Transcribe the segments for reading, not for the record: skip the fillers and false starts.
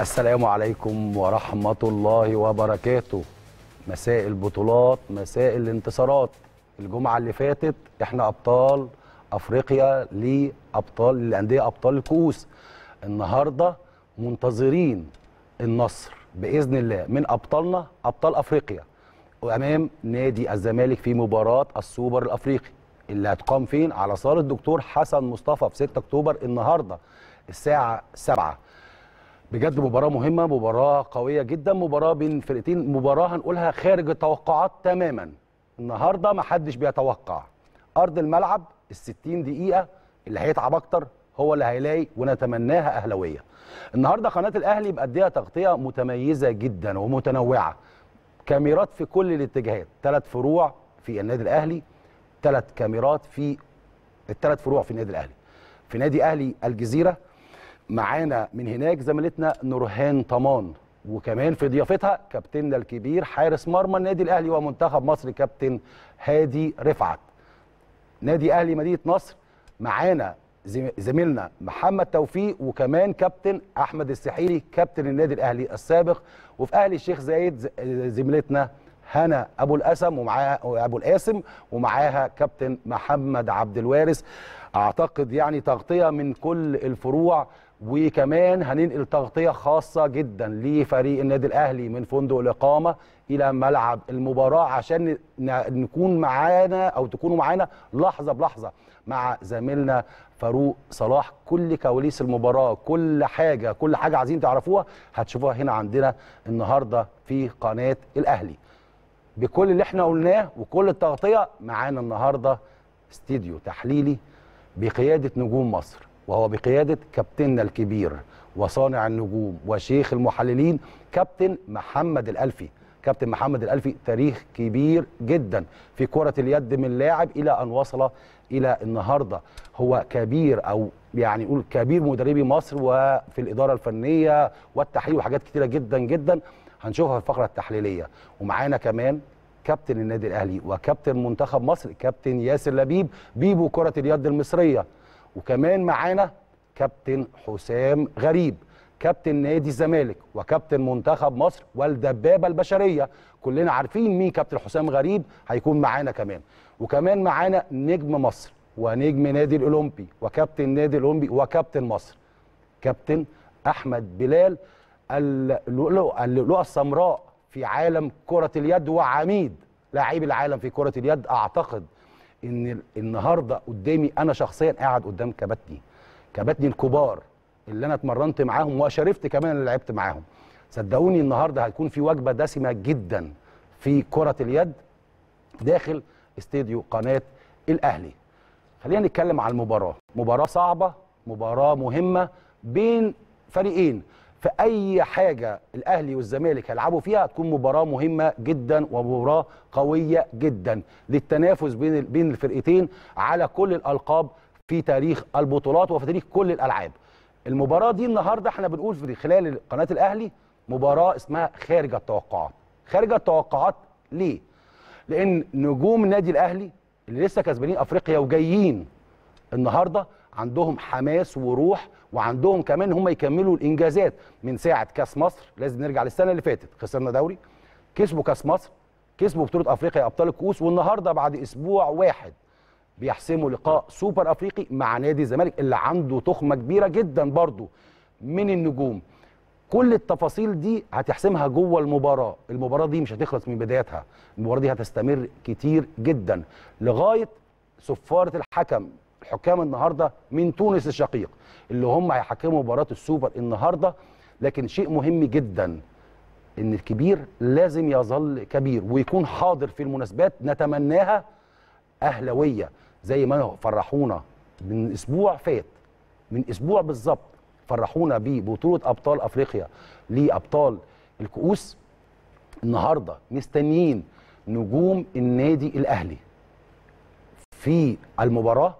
السلام عليكم ورحمة الله وبركاته. مساء البطولات، مساء الانتصارات. الجمعة اللي فاتت احنا أبطال أفريقيا لأبطال الأندية، أبطال الكؤوس. النهاردة منتظرين النصر بإذن الله من أبطالنا أبطال أفريقيا أمام نادي الزمالك في مباراة السوبر الإفريقي اللي هتقام فين؟ على صالة الدكتور حسن مصطفى في 6 أكتوبر النهاردة الساعة 7. بجد مباراة مهمة، مباراة قوية جدا، مباراة بين فرقتين، مباراة هنقولها خارج التوقعات تماما. النهارده ما حدش بيتوقع. أرض الملعب ال60 دقيقة اللي هيتعب أكتر هو اللي هيلاقي، ونتمناها أهلاوية. النهارده قناة الأهلي بأديها تغطية متميزة جدا ومتنوعة. كاميرات في كل الاتجاهات، 3 فروع في النادي الأهلي، 3 كاميرات في الثلاث فروع في النادي الأهلي. في نادي أهلي الجزيرة معانا من هناك زميلتنا نورهان طمان، وكمان في ضيافتها كابتننا الكبير حارس مرمى النادي الاهلي ومنتخب مصر كابتن هادي رفعت. نادي اهلي مدينه نصر معانا زميلنا محمد توفيق، وكمان كابتن احمد السحيري كابتن النادي الاهلي السابق. وفي اهلي الشيخ زايد زميلتنا هنا ابو القاسم ومعاها كابتن محمد عبد الوارث. اعتقد يعني تغطيه من كل الفروع، وكمان هننقل تغطيه خاصه جدا لفريق النادي الاهلي من فندق الاقامه الى ملعب المباراه، عشان نكون معانا او تكونوا معانا لحظه بلحظه مع زميلنا فاروق صلاح. كل كواليس المباراه، كل حاجه عايزين تعرفوها هتشوفوها هنا عندنا النهارده في قناه الاهلي. بكل اللي احنا قلناه وكل التغطيه معانا النهارده استديو تحليلي بقياده نجوم مصر، وهو بقيادة كابتننا الكبير وصانع النجوم وشيخ المحللين كابتن محمد الألفي. كابتن محمد الألفي تاريخ كبير جدا في كرة اليد من لاعب إلى أن وصل إلى النهاردة. هو كبير، أو يعني نقول كبير مدربي مصر وفي الإدارة الفنية والتحليل وحاجات كتيرة جدا جدا هنشوفها في الفقرة التحليلية. ومعانا كمان كابتن النادي الأهلي وكابتن منتخب مصر كابتن ياسر لبيب بيبو كرة اليد المصرية، وكمان معانا كابتن حسام غريب كابتن نادي الزمالك وكابتن منتخب مصر والدبابه البشريه. كلنا عارفين مين كابتن حسام غريب هيكون معانا كمان. وكمان معانا نجم مصر ونجم نادي الاولمبي وكابتن نادي الاولمبي وكابتن مصر كابتن احمد بلال اللؤلؤه السمراء في عالم كره اليد وعميد لاعبي العالم في كره اليد. اعتقد ان النهارده قدامي انا شخصيا قاعد قدام كباتني الكبار اللي انا اتمرنت معاهم وشارفت كمان اللي لعبت معاهم. صدقوني النهارده هيكون في وجبه دسمه جدا في كره اليد داخل استديو قناه الاهلي. خلينا نتكلم على المباراه، مباراه صعبه، مباراه مهمه بين فريقين. في اي حاجه الاهلي والزمالك هيلعبوا فيها هتكون مباراه مهمه جدا ومباراه قويه جدا للتنافس بين الفرقتين على كل الالقاب في تاريخ البطولات وفي تاريخ كل الالعاب. المباراه دي النهارده احنا بنقول في خلال قناه الاهلي مباراه اسمها خارج التوقعات. خارج التوقعات ليه؟ لان نجوم النادي الاهلي اللي لسه كسبانين افريقيا وجايين النهارده عندهم حماس وروح، وعندهم كمان هم يكملوا الانجازات من ساعه كاس مصر. لازم نرجع للسنه اللي فاتت، خسرنا دوري، كسبوا كاس مصر، كسبوا بطوله افريقيا ابطال الكؤوس، والنهارده بعد اسبوع واحد بيحسموا لقاء سوبر افريقي مع نادي الزمالك اللي عنده تخمه كبيره جدا برضو من النجوم. كل التفاصيل دي هتحسمها جوه المباراه. المباراه دي مش هتخلص من بدايتها، المباراه دي هتستمر كتير جدا لغايه صفاره الحكام النهارده من تونس الشقيق اللي هم هيحكموا مباراه السوبر النهارده. لكن شيء مهم جدا ان الكبير لازم يظل كبير ويكون حاضر في المناسبات نتمناها اهلاويه، زي ما فرحونا من اسبوع فات، من اسبوع بالظبط فرحونا ببطوله ابطال افريقيا لابطال الكؤوس. النهارده مستنيين نجوم النادي الاهلي في المباراه.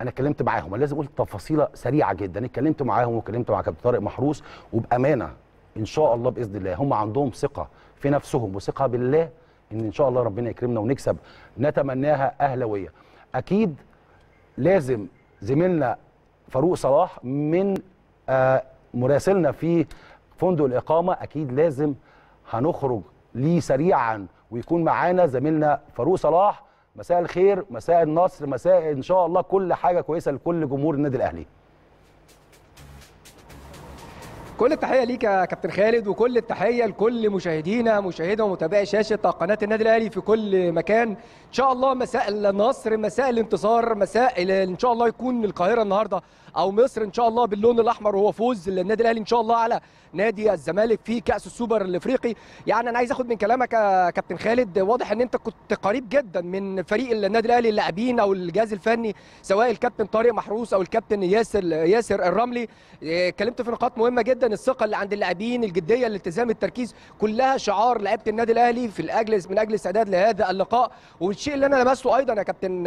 أنا اتكلمت معاهم، أنا لازم أقول تفاصيلة سريعة جدا، اتكلمت معاهم واتكلمت مع كابتن طارق محروس، وبأمانة إن شاء الله بإذن الله هم عندهم ثقة في نفسهم وثقة بالله إن شاء الله ربنا يكرمنا ونكسب نتمناها أهلاوية. أكيد لازم زميلنا فاروق صلاح من مراسلنا في فندق الإقامة أكيد لازم هنخرج ليه سريعا ويكون معانا زميلنا فاروق صلاح. مساء الخير، مساء النصر، مساء إن شاء الله كل حاجة كويسة لكل جمهور النادي الأهلي. كل التحيه ليك يا كابتن خالد، وكل التحيه لكل مشاهدينا ومتابعي شاشه قناه النادي الاهلي في كل مكان. ان شاء الله مساء النصر، مساء الانتصار، مساء ان شاء الله يكون القاهره النهارده او مصر ان شاء الله باللون الاحمر، وهو فوز للنادي الاهلي ان شاء الله على نادي الزمالك في كاس السوبر الافريقي. يعني انا عايز اخد من كلامك يا كابتن خالد، واضح ان انت كنت قريب جدا من فريق النادي الاهلي، اللاعبين او الجهاز الفني سواء الكابتن طارق محروس او الكابتن ياسر الرملي. اتكلمت في نقاط مهمه جدا، الثقه اللي عند اللاعبين، الجديه، الالتزام، التركيز، كلها شعار لعيبه النادي الاهلي في الاجلس من اجل استعداد لهذا اللقاء. والشيء اللي انا لمسته ايضا يا كابتن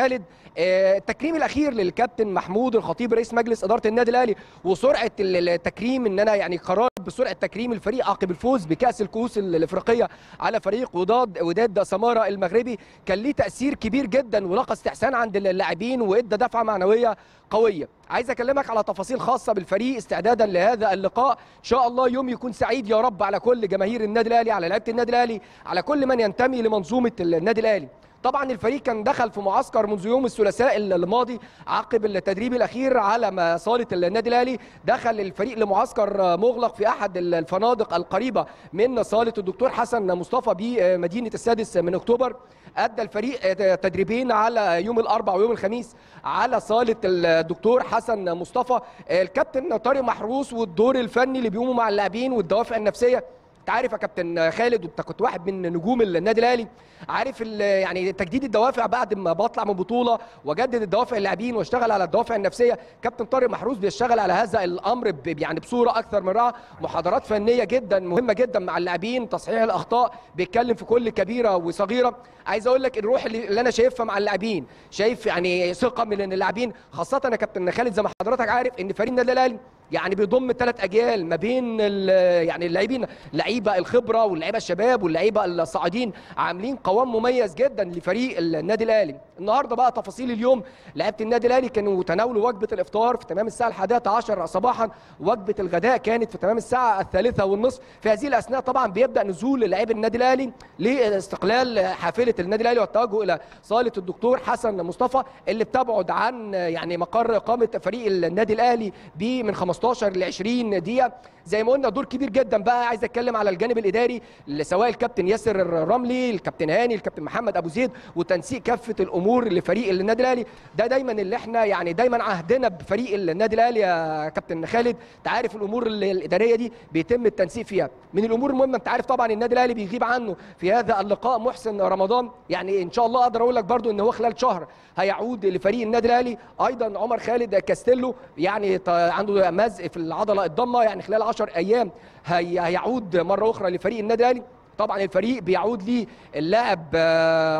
خالد التكريم الاخير للكابتن محمود الخطيب رئيس مجلس اداره النادي الاهلي، وسرعه التكريم، ان انا يعني قرار بسرعه تكريم الفريق عقب الفوز بكاس الكؤوس الافريقيه على فريق وداد سماره المغربي، كان ليه تاثير كبير جدا ولقى استحسان عند اللاعبين وادى دفعه معنويه قويه. عايز اكلمك على تفاصيل خاصه بالفريق استعدادا لهذا اللقاء، ان شاء الله يوم يكون سعيد يا رب على كل جماهير النادي الاهلي، على لعيبه النادي الاهلي، على كل من ينتمي لمنظومه النادي الاهلي. طبعا الفريق كان دخل في معسكر منذ يوم الثلاثاء الماضي عقب التدريب الاخير على صاله النادي الاهلي، دخل الفريق لمعسكر مغلق في احد الفنادق القريبه من صاله الدكتور حسن مصطفى بمدينه 6 أكتوبر. ادى الفريق تدريبين على يوم الاربعاء ويوم الخميس على صاله الدكتور حسن مصطفى. الكابتن طارق محروس والدور الفني اللي بيقوموا مع اللاعبين والدوافع النفسيه، انت عارف يا كابتن خالد وانت كنت واحد من نجوم النادي الاهلي، عارف يعني تجديد الدوافع بعد ما بطلع من بطوله واجدد الدوافع اللاعبين واشتغل على الدوافع النفسيه. كابتن طارق محروس بيشتغل على هذا الامر يعني بصوره اكثر من رائعه، محاضرات فنيه جدا مهمه جدا مع اللاعبين، تصحيح الاخطاء، بيتكلم في كل كبيره وصغيره. عايز اقول لك الروح اللي انا شايفها مع اللاعبين، شايف يعني ثقه من اللاعبين، خاصه يا كابتن خالد زي ما حضرتك عارف ان فريق النادي الاهلي يعني بيضم 3 أجيال ما بين يعني اللاعبين، لعيبه الخبره واللعيبه الشباب واللعيبه الصاعدين، عاملين قوام مميز جدا لفريق النادي الاهلي. النهارده بقى تفاصيل اليوم، لعيبه النادي الاهلي كانوا تناولوا وجبه الافطار في تمام الساعه 11 صباحا، وجبه الغداء كانت في تمام الساعه 3:30. في هذه الاثناء طبعا بيبدا نزول لاعبي النادي الاهلي لاستقلال حافله النادي الاهلي والتوجه الى صاله الدكتور حسن مصطفى اللي بتبعد عن يعني مقر اقامه فريق النادي الاهلي من 15 ل 20 دقيقه. زي ما قلنا دور كبير جدا بقى، عايز اتكلم على الجانب الاداري سواء الكابتن ياسر الرملي، الكابتن هاني، الكابتن محمد ابو زيد، وتنسيق كافه الامور لفريق النادي الاهلي. ده دايما اللي احنا يعني دايما عهدنا بفريق النادي الاهلي يا كابتن خالد، انت عارف الامور الاداريه دي بيتم التنسيق فيها. من الامور المهمه انت عارف طبعا النادي الاهلي بيغيب عنه في هذا اللقاء محسن رمضان، يعني ان شاء الله اقدر اقول لك برده ان هو خلال شهر هيعود لفريق النادي الاهلي. ايضا عمر خالد كاستيلو يعني عنده مزق في العضله الضمه، يعني خلال 10 أيام هيعود مرة أخرى لفريق النادي الأهلي. طبعا الفريق بيعود ليه اللاعب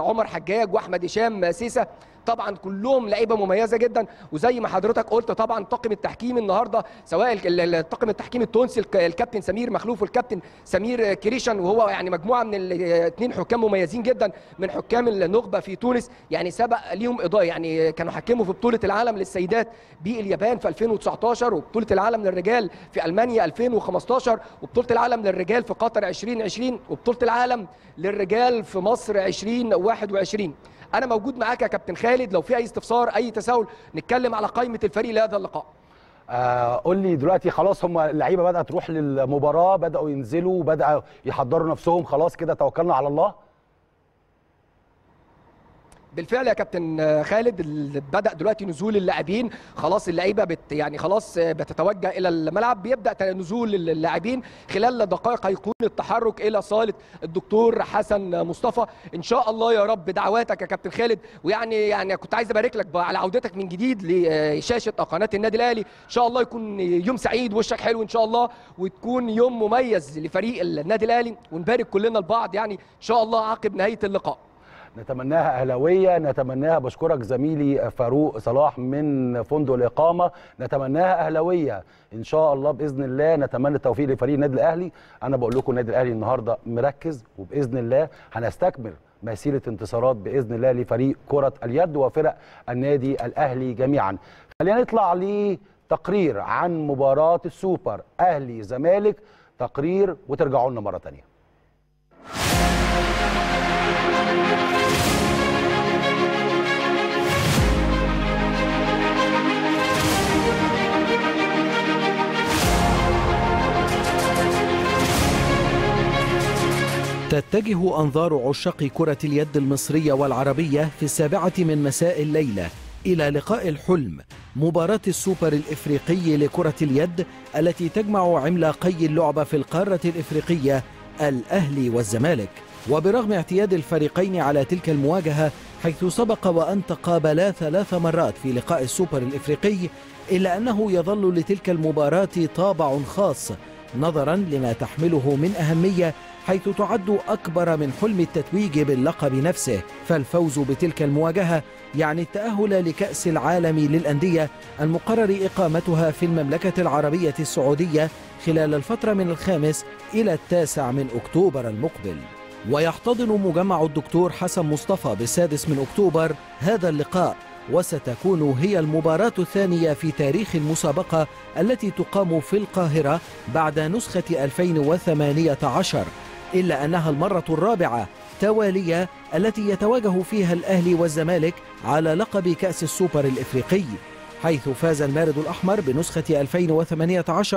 عمر حجاج واحمد هشام سيسه، طبعا كلهم لعيبه مميزه جدا. وزي ما حضرتك قلت طبعا طاقم التحكيم النهارده سواء طاقم التحكيم التونسي الكابتن سمير مخلوف والكابتن سمير كريشن، وهو يعني مجموعه من 2 حكام مميزين جدا من حكام النخبه في تونس، يعني سبق ليهم اضاءه يعني كانوا حكموا في بطوله العالم للسيدات باليابان في 2019، وبطوله العالم للرجال في المانيا 2015، وبطوله العالم للرجال في قطر 2020، وبطوله العالم للرجال في مصر 2021. أنا موجود معاك يا كابتن خالد لو في أي استفسار، أي تساؤل، نتكلم على قائمة الفريق لهذا اللقاء. قول لي دلوقتي خلاص هم اللعيبة بدأت تروح للمباراة، بدأوا ينزلوا، بدأوا يحضروا نفسهم، خلاص كده توكلنا على الله؟ بالفعل يا كابتن خالد بدأ دلوقتي نزول اللاعبين، خلاص اللعيبه يعني خلاص بتتوجه الى الملعب، بيبدأ نزول اللاعبين خلال دقائق هيكون التحرك الى صالة الدكتور حسن مصطفى. ان شاء الله يا رب بدعواتك يا كابتن خالد، ويعني كنت عايز ابارك لك على عودتك من جديد لشاشة قناة النادي الاهلي، ان شاء الله يكون يوم سعيد، وشك حلو ان شاء الله، وتكون يوم مميز لفريق النادي الاهلي، ونبارك كلنا لبعض يعني ان شاء الله عقب نهاية اللقاء. نتمناها أهلاوية، نتمناها. بشكرك زميلي فاروق صلاح من فندق الإقامة، نتمناها أهلاوية إن شاء الله بإذن الله، نتمنى التوفيق لفريق النادي الأهلي. أنا بقول لكم النادي الأهلي النهاردة مركز، وبإذن الله هنستكمل مسيرة انتصارات بإذن الله لفريق كرة اليد وفرق النادي الأهلي جميعا. خلينا نطلع تقرير عن مباراة السوبر أهلي زمالك، تقرير وترجعوا لنا مرة تانية. تتجه أنظار عشاق كرة اليد المصرية والعربية في 7 مساء الليلة إلى لقاء الحلم، مباراة السوبر الإفريقي لكرة اليد التي تجمع عملاقي اللعبة في القارة الإفريقية الأهلي والزمالك. وبرغم اعتياد الفريقين على تلك المواجهة، حيث سبق وأن تقابلا 3 مرات في لقاء السوبر الإفريقي، إلا أنه يظل لتلك المباراة طابع خاص نظرا لما تحمله من أهمية، حيث تعد أكبر من حلم التتويج باللقب نفسه. فالفوز بتلك المواجهة يعني التأهل لكأس العالم للأندية المقرر إقامتها في المملكة العربية السعودية خلال الفترة من 5 إلى 9 أكتوبر المقبل. ويحتضن مجمع الدكتور حسن مصطفى ب6 أكتوبر هذا اللقاء، وستكون هي المباراة الثانية في تاريخ المسابقة التي تقام في القاهرة بعد نسخة 2018، إلا أنها المرة الرابعة توالية التي يتواجه فيها الأهلي والزمالك على لقب كأس السوبر الإفريقي، حيث فاز المارد الأحمر بنسخة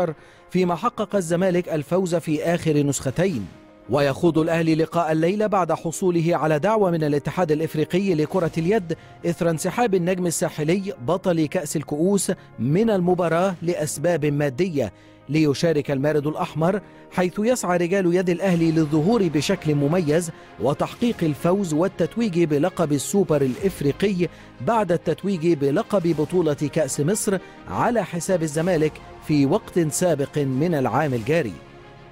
2018، فيما حقق الزمالك الفوز في آخر نسختين. ويخوض الأهلي لقاء الليلة بعد حصوله على دعوة من الاتحاد الإفريقي لكرة اليد إثر انسحاب النجم الساحلي بطل كأس الكؤوس من المباراة لأسباب مادية، ليشارك المارد الأحمر، حيث يسعى رجال يد الأهلي للظهور بشكل مميز وتحقيق الفوز والتتويج بلقب السوبر الإفريقي بعد التتويج بلقب بطولة كأس مصر على حساب الزمالك في وقت سابق من العام الجاري.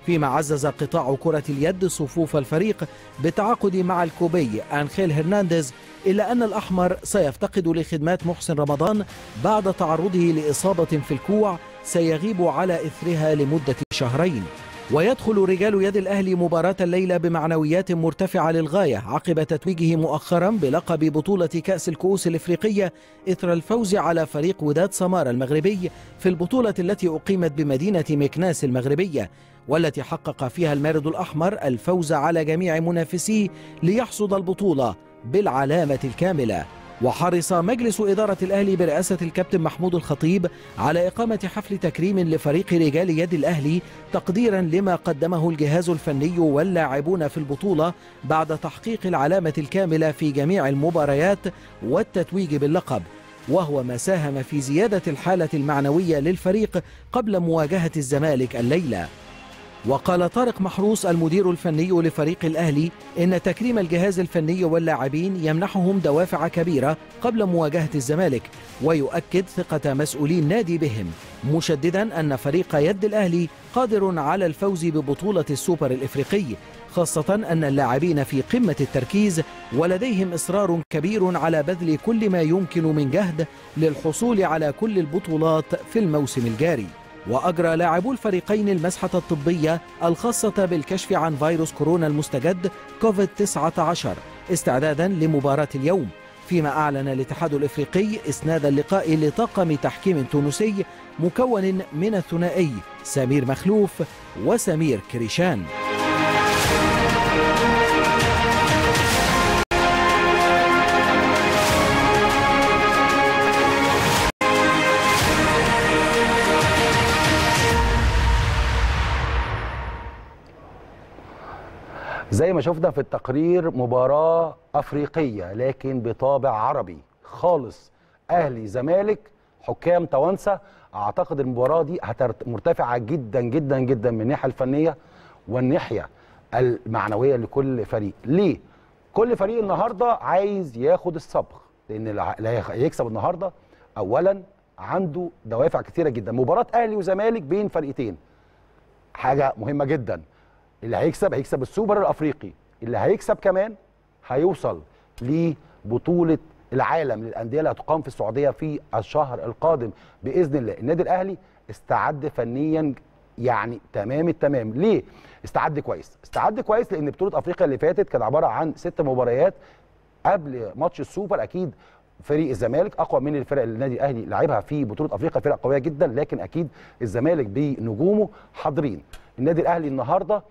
فيما عزز قطاع كرة اليد صفوف الفريق بالتعاقد مع الكوبي أنخيل هرنانديز، إلا أن الأحمر سيفتقد لخدمات محسن رمضان بعد تعرضه لإصابة في الكوع سيغيب على إثرها لمدة 2 شهرين. ويدخل رجال يد الأهلي مباراة الليلة بمعنويات مرتفعة للغاية عقب تتويجه مؤخرا بلقب بطولة كأس الكؤوس الإفريقية إثر الفوز على فريق وداد سمارة المغربي في البطولة التي أقيمت بمدينة مكناس المغربية، والتي حقق فيها المارد الأحمر الفوز على جميع منافسيه ليحصد البطولة بالعلامة الكاملة. وحرص مجلس إدارة الأهلي برئاسة الكابتن محمود الخطيب على إقامة حفل تكريم لفريق رجال يد الأهلي تقديرا لما قدمه الجهاز الفني واللاعبون في البطولة بعد تحقيق العلامة الكاملة في جميع المباريات والتتويج باللقب، وهو ما ساهم في زيادة الحالة المعنوية للفريق قبل مواجهة الزمالك الليلة. وقال طارق محروس المدير الفني لفريق الأهلي إن تكريم الجهاز الفني واللاعبين يمنحهم دوافع كبيرة قبل مواجهة الزمالك، ويؤكد ثقة مسؤولي النادي بهم، مشددا أن فريق يد الأهلي قادر على الفوز ببطولة السوبر الإفريقي، خاصة أن اللاعبين في قمة التركيز ولديهم إصرار كبير على بذل كل ما يمكن من جهد للحصول على كل البطولات في الموسم الجاري. وأجرى لاعبو الفريقين المسحة الطبية الخاصة بالكشف عن فيروس كورونا المستجد كوفيد-19 استعدادا لمباراة اليوم، فيما أعلن الاتحاد الإفريقي إسناد اللقاء لطاقم تحكيم تونسي مكون من الثنائي سمير مخلوف وسمير كريشان. زي ما شفنا في التقرير مباراة أفريقية لكن بطابع عربي خالص، أهلي زمالك، حكام توانسة. أعتقد المباراة دي مرتفعة جدا جدا جدا من الناحية الفنية والناحية المعنوية لكل فريق. ليه؟ كل فريق النهاردة عايز ياخد الصبغ، لأن اللي هيكسب النهاردة أولا عنده دوافع كثيرة جدا. مباراة أهلي وزمالك بين فرقتين، حاجة مهمة جدا. اللي هيكسب السوبر الأفريقي، اللي هيكسب كمان هيوصل لبطولة العالم للأندية اللي هتقام في السعودية في الشهر القادم بإذن الله. النادي الأهلي استعد فنيا يعني تمام التمام. ليه؟ استعد كويس، استعد كويس لأن بطولة أفريقيا اللي فاتت كانت عبارة عن 6 مباريات. قبل ماتش السوبر أكيد فريق الزمالك اقوى من الفرق اللي النادي الاهلي لعبها في بطوله افريقيا، فرق قويه جدا، لكن اكيد الزمالك بنجومه حاضرين. النادي الاهلي النهارده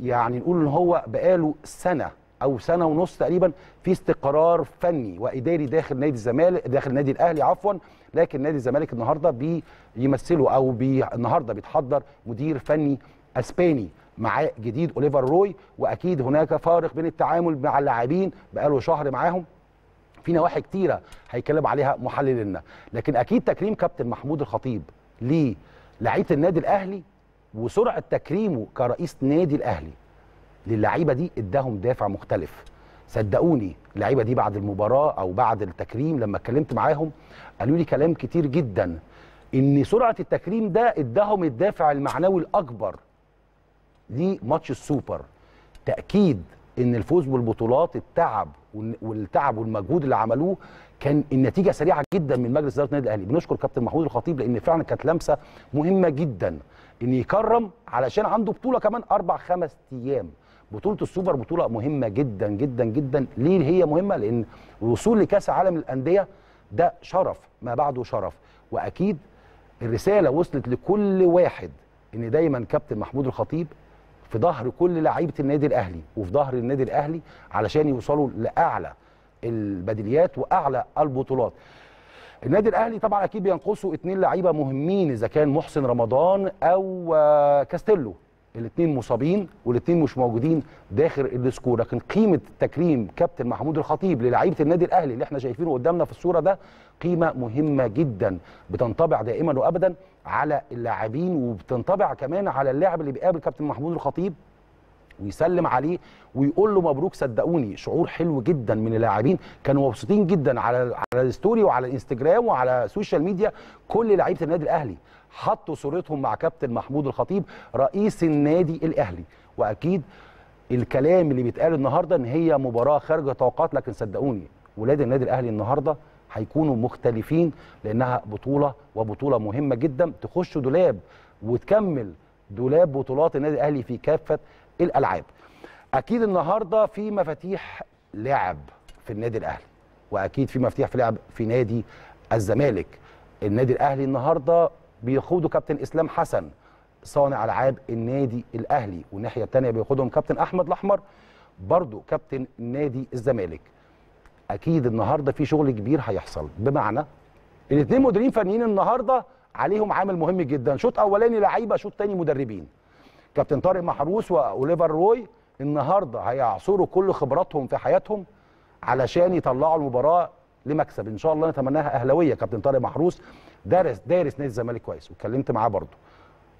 يعني نقول ان هو بقاله سنه او سنه ونص تقريبا في استقرار فني واداري داخل نادي الزمالك، داخل النادي الاهلي عفوا، لكن نادي الزمالك النهارده بيمثله او النهارده بيتحضر مدير فني اسباني معاه جديد اوليفر روي، واكيد هناك فارق بين التعامل مع اللاعبين، بقاله شهر معاهم، في نواحي كتيره هيتكلم عليها محللنا، لكن اكيد تكريم كابتن محمود الخطيب للاعيبه النادي الاهلي وسرعه تكريمه كرئيس نادي الاهلي للعيبه دي اداهم دافع مختلف. صدقوني اللعيبه دي بعد المباراه او بعد التكريم لما اتكلمت معاهم قالوا لي كلام كتير جدا، ان سرعه التكريم ده اداهم الدافع المعنوي الاكبر لماتش السوبر، تاكيد ان الفوز بالبطولات التعب والمجهود اللي عملوه كان النتيجه سريعه جدا من مجلس اداره النادي الاهلي. بنشكر كابتن محمود الخطيب لان فعلا كانت لمسه مهمه جدا ان يكرم، علشان عنده بطوله كمان 4-5 ايام، بطوله السوبر بطوله مهمه جدا جدا جدا. ليه هي مهمه؟ لان الوصول لكاس عالم الانديه ده شرف ما بعده شرف، واكيد الرساله وصلت لكل واحد ان دايما كابتن محمود الخطيب في ظهر كل لعيبه النادي الاهلي وفي ظهر النادي الاهلي علشان يوصلوا لاعلى البدليات واعلى البطولات. النادي الاهلي طبعا اكيد بينقصوا 2 لعيبه مهمين، اذا كان محسن رمضان او كاستيلو، الاثنين مصابين والاثنين مش موجودين داخل السكور، لكن قيمه تكريم كابتن محمود الخطيب للعيبه النادي الاهلي اللي احنا شايفينه قدامنا في الصوره ده قيمه مهمه جدا بتنطبع دائما وابدا على اللاعبين، وبتنطبع كمان على اللاعب اللي بيقابل كابتن محمود الخطيب ويسلم عليه ويقول له مبروك. صدقوني شعور حلو جدا من اللاعبين، كانوا مبسوطين جدا على الستوري وعلى الانستجرام وعلى السوشيال ميديا، كل لعيبه النادي الاهلي حطوا صورتهم مع كابتن محمود الخطيب رئيس النادي الاهلي. واكيد الكلام اللي بيتقال النهارده ان هي مباراه خارجه توقعات، لكن صدقوني ولاد النادي الاهلي النهارده هيكونوا مختلفين لانها بطوله وبطوله مهمه جدا تخش دولاب وتكمل دولاب بطولات النادي الاهلي في كافه الالعاب. اكيد النهارده في مفاتيح لعب في النادي الاهلي، واكيد في مفاتيح في لعب في نادي الزمالك. النادي الاهلي النهارده بيخوضوا كابتن اسلام حسن صانع العاب النادي الاهلي، والناحيه الثانيه بيخوضهم كابتن احمد الاحمر برضو كابتن نادي الزمالك. اكيد النهارده في شغل كبير هيحصل، بمعنى الاثنين مديرين فنيين النهارده عليهم عامل مهم جدا، شوط اولاني لعيبه، شوط ثاني مدربين. كابتن طارق محروس واوليفر روي النهارده هيعصروا كل خبراتهم في حياتهم علشان يطلعوا المباراه لمكسب ان شاء الله نتمناها اهلاويه. كابتن طارق محروس دارس نادي الزمالك كويس، واتكلمت معاه برضه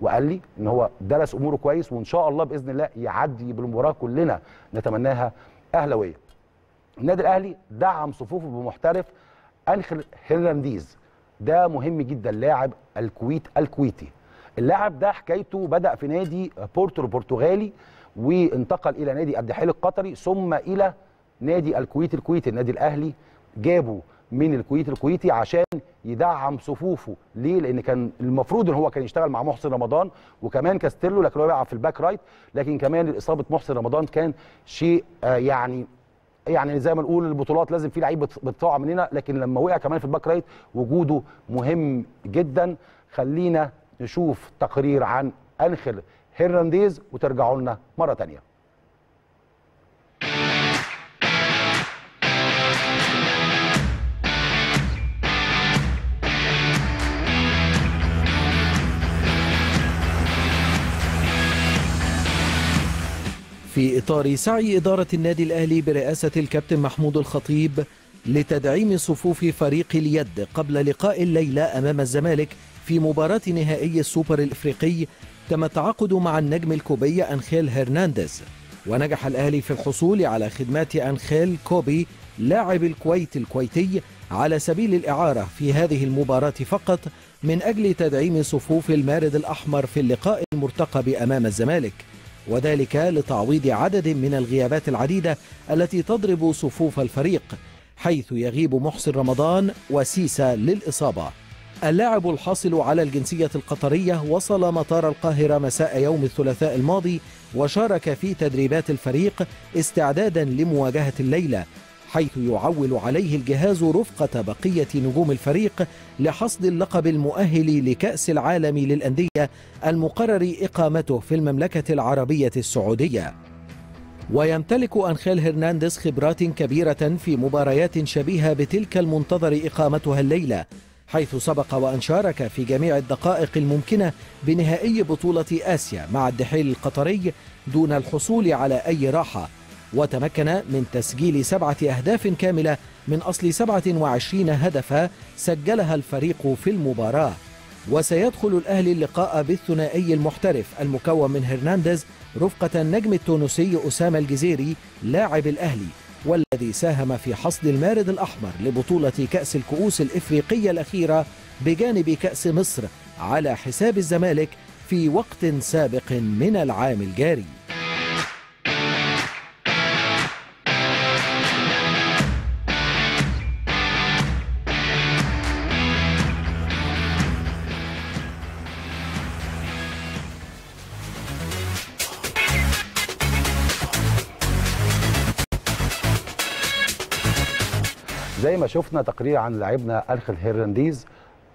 وقال لي ان هو درس اموره كويس، وان شاء الله باذن الله يعدي بالمباراه كلنا نتمناها اهلاويه. النادي الاهلي دعم صفوفه بمحترف انخيل هرنانديز، ده مهم جدا، لاعب الكويتي. اللاعب ده حكايته بدأ في نادي بورتو البرتغالي وانتقل الى نادي الدحيل القطري ثم الى نادي الكويتي. النادي الاهلي جابه من الكويتي عشان يدعم صفوفه. ليه؟ لان كان المفروض ان هو كان يشتغل مع محسن رمضان وكمان كاستيلو، لكن هو بيلعب في الباك رايت، لكن كمان اصابه محسن رمضان كان شيء يعني زي ما نقول البطولات لازم في لعيب بتقع مننا، لكن لما وقع كمان في الباك رايت وجوده مهم جدا. خلينا نشوف تقرير عن أنخيل هرنانديز وترجعوا لنا مرة تانية. في إطار سعي إدارة النادي الأهلي برئاسة الكابتن محمود الخطيب لتدعيم صفوف فريق اليد قبل لقاء الليلة أمام الزمالك في مباراة نهائي السوبر الإفريقي، تم التعاقد مع النجم الكوبي أنخيل هرنانديز، ونجح الأهلي في الحصول على خدمات أنخيل كوبي لاعب الكويتي على سبيل الإعارة في هذه المباراة فقط من أجل تدعيم صفوف المارد الأحمر في اللقاء المرتقب أمام الزمالك، وذلك لتعويض عدد من الغيابات العديدة التي تضرب صفوف الفريق، حيث يغيب محسن رمضان وسيسا للإصابة. اللاعب الحاصل على الجنسية القطرية وصل مطار القاهرة مساء يوم الثلاثاء الماضي وشارك في تدريبات الفريق استعدادا لمواجهة الليلة، حيث يعول عليه الجهاز رفقة بقية نجوم الفريق لحصد اللقب المؤهل لكأس العالم للأندية المقرر إقامته في المملكة العربية السعودية. ويمتلك أنخيل هرنانديز خبرات كبيرة في مباريات شبيهة بتلك المنتظر إقامتها الليلة، حيث سبق وأن شارك في جميع الدقائق الممكنة بنهائي بطولة آسيا مع الدحيل القطري دون الحصول على أي راحة، وتمكن من تسجيل 7 أهداف كاملة من أصل 27 هدفا سجلها الفريق في المباراة. وسيدخل الأهلي اللقاء بالثنائي المحترف المكون من هرنانديز رفقة النجم التونسي أسامة الجزيري لاعب الأهلي، والذي ساهم في حصد المارد الأحمر لبطولة كأس الكؤوس الإفريقية الأخيرة بجانب كأس مصر على حساب الزمالك في وقت سابق من العام الجاري. زي ما شفنا تقرير عن لاعبنا أنخيل هرنانديز،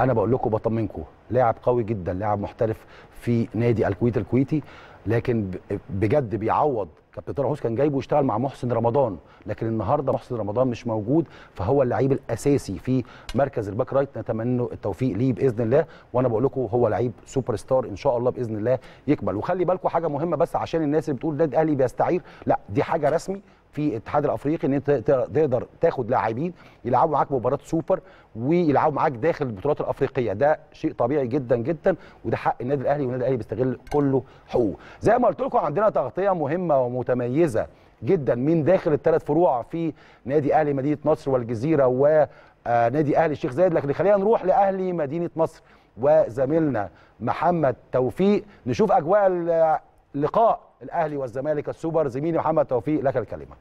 انا بقول لكم بطمنكم لاعب قوي جدا، لاعب محترف في نادي الكويت الكويتي، لكن بجد بيعوض. كابتن طارق حسين كان جايبه يشتغل مع محسن رمضان، لكن النهارده محسن رمضان مش موجود، فهو اللعيب الاساسي في مركز الباك رايت. نتمنى التوفيق ليه باذن الله، وانا بقول لكم هو لعيب سوبر ستار ان شاء الله باذن الله يكمل. وخلي بالكم حاجه مهمه، بس عشان الناس اللي بتقول النادي الاهلي بيستعير، لا دي حاجه رسمي في الاتحاد الافريقي ان انت تقدر تاخد لاعبين يلعبوا معاك مباراه سوبر ويلعبوا معاك داخل البطولات الافريقيه، ده شيء طبيعي جدا جدا، وده حق النادي الاهلي، والنادي الاهلي بيستغل كله حقوقه. زي ما قلت لكم عندنا تغطيه مهمه ومتميزه جدا من داخل ال3 فروع في نادي اهلي مدينه نصر والجزيره ونادي اهلي الشيخ زايد، لكن خلينا نروح لاهلي مدينه نصر وزميلنا محمد توفيق نشوف اجواء اللقاء الأهلي والزمالك السوبر. زميلي محمد توفيق لك الكلمة.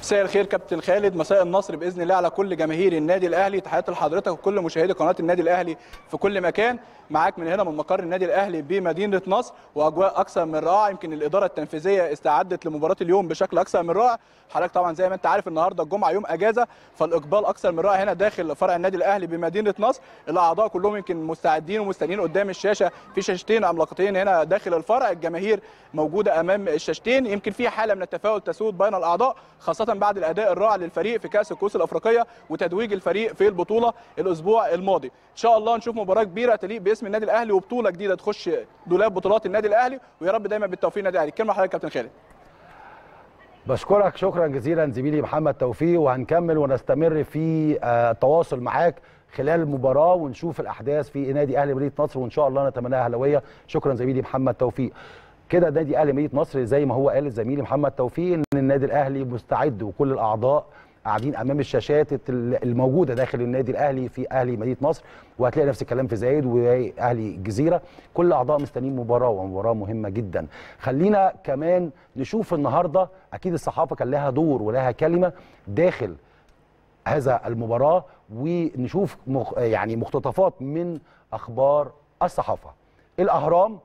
مساء الخير كابتن خالد، مساء النصر باذن الله على كل جماهير النادي الاهلي، تحياتي لحضرتك وكل مشاهدي قناه النادي الاهلي في كل مكان. معاك من هنا من مقر النادي الاهلي بمدينه نصر، واجواء اكثر من رائعه، يمكن الاداره التنفيذيه استعدت لمباراه اليوم بشكل اكثر من رائع. حضرتك طبعا زي ما انت عارف النهارده الجمعه يوم اجازه، فالاقبال اكثر من رائع هنا داخل فرع النادي الاهلي بمدينه نصر. الاعضاء كلهم يمكن مستعدين ومستنيين قدام الشاشه، في شاشتين عملاقتين هنا داخل الفرع، الجماهير موجوده امام الشاشتين، يمكن في حاله من التفاؤل تسود بين الاعضاء، خاصة بعد الأداء الرائع للفريق في كأس الكؤوس الأفريقية وتتويج الفريق في البطولة الأسبوع الماضي. إن شاء الله نشوف مباراة كبيرة تليق باسم النادي الأهلي، وبطولة جديدة تخش دولاب بطولات النادي الأهلي، ويا رب دايما بالتوفيق النادي الأهلي. كلمة لحضرتك كابتن خالد. بشكرك شكرا جزيلا زميلي محمد توفيق، وهنكمل ونستمر في التواصل معاك خلال المباراة ونشوف الأحداث في نادي أهلي مدينة نصر، وإن شاء الله نتمناها هلوية. شكرا زميلي محمد توفيق. كده نادي اهلي مدينه نصر زي ما هو قال الزميل محمد توفيق ان النادي الاهلي مستعد، وكل الاعضاء قاعدين امام الشاشات الموجوده داخل النادي الاهلي في اهلي مدينه نصر، وهتلاقي نفس الكلام في زايد واهلي الجزيره، كل اعضاء مستنيين مباراه، ومباراه مهمه جدا. خلينا كمان نشوف النهارده، اكيد الصحافه كان لها دور ولها كلمه داخل هذا المباراه، ونشوف يعني مقتطفات من اخبار الصحافه. الاهرام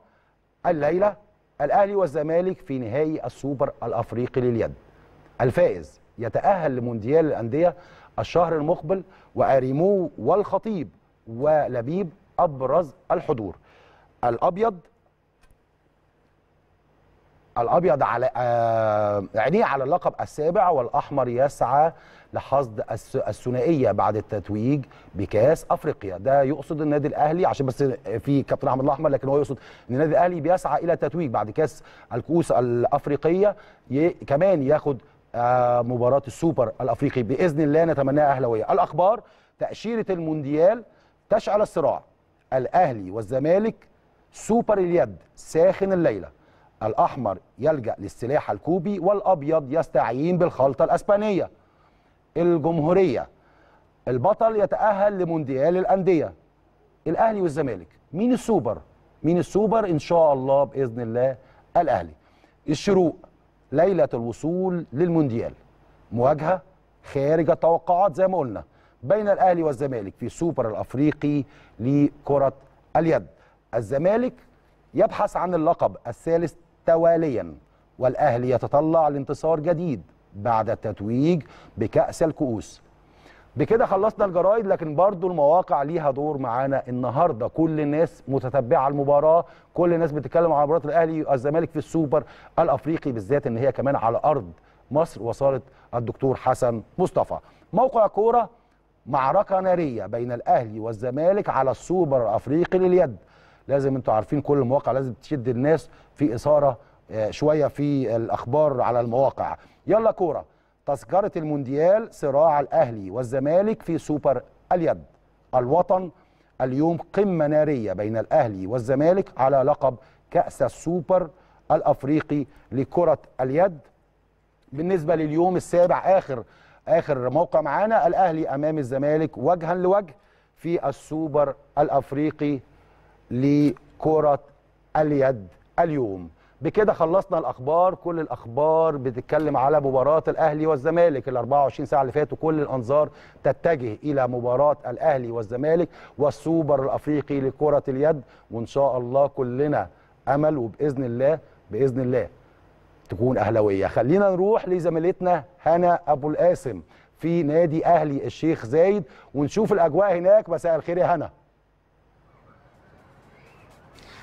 الليله الأهلي والزمالك في نهائي السوبر الأفريقي لليد، الفائز يتأهل لمونديال الأندية الشهر المقبل، وأريمو والخطيب ولبيب أبرز الحضور. الأبيض على عينيه على اللقب السابع، والأحمر يسعى لحصد الثنائية بعد التتويج بكأس أفريقيا. ده يقصد النادي الأهلي، عشان بس في كابتن أحمد الأحمر، لكن هو يقصد إن النادي الأهلي بيسعى إلى التتويج بعد كأس الكؤوس الأفريقية، كمان ياخد مباراة السوبر الأفريقي بإذن الله، نتمناها أهلاوية. الأخبار تأشيرة المونديال تشعل الصراع، الأهلي والزمالك سوبر اليد ساخن الليلة، الأحمر يلجأ للسلاح الكوبي والأبيض يستعين بالخلطة الأسبانية. الجمهورية البطل يتأهل لمونديال الأندية. الأهلي والزمالك مين السوبر؟ مين السوبر؟ إن شاء الله بإذن الله الأهلي. الشروق ليلة الوصول للمونديال، مواجهة خارج التوقعات زي ما قلنا بين الأهلي والزمالك في السوبر الأفريقي لكرة اليد. الزمالك يبحث عن اللقب الثالث تواليا، والأهلي يتطلع لانتصار جديد بعد التتويج بكأس الكؤوس. بكده خلصنا الجرايد، لكن برضو المواقع ليها دور معانا النهارده. كل الناس متتبعه المباراه، كل الناس بتتكلم على مباراه الاهلي والزمالك في السوبر الافريقي، بالذات ان هي كمان على ارض مصر. وصلت الدكتور حسن مصطفى. موقع كوره، معركه ناريه بين الاهلي والزمالك على السوبر الافريقي لليد. لازم انتوا عارفين كل المواقع لازم تشد الناس في اثاره شويه في الاخبار على المواقع. يلا كوره، تذكرة المونديال، صراع الأهلي والزمالك في سوبر اليد. الوطن اليوم قمة نارية بين الأهلي والزمالك على لقب كأس السوبر الأفريقي لكرة اليد. بالنسبة لليوم السابع، آخر موقع معانا، الأهلي أمام الزمالك وجها لوجه في السوبر الأفريقي لكرة اليد اليوم. بكده خلصنا الأخبار. كل الأخبار بتتكلم على مباراة الأهلي والزمالك ال 24 ساعة اللي فاتوا. كل الأنظار تتجه إلى مباراة الأهلي والزمالك والسوبر الأفريقي لكرة اليد، وإن شاء الله كلنا أمل، وبإذن الله بإذن الله تكون أهلاوية. خلينا نروح لزميلتنا هنا أبو القاسم في نادي أهلي الشيخ زايد ونشوف الأجواء هناك. مساء الخير يا هنا.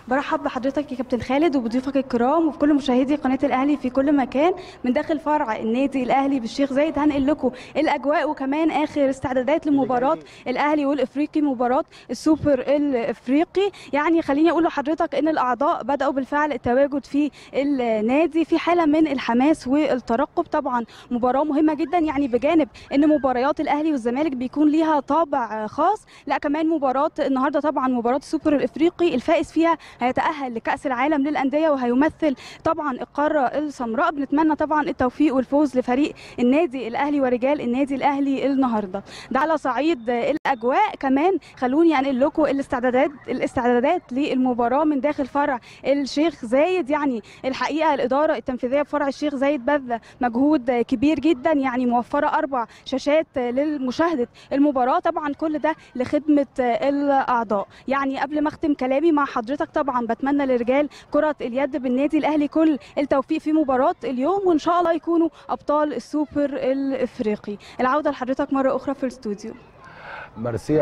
برحب بحضرتك يا كابتن خالد وبضيوفك الكرام وبكل مشاهدي قناه الاهلي في كل مكان. من داخل فرع النادي الاهلي بالشيخ زايد هنقل لكم الاجواء وكمان اخر استعدادات لمباراه الاهلي والافريقي، مباراه السوبر الافريقي. يعني خليني اقول لحضرتك ان الاعضاء بداوا بالفعل التواجد في النادي في حاله من الحماس والترقب. طبعا مباراه مهمه جدا، يعني بجانب ان مباريات الاهلي والزمالك بيكون ليها طابع خاص، لا كمان مباراه النهارده طبعا مباراه السوبر الافريقي الفائز فيها هيتأهل لكأس العالم للأندية وهيمثل طبعا القارة السمراء. بنتمنى طبعا التوفيق والفوز لفريق النادي الأهلي ورجال النادي الأهلي النهارده. ده على صعيد الأجواء. كمان خلوني أنقل لكم الاستعدادات للمباراة من داخل فرع الشيخ زايد. يعني الحقيقة الإدارة التنفيذية بفرع الشيخ زايد بذل مجهود كبير جدا، يعني موفرة 4 شاشات لمشاهدة المباراة، طبعا كل ده لخدمة الأعضاء. يعني قبل ما أختم كلامي مع حضرتك، طبعا بتمنى لرجال كرة اليد بالنادي الأهلي كل التوفيق في مباراة اليوم، وإن شاء الله يكونوا أبطال السوبر الإفريقي. العودة لحضرتك مرة أخرى في الاستوديو. ميرسي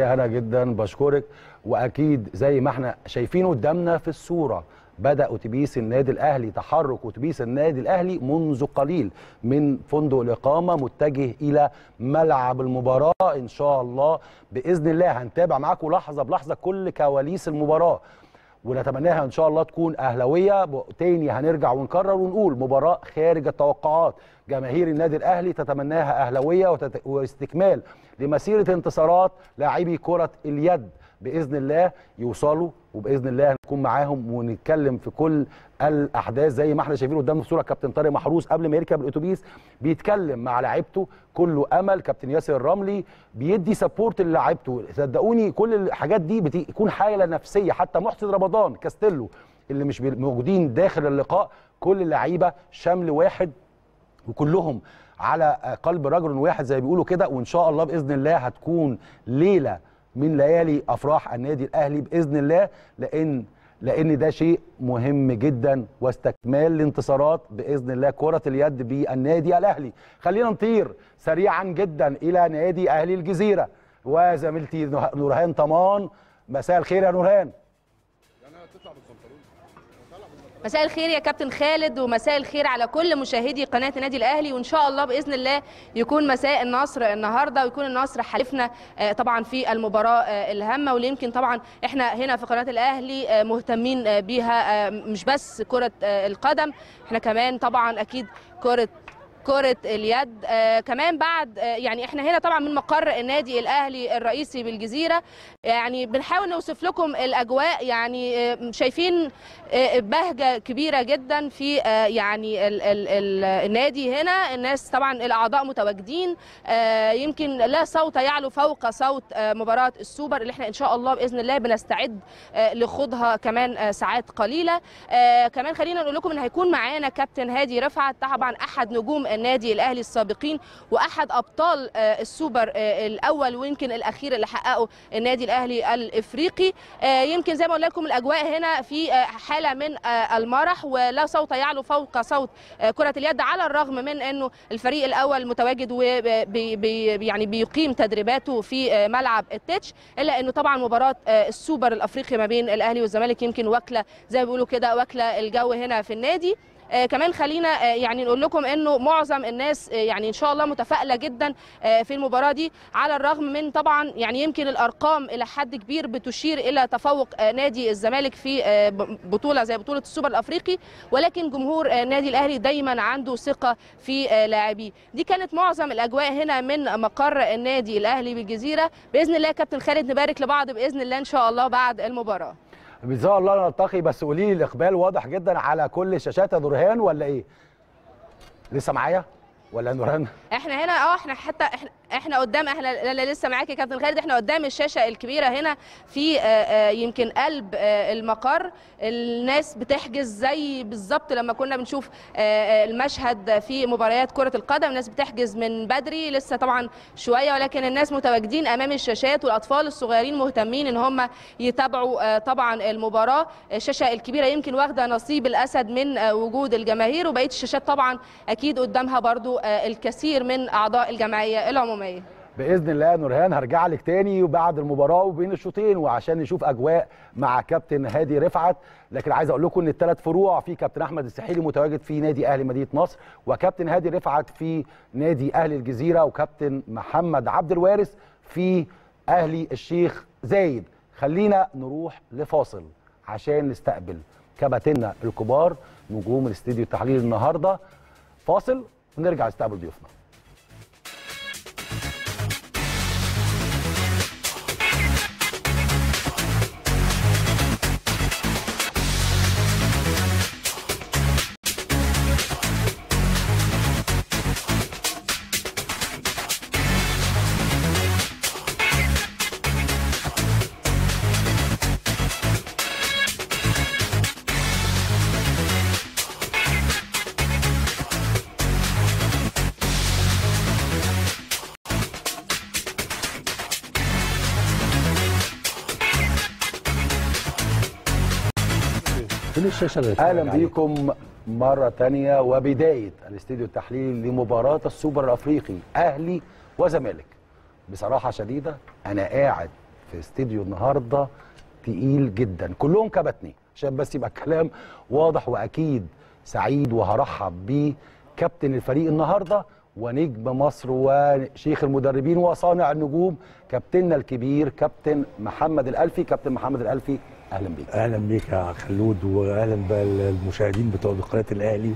يا هنا جدا، بشكرك. وأكيد زي ما احنا شايفين قدامنا في الصورة، بدأ أتوبيس النادي الأهلي، تحرك أتوبيس النادي الأهلي منذ قليل من فندق الإقامة متجه إلى ملعب المباراة. إن شاء الله بإذن الله هنتابع معاكم لحظة بلحظة كل كواليس المباراة، ونتمناها ان شاء الله تكون اهلاويه. تاني هنرجع ونكرر ونقول مباراه خارج التوقعات، جماهير النادي الاهلي تتمناها اهلاويه واستكمال لمسيره انتصارات لاعبي كره اليد. باذن الله يوصلوا، وباذن الله نكون معاهم ونتكلم في كل الاحداث. زي ما احنا شايفين قدام الصوره كابتن طارق محروس قبل ما يركب الاتوبيس بيتكلم مع لاعيبته، كله امل. كابتن ياسر الرملي بيدي سبورت للاعيبته. صدقوني كل الحاجات دي بتكون حاله نفسيه. حتى محسن رمضان كاستيلو اللي مش موجودين داخل اللقاء، كل اللعيبه شمل واحد وكلهم على قلب رجل واحد زي بيقولوا كده. وان شاء الله باذن الله هتكون ليله من ليالي أفراح النادي الأهلي بإذن الله، لأن ده شيء مهم جدا واستكمال لانتصارات بإذن الله كرة اليد بالنادي الأهلي. خلينا نطير سريعا جدا إلى نادي أهلي الجزيرة وزميلتي نورهان طمان. مساء الخير يا نورهان. مساء الخير يا كابتن خالد، ومساء الخير على كل مشاهدي قناة النادي الأهلي. وإن شاء الله بإذن الله يكون مساء النصر النهاردة، ويكون النصر حلفنا طبعا في المباراة الهامة، واللي يمكن طبعا احنا هنا في قناة الأهلي مهتمين بيها. مش بس كرة القدم، احنا كمان طبعا أكيد كرة اليد كمان. بعد يعني احنا هنا طبعا من مقر النادي الاهلي الرئيسي بالجزيره، يعني بنحاول نوصف لكم الاجواء. يعني شايفين بهجه كبيره جدا في يعني ال النادي هنا. الناس طبعا الاعضاء متواجدين، يمكن لا صوت يعلو فوق صوت مباراه السوبر اللي احنا ان شاء الله باذن الله بنستعد لخوضها كمان ساعات قليله. كمان خلينا نقول لكم ان هيكون معانا كابتن هادي رفعت، طبعا احد نجوم النادي الاهلي السابقين واحد ابطال السوبر الاول ويمكن الاخير اللي حققه النادي الاهلي الافريقي. يمكن زي ما قلنا لكم الاجواء هنا في حاله من المرح ولا صوت يعلو فوق صوت كره اليد، على الرغم من انه الفريق الاول متواجد ويعني بيقيم تدريباته في ملعب التتش، الا انه طبعا مباراه السوبر الافريقي ما بين الاهلي والزمالك يمكن واكله زي ما بيقولوا كده، واكله الجو هنا في النادي. كمان خلينا يعني نقول لكم انه معظم الناس يعني ان شاء الله متفائله جدا في المباراه دي، على الرغم من طبعا يعني يمكن الارقام الى حد كبير بتشير الى تفوق نادي الزمالك في بطوله زي بطوله السوبر الافريقي، ولكن جمهور النادي الاهلي دايما عنده ثقه في لاعبيه. دي كانت معظم الاجواء هنا من مقر النادي الاهلي بالجزيره. باذن الله يا كابتن خالد نبارك لبعض باذن الله ان شاء الله بعد المباراه ان شاء الله نلتقي. بس قولي لي الاقبال واضح جدا على كل الشاشات يا نورهان ولا ايه؟ لسه معايا ولا نورهان؟ احنا هنا احنا حتى احنا قدام، احنا لسه معاك يا كابتن خالد، احنا قدام الشاشه الكبيره هنا في يمكن قلب المقر. الناس بتحجز زي بالظبط لما كنا بنشوف المشهد في مباريات كره القدم، الناس بتحجز من بدري لسه طبعا شويه، ولكن الناس متواجدين امام الشاشات والاطفال الصغيرين مهتمين ان هم يتابعوا طبعا المباراه. الشاشه الكبيره يمكن واخده نصيب الاسد من وجود الجماهير، وبقيه الشاشات طبعا اكيد قدامها برضو الكثير من اعضاء الجمعيه العموميه. باذن الله نورهان هرجع لك تاني وبعد المباراه وبين الشوطين وعشان نشوف اجواء مع كابتن هادي رفعت. لكن عايز اقول لكم ان الثلاث فروع، في كابتن احمد السحيلي متواجد في نادي اهلي مدينه نصر، وكابتن هادي رفعت في نادي اهلي الجزيره، وكابتن محمد عبد الوارث في اهلي الشيخ زايد. خلينا نروح لفاصل عشان نستقبل كباتننا الكبار نجوم الاستديو التحليل النهارده. فاصل ونرجع نستقبل ضيوفنا. اهلا بيكم مره ثانيه وبدايه الاستديو التحليل لمباراه السوبر الافريقي اهلي وزمالك. بصراحه شديده انا قاعد في استديو النهارده تقيل جدا، كلهم كباتني عشان بس يبقى الكلام واضح، واكيد سعيد وهرحب بكابتن الفريق النهارده ونجم مصر وشيخ المدربين وصانع النجوم كابتننا الكبير كابتن محمد الألفي. كابتن محمد الألفي اهلا بيك. اهلا بيك يا خلود واهلا بالمشاهدين بتوع قناه الاهلي،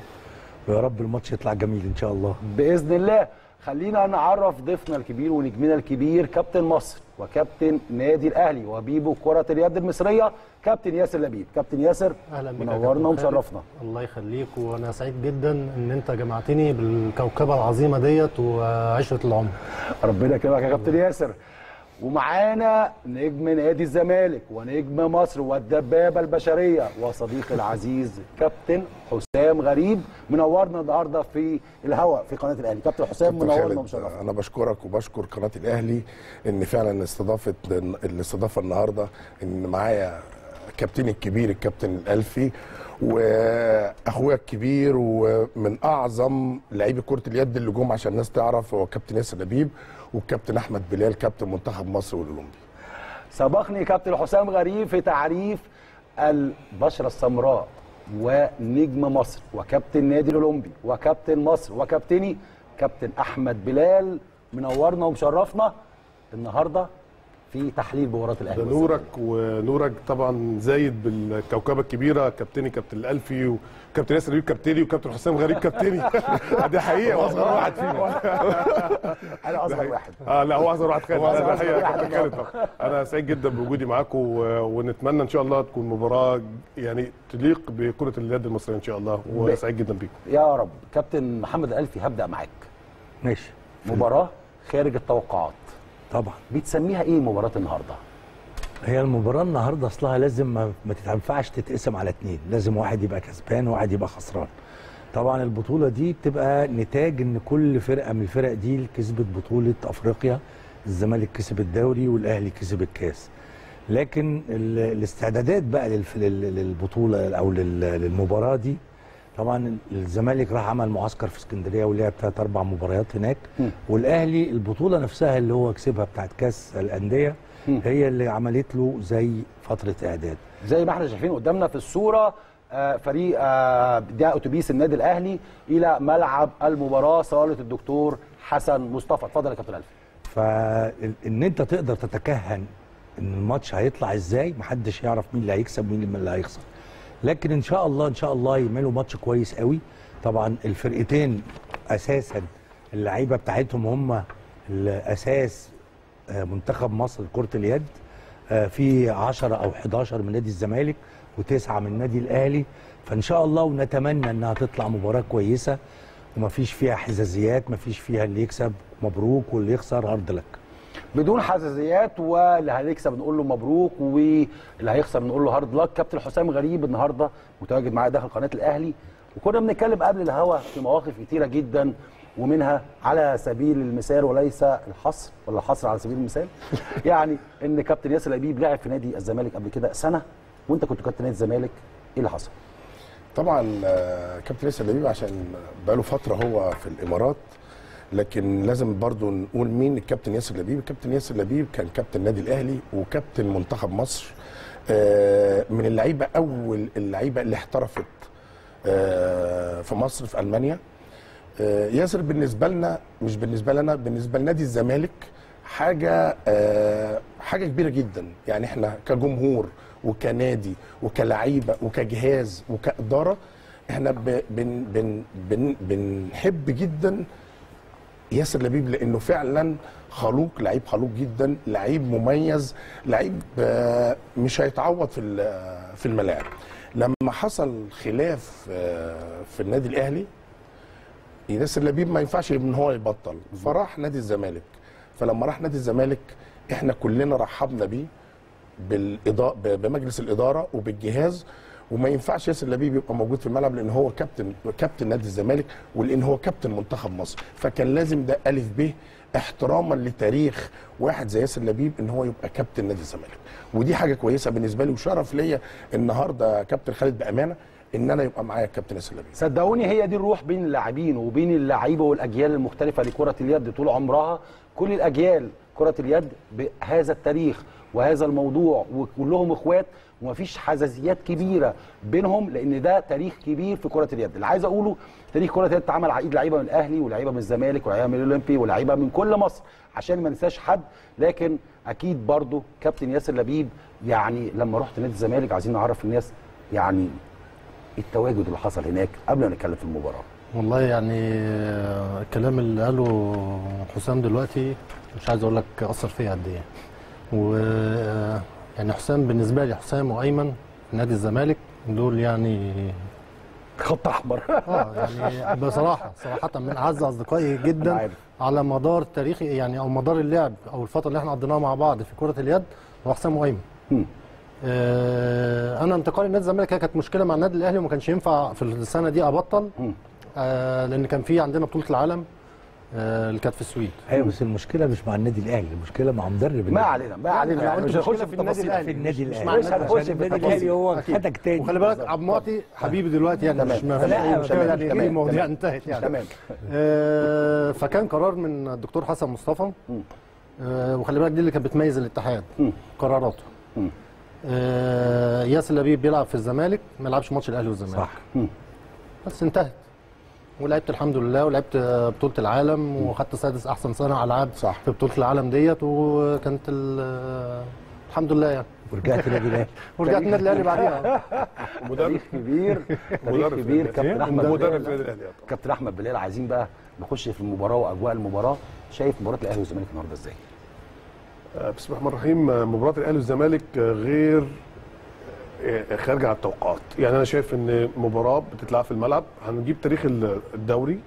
ويا رب الماتش يطلع جميل ان شاء الله باذن الله. خلينا نعرف ضيفنا الكبير ونجمنا الكبير كابتن مصر وكابتن نادي الاهلي وبيبو كره اليد المصريه كابتن ياسر لبيب. كابتن ياسر منورنا ومشرفنا. الله يخليك، وانا سعيد جدا ان انت جمعتني بالكوكبه العظيمه ديت وعشره العمر. ربنا يكرمك يا كابتن ياسر. ومعانا نجم نادي الزمالك ونجم مصر والدبابه البشريه وصديقي العزيز كابتن حسام غريب، منورنا النهارده في الهواء في قناه الاهلي. كابتن حسام منورنا ومشرفنا. انا بشكرك وبشكر قناه الاهلي ان فعلا استضافه الاستضافه النهارده، ان معايا كابتن الكبير الكابتن الألفي واخويا الكبير ومن اعظم لعيبه كره اليد اللي جم عشان الناس تعرف، هو كابتن ياسر لبيب والكابتن احمد بلال كابتن منتخب مصر والاولمبي. سبقني كابتن حسام غريب في تعريف البشره السمراء ونجم مصر وكابتن نادي الاولمبي وكابتن مصر وكابتني كابتن احمد بلال، منورنا ومشرفنا النهارده في تحليل مباراه الاهلي. نورك ونورك طبعا زايد بالكوكبه الكبيره كابتني كابتن الألفي وكابتن ياسر لبيب كابتني وكابتن حسام غريب كابتني. دي حقيقه واصغر واحد فينا. انا اصغر واحد. لا هو اصغر واحد خالد. انا الحقيقه انا سعيد جدا بوجودي معاكم، ونتمنى ان شاء الله تكون مباراه يعني تليق بكره اليد المصريه ان شاء الله، وسعيد جدا بيكم. يا رب. كابتن محمد الألفي هبدا معاك. ماشي. مباراه خارج التوقعات. طبعا. بتسميها ايه مباراه النهارده؟ هي المباراه النهارده اصلها لازم ما تنفعش تتقسم على اتنين، لازم واحد يبقى كسبان وواحد يبقى خسران. طبعا البطوله دي بتبقى نتاج ان كل فرقه من الفرق دي كسبت بطوله افريقيا. الزمالك كسب الدوري والاهلي كسب الكاس، لكن الاستعدادات بقى للبطوله او للمباراه دي، طبعا الزمالك راح عمل معسكر في اسكندريه ولعب 3-4 مباريات هناك، والاهلي البطوله نفسها اللي هو كسبها بتاعت كاس الانديه هي اللي عملت له زي فتره اعداد. زي ما احنا شايفين قدامنا في الصوره فريق ده اتوبيس النادي الاهلي الى ملعب المباراه صاله الدكتور حسن مصطفى. اتفضل يا كابتن الف. فان انت تقدر تتكهن ان الماتش هيطلع ازاي، محدش يعرف مين اللي هيكسب ومين اللي هيخسر، لكن ان شاء الله ان شاء الله يعملوا ماتش كويس قوي. طبعا الفرقتين اساسا اللعيبه بتاعتهم هم الاساس منتخب مصر كره اليد، في 10 او 11 من نادي الزمالك و9 من نادي الاهلي، فان شاء الله ونتمنى انها تطلع مباراه كويسه ومفيش فيها حزازيات، مفيش فيها اللي يكسب مبروك واللي يخسر هارد لك، بدون حزازيات، واللي هيكسب نقول له مبروك واللي هيخسر نقول له هارد لك. كابتن حسام غريب النهارده متواجد معايا داخل قناه الاهلي، وكنا بنتكلم قبل الهوا في مواقف كتيره جدا، ومنها على سبيل المثال وليس الحصر، ولا حصر على سبيل المثال يعني ان كابتن ياسر لبيب لعب في نادي الزمالك قبل كده سنه وانت كنت كابتن نادي الزمالك، ايه اللي حصل؟ طبعا كابتن ياسر لبيب عشان بقاله فتره هو في الامارات، لكن لازم برضو نقول مين الكابتن ياسر لبيب. الكابتن ياسر لبيب كان كابتن النادي الاهلي وكابتن منتخب مصر، من اللعيبه اول اللعيبه اللي احترفت في مصر في المانيا. ياسر بالنسبه لنا، مش بالنسبه لنا، بالنسبه لنادي الزمالك حاجه كبيره جدا، يعني احنا كجمهور وكنادي وكلعيبه وكجهاز وكاداره احنا بن بن بن بنحب جدا ياسر لبيب، لانه فعلا خلوق، لعيب خلوق جدا، لعيب مميز، لعيب مش هيتعوض في الملاعب. لما حصل خلاف في النادي الاهلي، ياسر لبيب ما ينفعش ان هو يبطل، فراح نادي الزمالك. فلما راح نادي الزمالك احنا كلنا رحبنا بيه بمجلس الاداره وبالجهاز، وما ينفعش ياسر لبيب يبقى موجود في الملعب لان هو كابتن نادي الزمالك، ولان هو كابتن منتخب مصر، فكان لازم ده الف ب احتراما لتاريخ واحد زي ياسر لبيب ان هو يبقى كابتن نادي الزمالك، ودي حاجه كويسه بالنسبه لي وشرف ليا النهارده كابتن خالد بامانه ان انا يبقى معايا الكابتن ياسر لبيب. صدقوني هي دي الروح بين اللاعبين وبين اللعيبه والاجيال المختلفه لكره اليد طول عمرها، كل الاجيال كره اليد بهذا التاريخ وهذا الموضوع وكلهم اخوات ومفيش حزازيات كبيره بينهم، لان ده تاريخ كبير في كره اليد. اللي عايز اقوله تاريخ كره اليد اتعمل على ايد لعيبه من الاهلي ولعيبه من الزمالك ولعيبه من الاولمبي ولعيبه من كل مصر عشان ما ننساش حد، لكن اكيد برضه كابتن ياسر لبيب يعني لما رحت نادي الزمالك عايزين نعرف الناس يعني التواجد اللي حصل هناك قبل ما نتكلم في المباراه. والله يعني الكلام اللي قاله حسام دلوقتي مش عايز اقول لك اثر فيا قد ايه، و يعني حسام بالنسبه لي، حسام وايمن نادي الزمالك دول يعني خط احمر يعني بصراحه صراحه من اعز اصدقائي جدا على مدار تاريخي يعني او مدار اللعب او الفتره اللي احنا قضيناها مع بعض في كره اليد هو حسام وايمن. انا انتقالي لنادي الزمالك كانت مشكله مع النادي الاهلي وما كانش ينفع في السنه دي ابطل، لان كان في عندنا بطوله العالم اللي كانت في السويد. ايوه بس المشكله مش مع النادي الاهلي، المشكله مع مدرب. ما علينا ما علينا، مش هنخش في النادي الاهلي، في النادي الاهلي مش هنخش في النادي الاهلي، هو خدك تاني. وخلي بالك عبد المعطي حبيبي دلوقتي يعني مش يعني المواضيع انتهت يعني تمام. فكان قرار من الدكتور حسن مصطفى، وخلي بالك دي اللي كانت بتميز الاتحاد قراراته. ياسر لبيب بيلعب في الزمالك ما يلعبش ماتش الاهلي والزمالك صح، بس انتهت ولعبت الحمد لله ولعبت بطوله العالم وخدت سادس احسن صانع العاب في بطوله العالم ديت، وكانت الحمد لله يعني ورجعت النادي الاهلي ورجعت النادي الاهلي بعديها مدرب كبير مدرب كبير كابتن احمد كابتن احمد بلال. عايزين بقى نخش في المباراه واجواء المباراه، شايف مباراه الاهلي والزمالك النهارده ازاي؟ بسم الله الرحمن الرحيم. مباراه الاهلي والزمالك غير خارجه عن التوقعات، يعني انا شايف ان مباراه بتتلعب في الملعب، هنجيب تاريخ الدوري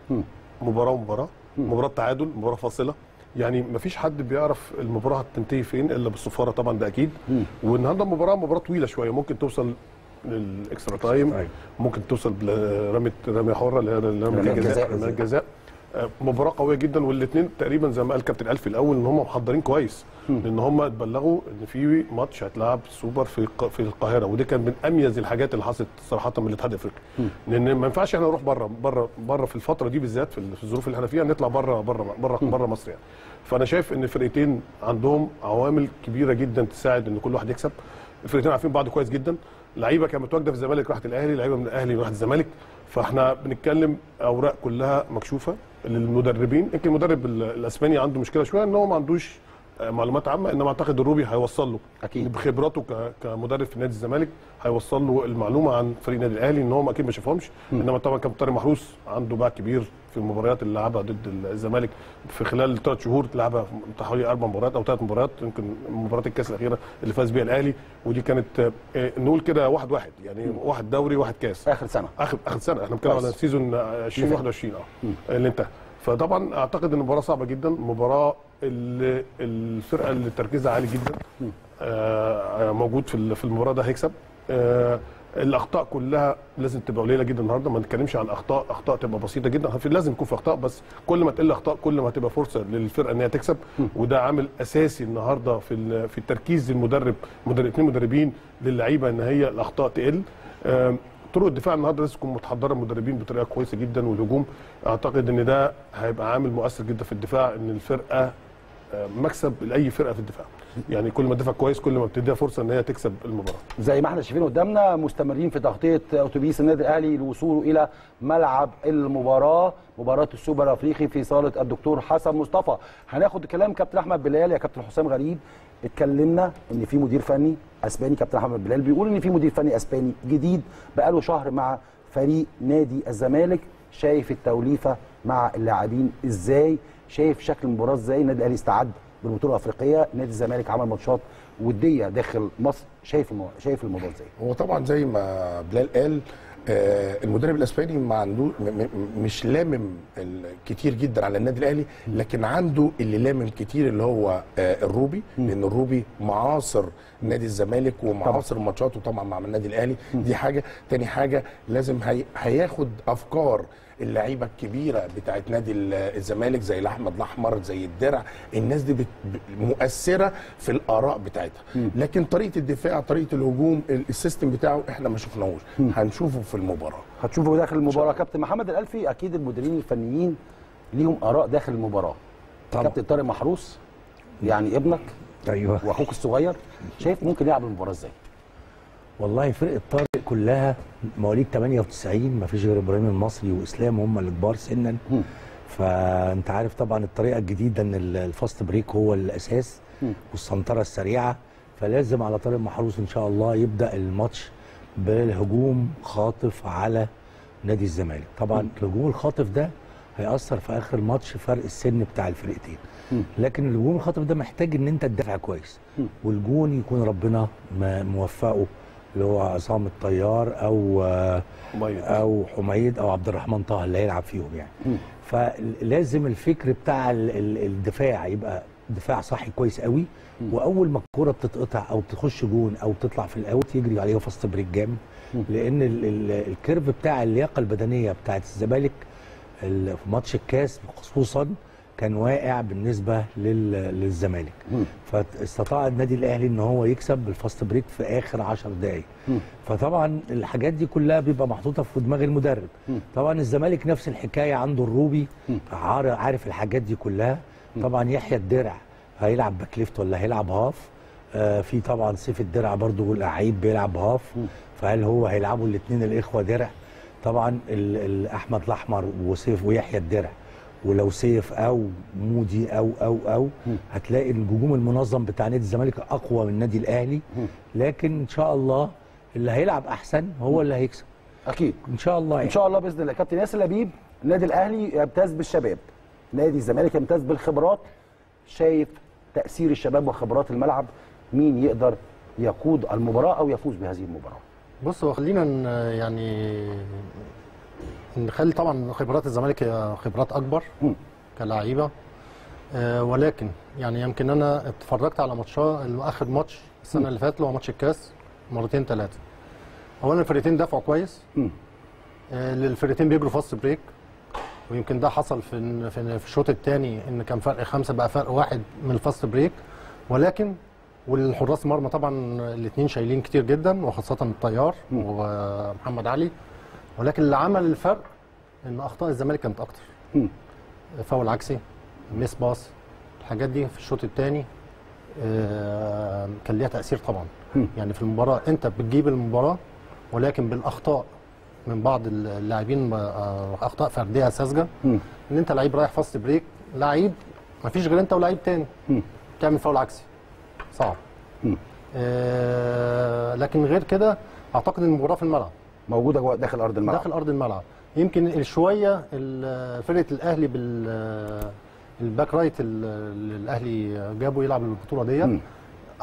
مباراه ومباراه، مباراه تعادل، مباراه فاصله، يعني مفيش حد بيعرف المباراه هتنتهي فين الا بالصفاره طبعا ده اكيد. والنهارده مباراه طويله شويه، ممكن توصل للاكسترا تايم، ممكن توصل رميه حره لرميه الجزاء. مباراه قويه جدا، والاثنين تقريبا زي ما قال كابتن الف الاول ان هم محضرين كويس، لان هم اتبلغوا ان في ماتش هتلعب سوبر في القاهره، ودي كان من اميز الحاجات اللي حصلت صراحه من الاتحاد الافريقي، لان ما ينفعش احنا نروح بره بره بره في الفتره دي بالذات، في الظروف اللي احنا فيها نطلع بره بره بره بره مصر يعني. فانا شايف ان الفرقتين عندهم عوامل كبيره جدا تساعد ان كل واحد يكسب. الفرقتين عارفين بعض كويس جدا، لعيبه كانت متواجده في الزمالك راحت الاهلي، لعيبه من الاهلي راحت الزمالك، فاحنا بنتكلم اوراق كلها مكشوفه للمدربين. يمكن المدرب الاسباني عنده مشكله شويه ان هو ما عندوش معلومات عامه، انما اعتقد الروبي هيوصل له اكيد بخبراته كمدرب في نادي الزمالك، هيوصل له المعلومه عن فريق نادي الاهلي ان هو اكيد ما شافهمش، انما طبعا كان طارق محروس عنده باع كبير في المباريات اللي لعبها ضد الزمالك في خلال 3 شهور، لعبها حوالي 4 مباريات أو 3 مباريات، يمكن مباراه الكاس الاخيره اللي فاز بيها الاهلي، ودي كانت نقول كده 1-1 يعني، 1 دوري 1 كاس اخر سنه احنا بنتكلم على سيزون 2021 اللي انتهى. فطبعا اعتقد ان المباراه صعبه جدا، مباراه الفرقه اللي تركيزها عالي جدا موجود في المباراه ده هيكسب. الاخطاء كلها لازم تبقى قليله جدا النهارده، ما نتكلمش عن اخطاء تبقى بسيطه جدا، لازم يكون في اخطاء، بس كل ما تقل اخطاء كل ما هتبقى فرصه للفرقه ان هي تكسب، وده عامل اساسي النهارده في تركيز المدرب، اثنين مدربين للعيبه ان هي الاخطاء تقل. طرق الدفاع النهارده لازم تكون متحضره المدربين بطريقه كويسه جدا، والهجوم اعتقد ان ده هيبقى عامل مؤثر جدا في الدفاع، ان الفرقه مكسب لاي فرقه في الدفاع، يعني كل ما تدافع كويس كل ما بتديها فرصه ان هي تكسب المباراه. زي ما احنا شايفين قدامنا مستمرين في تغطيه اتوبيس النادي الاهلي لوصوله الى ملعب المباراه، مباراه السوبر الافريقي في صاله الدكتور حسن مصطفى. هناخد كلام كابتن احمد بلال، يا كابتن حسام غريب اتكلمنا ان في مدير فني اسباني، كابتن احمد بلال بيقول ان في مدير فني اسباني جديد بقاله شهر مع فريق نادي الزمالك، شايف التوليفه مع اللاعبين ازاي، شايف شكل المباراه ازاي، النادي الاهلي استعد بالبطوله الافريقيه، نادي الزمالك عمل ماتشات وديه داخل مصر، شايف الموضوع ازاي؟ هو طبعا زي ما بلال قال المدرب الاسباني ما عنده مش لامم كتير جدا على النادي الاهلي، لكن عنده اللي لامم كتير اللي هو الروبي، لان الروبي معاصر نادي الزمالك ومعاصر ماتشاته طبعا مع النادي الاهلي، دي حاجه. تاني حاجه لازم هياخد افكار اللعيبه الكبيره بتاعت نادي الزمالك زي احمد الاحمر زي الدرع، الناس دي مؤثره في الاراء بتاعتها، لكن طريقه الدفاع طريقه الهجوم السيستم بتاعه احنا ما شفناهوش، هنشوفه في المباراه، هتشوفه داخل المباراه. كابتن محمد الالفي اكيد المديرين الفنيين ليهم اراء داخل المباراه، كابتن طارق محروس يعني ابنك ايوه واخوك الصغير، شايف ممكن يلعب المباراه ازاي؟ والله فرقه طارق كلها مواليد 98، ما فيش غير ابراهيم المصري واسلام هم اللي كبار سنا، فانت عارف طبعا الطريقه الجديده ان الفاست بريك هو الاساس والسنطره السريعه، فلازم على طارق محروس ان شاء الله يبدا الماتش بالهجوم خاطف على نادي الزمالك. طبعا الهجوم الخاطف ده هيأثر في اخر الماتش فرق السن بتاع الفرقتين، لكن الهجوم الخاطف ده محتاج ان انت تدافع كويس، والجون يكون ربنا موفقه اللي هو عصام الطيار او حميد او عبد الرحمن طه اللي هيلعب فيهم يعني. فلازم الفكر بتاع الدفاع يبقى دفاع صحي كويس قوي، واول ما الكوره بتتقطع او بتخش جون او بتطلع في الاوت يجري عليها فاست بريك جامد، لان الكيرف بتاع اللياقه البدنيه بتاعت الزمالك في ماتش الكاس خصوصا كان واقع بالنسبه للزمالك، فاستطاع النادي الاهلي ان هو يكسب بالفاست بريك في اخر 10 دقائق. فطبعا الحاجات دي كلها بيبقى محطوطه في دماغ المدرب. طبعا الزمالك نفس الحكايه، عنده الروبي عارف الحاجات دي كلها. طبعا يحيى الدرع هيلعب باك ليفت ولا هيلعب هاف، في طبعا سيف الدرع برضو لعيب بيلعب هاف، فهل هو هيلعبوا الاثنين الاخوه درع؟ طبعا احمد الاحمر وسيف ويحيى الدرع، ولو سيف او مودي او هتلاقي الهجوم المنظم بتاع نادي الزمالك اقوى من نادي الاهلي، لكن ان شاء الله اللي هيلعب احسن هو اللي هيكسب اكيد ان شاء الله يعني. ان شاء الله باذن الله. كابتن ياسر لبيب، النادي الاهلي يمتاز بالشباب، نادي الزمالك يمتاز بالخبرات، شايف تاثير الشباب وخبرات الملعب، مين يقدر يقود المباراه او يفوز بهذه المباراه؟ بص هو خلينا يعني نخلي طبعا خبرات الزمالك هي خبرات اكبر كلاعيبه، ولكن يعني يمكن انا اتفرجت على ماتشها، اخر ماتش السنه اللي فاتت اللي هو ماتش الكاس 2 أو 3، اولا الفرقتين دافعوا كويس. الفرقتين بيجروا فاست بريك، ويمكن ده حصل في الشوط الثاني، ان كان فرق 5 بقى فرق 1 من الفاست بريك. ولكن والحراس مرمى طبعا الاثنين شايلين كتير جدا، وخاصه الطيار ومحمد علي. ولكن اللي عمل الفرق ان اخطاء الزمالك كانت اكتر. فاول عكسي، ميس باس، الحاجات دي في الشوط الثاني كان ليها تاثير طبعا. يعني في المباراه انت بتجيب المباراه، ولكن بالاخطاء من بعض اللاعبين، اخطاء فرديه ساذجه، ان انت لعيب رايح فاست بريك، لعيب ما فيش غير انت ولعيب تاني، تعمل فاول عكسي صعب. لكن غير كده اعتقد ان المباراه في الملعب موجوده داخل ارض الملعب، يمكن شويه فرقه الاهلي بالباك رايت اللي الاهلي جابه يلعب البطوله دي،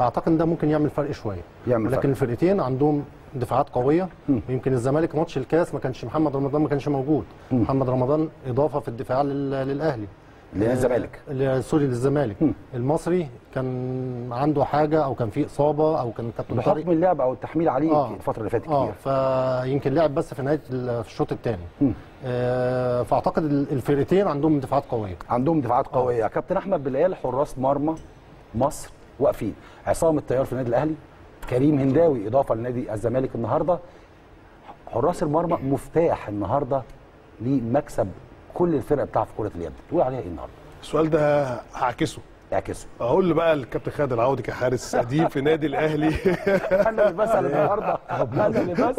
اعتقد ان ده ممكن يعمل فرق شويه. لكن الفرقتين عندهم دفاعات قويه. يمكن الزمالك ماتش الكاس ما كانش محمد رمضان موجود. محمد رمضان اضافه في الدفاع للاهلي، للزمالك، سوري للزمالك. المصري كان عنده حاجه، او كان فيه اصابه، او كان كابتن طارق بحكم اللعب او التحميل عليه الفتره اللي فاتت كتير، فيمكن لعب بس في نهايه الشوط الثاني. فاعتقد الفرقتين عندهم دفاعات قويه، يا كابتن احمد بلال. حراس مرمى مصر واقفين، عصام الطيار في النادي الاهلي، كريم هنداوي اضافه لنادي الزمالك النهارده. حراس المرمى مفتاح النهارده لمكسب كل الفرق بتاعها في كره اليد. تقول عليها ايه النهارده؟ السؤال ده هعكسه، اقول له بقى الكابتن خالد العوضي كحارس قديم في نادي الاهلي. انا اللي بسال النهارده،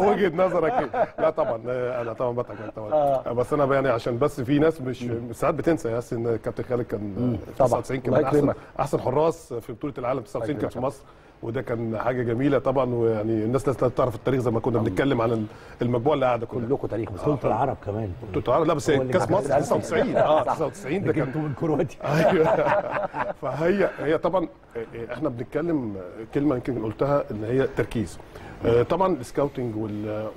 وجهه نظرك ايه؟ لا طبعا انا طبعا بتاكد طبعا، بس انا يعني عشان بس في ناس مش ساعات بتنسى بس ان الكابتن خالد كان 99 كمان احسن حراس في بطوله العالم 99 كان في مصر، وده كان حاجه جميله طبعا. ويعني الناس لازم تعرف التاريخ زي ما كنا بنتكلم على المجموعه اللي قاعده كلها، كلكم تاريخ بطوله العرب كمان، بطوله العرب. لا بس كاس مصر 99 99 ده كان من كرواتيا. ايوه، فهي طبعا احنا بنتكلم كلمه يمكن قلتها ان هي تركيز. طبعا السكاوتنج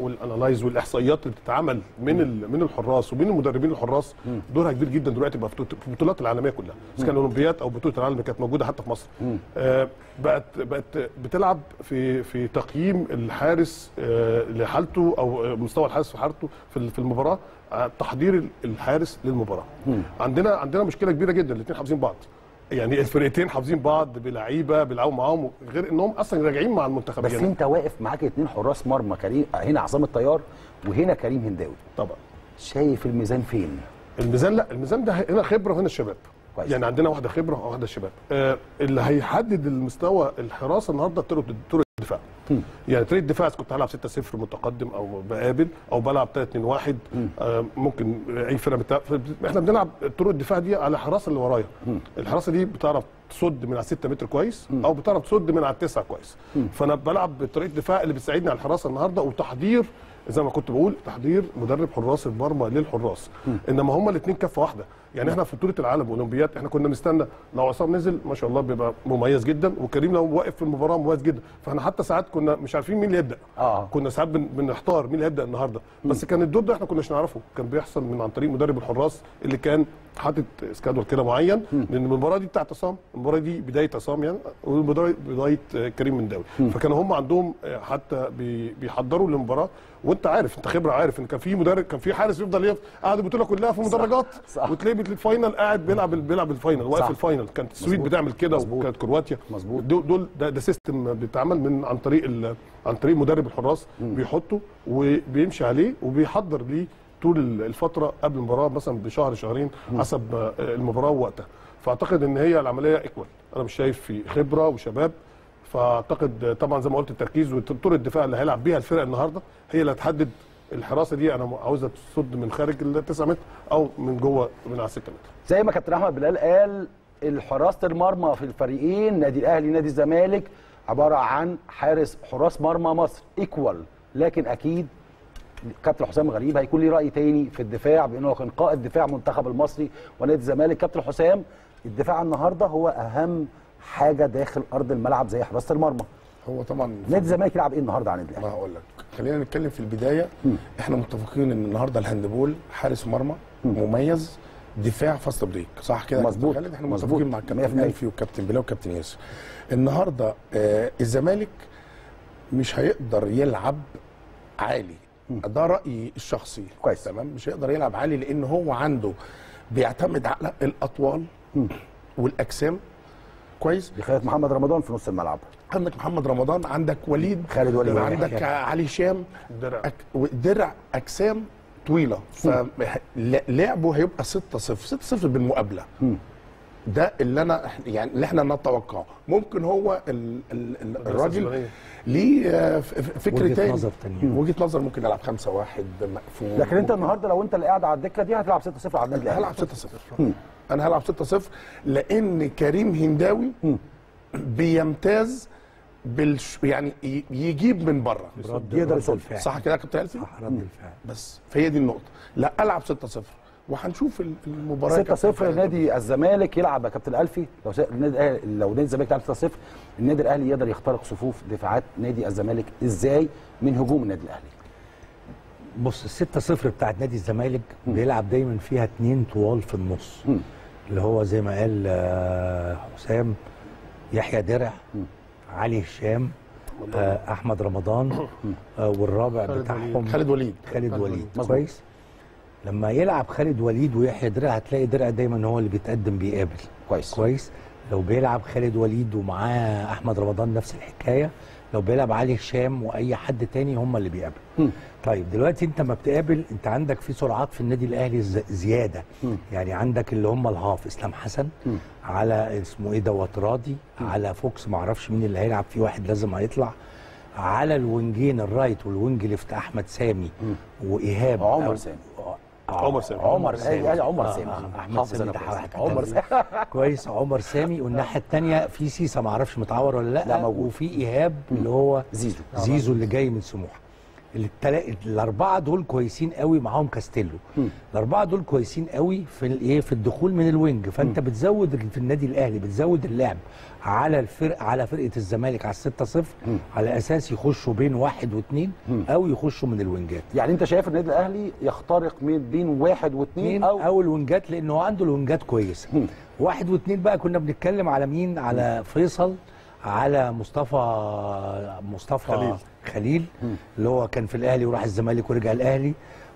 والانالايز والاحصائيات اللي بتتعمل من الحراس ومن المدربين الحراس دورها كبير جدا دلوقتي بقى في البطولات العالميه كلها، اذا كان الاولمبياد او بطوله العالم كانت موجوده حتى في مصر. بقت بتلعب في تقييم الحارس لحالته، او مستوى الحارس في حالته في المباراه، تحضير الحارس للمباراه. عندنا مشكله كبيره جدا، الاثنين حافظين بعض، يعني الفرقتين حافظين بعض بلعيبه بيلعبوا معاهم، غير انهم اصلا راجعين مع المنتخب. بس يعني انت واقف معاك اثنين حراس مرمى، كريم هنا عصام الطيار وهنا كريم هنداوي، طبعا شايف الميزان فين؟ الميزان، لا الميزان ده هنا خبره وهنا الشباب. يعني عندنا واحده خبره وواحده شباب. اللي هيحدد المستوى الحراسه النهارده طرق الدفاع. يعني طريقه الدفاع كنت هلعب 6-0 متقدم، او بقابل، او بلعب 3-2-1، ممكن اي فرقه احنا بنلعب طرق الدفاع دي على الحراسه اللي ورايا. الحراسه دي بتعرف تصد من على 6 متر كويس، او بتعرف تصد من على 9 كويس. فانا بلعب بطريقه الدفاع اللي بتساعدني على الحراسه النهارده، وتحضير زي ما كنت بقول، تحضير مدرب حراس المرمى للحراس. انما هما الاثنين كفه واحده. يعني احنا في بطوله العالم والاولمبياد احنا كنا بنستنى لو عصام نزل ما شاء الله بيبقى مميز جدا، وكريم لو واقف في المباراه مميز جدا، فاحنا حتى ساعات كنا مش عارفين مين اللي هيبدا. كنا ساعات بنحتار مين اللي هيبدا النهارده. بس كان الدور ده احنا كناش نعرفه، كان بيحصل من عن طريق مدرب الحراس اللي كان حاطط سكادول كده معين، لان المباراه دي بتاعت عصام، المباراه دي بدايه عصام يعني، وبدايه كريم هنداوي. فكانوا هم عندهم حتى بيحضروا للمباراه، وانت عارف انت خبره، عارف ان كان في مدرب، كان في حارس بيفضل قاعد البطوله كلها في مدرجات، وتلاقيه الفاينل قاعد بيلعب الفاينل، واقف الفاينل. كانت السويد بتعمل كده، وكانت كرواتيا دول ده سيستم بيتعمل من عن طريق مدرب الحراس، بيحطه وبيمشي عليه وبيحضر ليه طول الفتره قبل المباراه، مثلا بشهر شهرين حسب المباراه ووقتها. فاعتقد ان هي العمليه ايكوال، انا مش شايف في خبره وشباب. فاعتقد طبعا زي ما قلت التركيز وطرق الدفاع اللي هيلعب بيها الفرق النهارده هي اللي هتحدد الحراسه دي. انا عاوزها تصد من خارج ال 9 متر، او من جوه من على 6 متر. زي ما كابتن احمد بلال قال، الحراسه المرمى في الفريقين، نادي الاهلي نادي الزمالك، عباره عن حراس مرمى مصر ايكوال. لكن اكيد كابتن حسام غريب هيكون ليه راي تاني في الدفاع، بانه كان قائد دفاع منتخب المصري ونادي الزمالك. كابتن حسام، الدفاع النهارده هو اهم حاجه داخل ارض الملعب زي حراسه المرمى. هو طبعا نادي الزمالك يلعب ايه النهارده عن النادي الاهلي؟ ما هقول لك، خلينا نتكلم في البدايه. احنا متفقين ان النهارده الهاندبول، حارس مرمى مميز، دفاع فاست بريك، صح كده؟ مظبوط، احنا متفقين مع الكابتن ألفي والكابتن بلال والكابتن ياسر. النهارده الزمالك مش هيقدر يلعب عالي. ده رايي الشخصي. كويس تمام. مش هيقدر يلعب عالي لان هو عنده بيعتمد على الاطوال والاجسام. كويس. بيخاف محمد رمضان في نص الملعب. عندك محمد رمضان، عندك وليد، خالد وليد، عندك علي هشام، درع، اجسام طويله. فلعبه هيبقى 6-0 بالمقابله. ده اللي انا يعني اللي احنا نتوقعه. ممكن هو الراجل ليه فكره تانية، وجهه نظر. ممكن العب 5-1 مقفول. لكن انت النهارده لو انت اللي قاعد على الدكه دي هتلعب 6-0 على النادي الاهلي. هلعب 6-0. انا هلعب 6-0 لان كريم هنداوي بيمتاز يعني يجيب من بره، يقدر يصد. صح كده يا كابتن هلفي؟ صح، رد الفعل. بس فهي دي النقطه. لا العب 6-0 وهنشوف المباراه. 6-0 نادي الزمالك يلعب يا كابتن الألفي. لو نادي الزمالك يلعب 6-0، النادي الاهلي يقدر يخترق صفوف دفاعات نادي الزمالك ازاي من هجوم النادي الاهلي؟ بص، 6-0 بتاعت نادي الزمالك بيلعب دايما فيها 2 طوال في النص، اللي هو زي ما قال حسام، يحيى درع، علي هشام، احمد رمضان، والرابع بتاعهم خالد وليد. خالد وليد. كويس. لما يلعب خالد وليد ويحيى درع هتلاقي درع دايما هو اللي بيتقدم بيقابل. كويس. كويس. لو بيلعب خالد وليد ومعاه احمد رمضان نفس الحكايه. لو بيلعب علي هشام واي حد تاني هم اللي بيقابل. طيب دلوقتي انت ما بتقابل، انت عندك في سرعات في النادي الاهلي زياده. يعني عندك اللي هم الهاف، اسلام حسن، على اسمه ايه دوت، راضي، على فوكس، ما اعرفش مين اللي هيلعب، في واحد لازم هيطلع، على الوينجين الرايت والوينج ليفت احمد سامي وايهاب، عمر سامي. عمر سامي. كويس. عمر سامي. والناحيه الثانيه في سيسه، ما اعرفش متعور ولا لا، وفي ايهاب اللي هو زيزو اللي جاي من سموحه. الاربعه دول كويسين قوي، معاهم كاستيلو. الاربعه دول كويسين قوي في الايه، في الدخول من الوينج. فانت بتزود في النادي الاهلي، بتزود اللعب على فرقه الزمالك على 6-0 على اساس يخشوا بين 1 و2 او يخشوا من الوينجات. يعني انت شايف النادي الاهلي يخترق بين 1 و2 او الوينجات، لانه عنده الوينجات كويسه. 1 و2 بقى كنا بنتكلم على مين؟ على فيصل، على مصطفى خليل اللي هو كان في الاهلي وراح الزمالك ورجع الاهلي،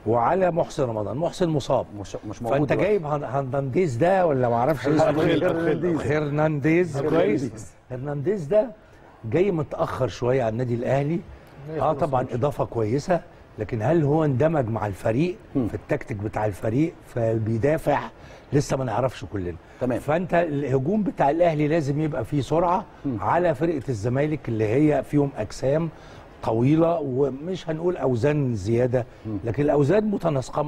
وعلى محسن رمضان. محسن مصاب، مش موجود. فانت جايب هرنانديز ده، ولا ما اعرفش اسمه ايه، هرنانديز. كويس. هرنانديز ده جاي متاخر شويه على النادي الاهلي. طبعا اضافه كويسه، لكن هل هو اندمج مع الفريق في التكتيك بتاع الفريق فبيدافع؟ لسه ما نعرفش كلنا. تمام. فانت الهجوم بتاع الاهلي لازم يبقى فيه سرعه على فرقه الزمالك اللي هي فيهم اجسام طويله، ومش هنقول اوزان زياده، لكن الاوزان متناسقه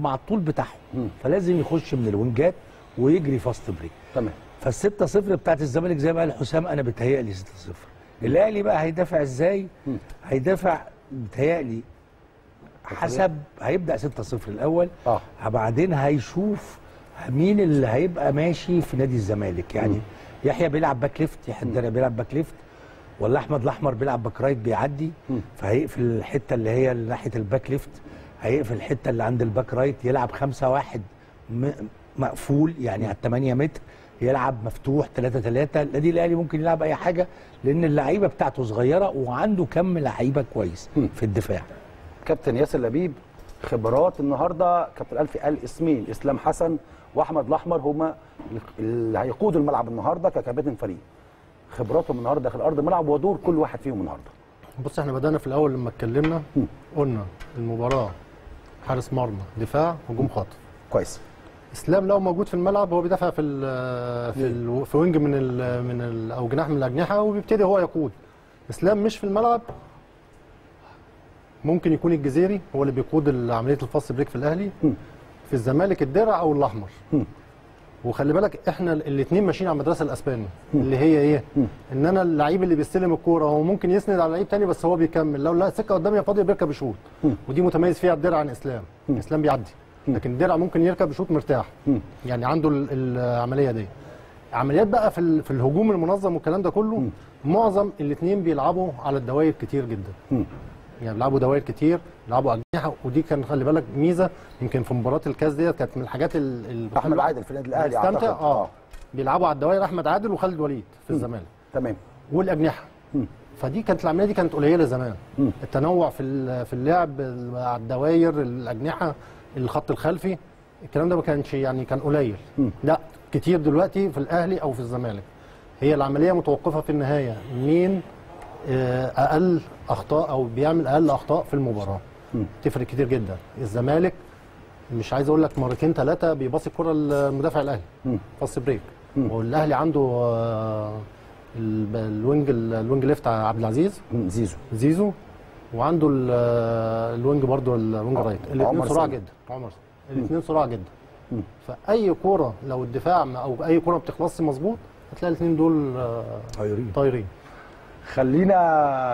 مع الطول بتاعهم. فلازم يخش من الوينجات ويجري فاست بريك. تمام. فال6-0 بتاعت الزمالك زي ما قال حسام، انا بتهيألي 6-0. الاهلي بقى هيدافع ازاي؟ هيدافع بتهيألي حسب، هيبدا 6-0 الاول. بعدين هيشوف مين اللي هيبقى ماشي في نادي الزمالك. يعني يحيى بيلعب باك ليفت، يحيى الدرع بيلعب باك ليفت، ولا احمد الاحمر بيلعب باك رايت بيعدي. فهيقفل الحته اللي هي ناحيه الباك ليفت، هيقفل الحته اللي عند الباك رايت، يلعب 5-1 مقفول، يعني على 8 متر، يلعب مفتوح 3-3. النادي الاهلي ممكن يلعب اي حاجه لان اللعيبه بتاعته صغيره وعنده كم لعيبه كويس في الدفاع. كابتن ياسر لبيب، خبرات النهارده كابتن الألفي قال اسمين، اسلام حسن واحمد الاحمر، هما اللي هيقودوا الملعب النهارده ككابتن فريق. خبراتهم النهارده في ارض الملعب ودور كل واحد فيهم النهارده. بص، احنا بدانا في الاول لما اتكلمنا قلنا المباراه حارس مرمى، دفاع، هجوم، خطف. كويس. اسلام لو موجود في الملعب هو بيدافع في وينج من او جناح من الاجنحه، وبيبتدي هو يقود. اسلام مش في الملعب، ممكن يكون الجزيري هو اللي بيقود عمليه الفاست بريك في الاهلي. في الزمالك الدرع او الاحمر. وخلي بالك احنا الاثنين ماشيين على المدرسه الاسبانيه، اللي هي ايه؟ ان انا اللعيب اللي بيستلم الكوره هو ممكن يسند على لعيب تاني، بس هو بيكمل. لو لا سكه قدامي فاضيه بيركب يشوط، ودي متميز فيها الدرع عن اسلام. اسلام بيعدي، لكن الدرع ممكن يركب يشوط مرتاح. يعني عنده العمليه دي. عمليات بقى في الهجوم المنظم والكلام ده كله، معظم الاثنين بيلعبوا على الدوائر كتير جدا. يعني بيلعبوا دوائر كتير، بيلعبوا اجنحه، ودي كان خلي بالك ميزه يمكن في مباراه الكاس ديت، كانت من الحاجات اللي احمد عادل في النادي الاهلي استمتع. بيلعبوا على الدوائر احمد عادل وخالد وليد في الزمالك. تمام. والاجنحه فدي كانت العمليه دي كانت قليله زمان. التنوع في اللعب على الدواير، الاجنحه، الخط الخلفي، الكلام ده ما كانش يعني كان قليل. لا كتير دلوقتي في الاهلي او في الزمالك. هي العمليه متوقفه في النهايه مين اقل اخطاء او بيعمل اقل اخطاء في المباراه. تفرق كتير جدا. الزمالك مش عايز اقول لك مرتين ثلاثه بيباصي الكره لمدافع الاهلي فاست بريك، والاهلي عنده الوينج ليفت عبد العزيز زيزو، وعنده الوينج برضه الوينج رايت، الاثنين سرعه جدا، عمر الاثنين سرعه جدا. فاي كوره لو الدفاع او اي كوره ما بتخلصش مظبوط هتلاقي الاثنين دول طايرين. خلينا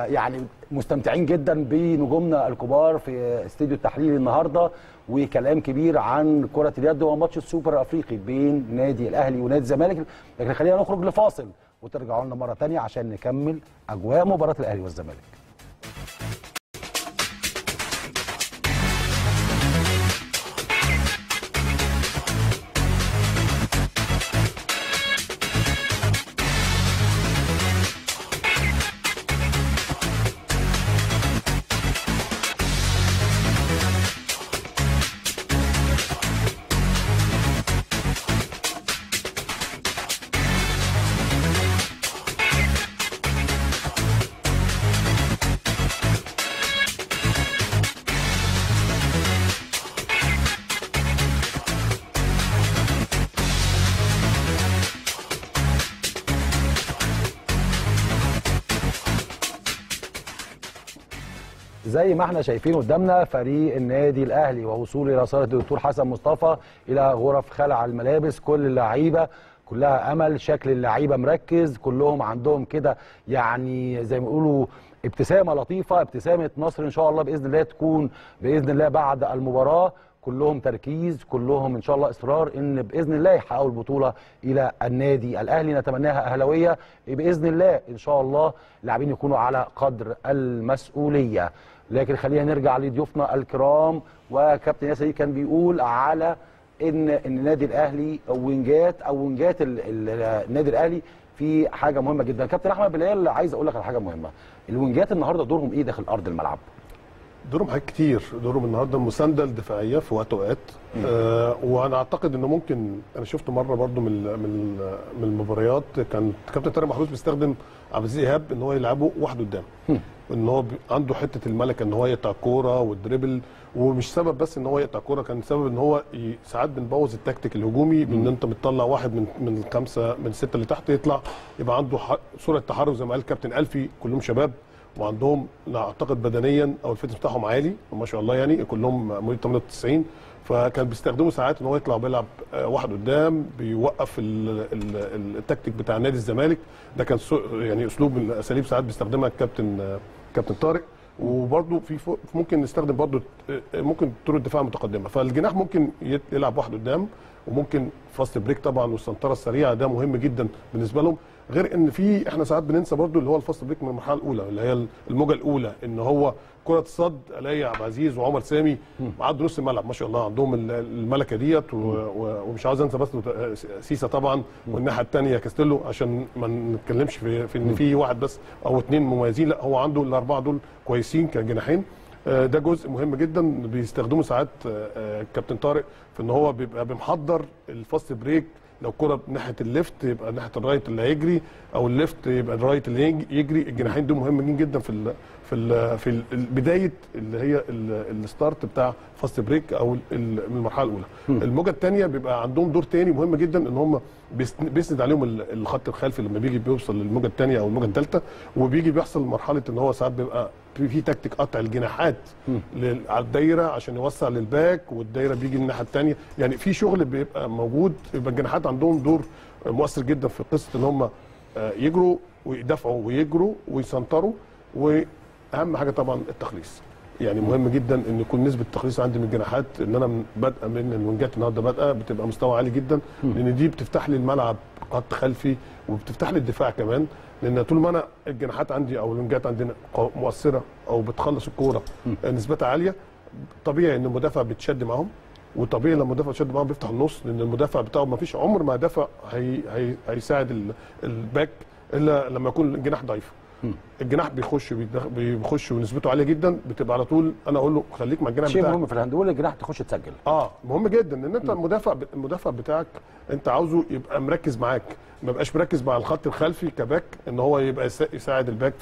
يعني مستمتعين جدا بنجومنا الكبار في استديو التحليل النهارده، وكلام كبير عن كره اليد وماتش السوبر الافريقي بين نادي الاهلي ونادي الزمالك، لكن خلينا نخرج لفاصل وترجعوا لنا مره ثانيه عشان نكمل اجواء مباراه الاهلي والزمالك. زي ما احنا شايفين قدامنا فريق النادي الاهلي ووصول الى صاله الدكتور حسن مصطفى الى غرف خلع الملابس، كل اللعيبه كلها امل، شكل اللعيبه مركز، كلهم عندهم كده يعني زي ما بيقولوا ابتسامه لطيفه، ابتسامه نصر ان شاء الله باذن الله تكون باذن الله بعد المباراه. كلهم تركيز، كلهم ان شاء الله اصرار ان باذن الله يحققوا البطوله الى النادي الاهلي، نتمناها اهلاويه باذن الله ان شاء الله، اللاعبين يكونوا على قدر المسؤوليه. لكن خلينا نرجع لضيوفنا الكرام، وكابتن ياسر كان بيقول على ان النادي الاهلي وينجات النادي الاهلي في حاجه مهمه جدا. كابتن احمد بلال عايز اقول لك على حاجه مهمه، الوينجات النهارده دورهم ايه داخل ارض الملعب؟ دورهم حاجات كتير، دورهم النهارده المسانده الدفاعيه في وقت اوقات، وانا اعتقد انه ممكن انا شفت مره برده من المباريات كان كابتن طارق محروس بيستخدم عبد العزيز ايهاب ان هو يلعبه واحد قدام، ان هو عنده حته الملكه ان هو يقطع كوره والدريبل، ومش سبب بس ان هو يقطع كوره، كان سبب ان هو ساعات بنبوظ التكتيك الهجومي بان انت بتطلع واحد من الخمسه من السته اللي تحت يطلع يبقى عنده سرعه تحرك زي ما قال كابتن ألفي، كلهم شباب وعندهم اعتقد بدنيا او الفتنس بتاعهم عالي ما شاء الله، يعني كلهم مواليد 98، فكان بيستخدموا ساعات ان هو يطلع بيلعب واحد قدام بيوقف التكتيك بتاع نادي الزمالك، ده كان يعني اسلوب من الاساليب ساعات بيستخدمها كابتن طارق. وبرده في ممكن نستخدم برده ممكن طرق دفاع متقدمه، فالجناح ممكن يلعب واحد قدام، وممكن فاست بريك طبعا والسنطره السريعه ده مهم جدا بالنسبه لهم، غير ان في احنا ساعات بننسى برده اللي هو الفاست بريك من المرحله الاولى اللي هي الموجه الاولى، ان هو كره صد الاقي عبد العزيز وعمر سامي عدوا نص الملعب ما شاء الله عندهم الملكه ديت، ومش عاوز انسى بس سيسا طبعا، والناحيه الثانيه كاستيلو، عشان ما نتكلمش في ان في واحد بس او اثنين مميزين، لا هو عنده الاربعه دول كويسين كجناحين، ده جزء مهم جدا بيستخدمه ساعات كابتن طارق في ان هو بيبقى بمحضر الفاست بريك، لو كرة ناحيه الليفت يبقى ناحيه الرايت اللي هيجري، او الليفت يبقى الرايت اللي يجري، الجناحين دول مهمين جدا في بدايه اللي هي الستارت بتاع فاست بريك او المرحله الاولى. الموجه الثانيه بيبقى عندهم دور ثاني مهم جدا ان هم بيسند عليهم الخط الخلفي لما بيجي بيوصل للموجه الثانيه او الموجه الثالثه، وبيجي بيحصل مرحله ان هو ساعات بيبقى في تكتيك قطع الجناحات على الدايره عشان يوسع للباك، والدايره بيجي للناحيه الثانيه، يعني في شغل بيبقى موجود، يبقى الجناحات عندهم دور مؤثر جدا في قصه ان هم يجروا ويدافعوا ويجروا ويسنطروا، واهم حاجه طبعا التخليص، يعني مهم جدا ان يكون نسبه التخليص عندي من الجناحات، ان انا بادئه من الونجات النهارده بادئه بتبقى مستوى عالي جدا، لان دي بتفتح لي الملعب خط خلفي وبتفتح لي الدفاع كمان، لان طول ما انا الجناحات عندي او الونجات عندنا مؤثره او بتخلص الكوره نسبتها عاليه، طبيعي ان المدافع بيتشد معاهم، وطبيعي لما المدافع يتشد معاهم بيفتح النص، لان المدافع بتاعه ما فيش عمر ما دافع هيساعد الباك الا لما يكون الجناح ضعيف، الجناح بيخش ونسبته عاليه جدا، بتبقى على طول انا اقول له خليك مع الجناح بتاعك. شيء مهم في الهاندبول الجناح تخش تسجل. مهم جدا ان انت المدافع بتاعك انت عاوزه يبقى مركز معاك، ما يبقاش مركز مع الخط الخلفي كباك، ان هو يبقى يساعد الباك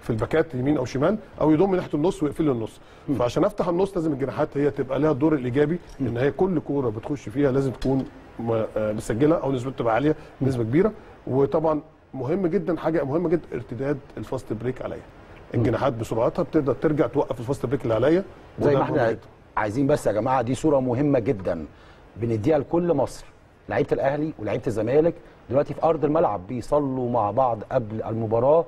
في الباكات يمين او شمال، او يضم ناحيه النص ويقفل النص. فعشان افتح النص لازم الجناحات هي تبقى لها الدور الايجابي، ان هي كل كوره بتخش فيها لازم تكون مسجله او نسبته تبقى عاليه بنسبه كبيره. وطبعا مهم جدا، حاجه مهمه جدا، ارتداد الفاست بريك عليا. الجناحات بسرعتها بتقدر ترجع توقف الفاست بريك اللي عليا زي ما احنا عايزين. بس يا جماعه دي صوره مهمه جدا بنديها لكل مصر، لعيبه الاهلي ولعيبه الزمالك دلوقتي في ارض الملعب بيصلوا مع بعض قبل المباراه.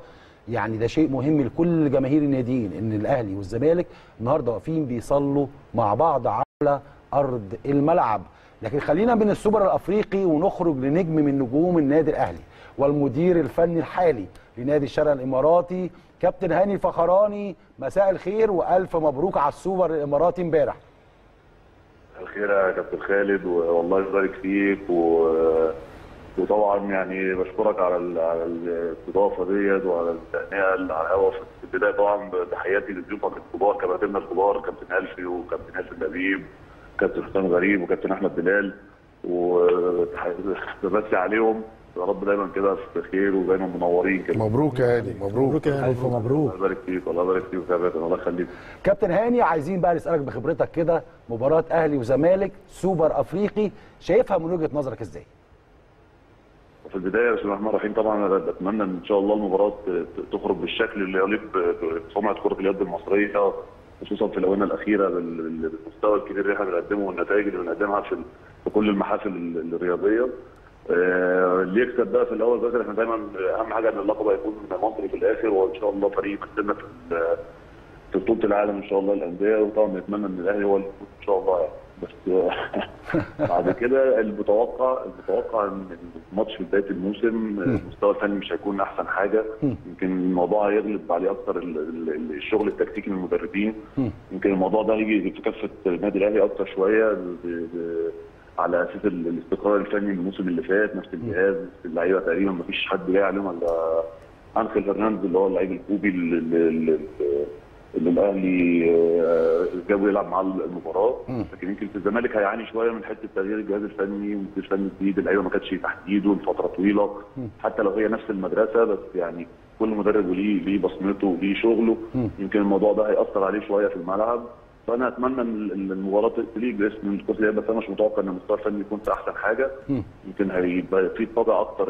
يعني ده شيء مهم لكل جماهير الناديين، ان الاهلي والزمالك النهارده واقفين بيصلوا مع بعض على ارض الملعب. لكن خلينا من السوبر الافريقي ونخرج لنجم من نجوم النادي الاهلي والمدير الفني الحالي لنادي الشارع الاماراتي، كابتن هاني الفخراني. مساء الخير والف مبروك على السوبر الاماراتي امبارح. الخير يا كابتن خالد، والله يبارك فيك، وطبعا يعني بشكرك على الاستضافه ديت وعلى التهنئه اللي على الهوا. في البدايه طبعا تحياتي لضيوفك الكبار، كباتننا الكبار، كابتن ألفي وكابتن ياسر لبيب، كابتن حسام غريب وكابتن احمد بلال، وتحياتي عليهم. يا رب دايما كده في خير ودايما منورين كده. مبروك يا هاني. مبروك يا هاني. الف مبروك. الله يبارك فيك. الله يبارك فيك يا كابتن. الله يخليك. كابتن هاني، عايزين بقى نسالك بخبرتك كده، مباراه اهلي وزمالك سوبر افريقي شايفها من وجهه نظرك ازاي؟ في البدايه بسم الله الرحمن الرحيم، طبعا انا بتمنى ان شاء الله المباراه تخرج بالشكل اللي يليق بسمعه كره اليد المصريه، خصوصا في الاونه الاخيره بالمستوى الكبير اللي احنا بنقدمه والنتائج اللي بنقدمها في كل المحافل الرياضيه. اللي يكسب بقى في الاول بس احنا دايما اهم حاجه ان اللقب هيكون مصري في الاخر، وان شاء الله فريق يمثلنا في بطوله العالم ان شاء الله الانديه. وطبعا نتمنى ان الاهلي هو اللي يفوز ان شاء الله يعني. بس بعد كده المتوقع ان الماتش في بدايه الموسم المستوى الفني مش هيكون احسن حاجه، يمكن الموضوع هيغلب عليه اكثر الشغل التكتيكي من المدربين. يمكن الموضوع ده يجي في كفه النادي الاهلي اكثر شويه، على اساس الاستقرار الفني من الموسم اللي فات، نفس الجهاز، اللعيبه تقريبا ما فيش حد جاي عليهم الا انخيل هرنانديز اللي هو اللعيب الكوبي اللي الاهلي جابه يلعب معاه المباراه. لكن يمكن في الزمالك هيعاني شويه من حته تغيير الجهاز الفني، وممكن الفني الجديد اللعيبه ما كانتش تحت ايده لفتره طويله، حتى لو هي نفس المدرسه، بس يعني كل مدرب وليه بصمته وليه شغله. يمكن الموضوع ده هيأثر عليه شويه في الملعب. فانا اتمنى ان المباراه تليق باسم كره اليد، بس انا مش متوقع ان المستوى الفني يكون في احسن حاجه. يمكن هيبقى في طابع اكتر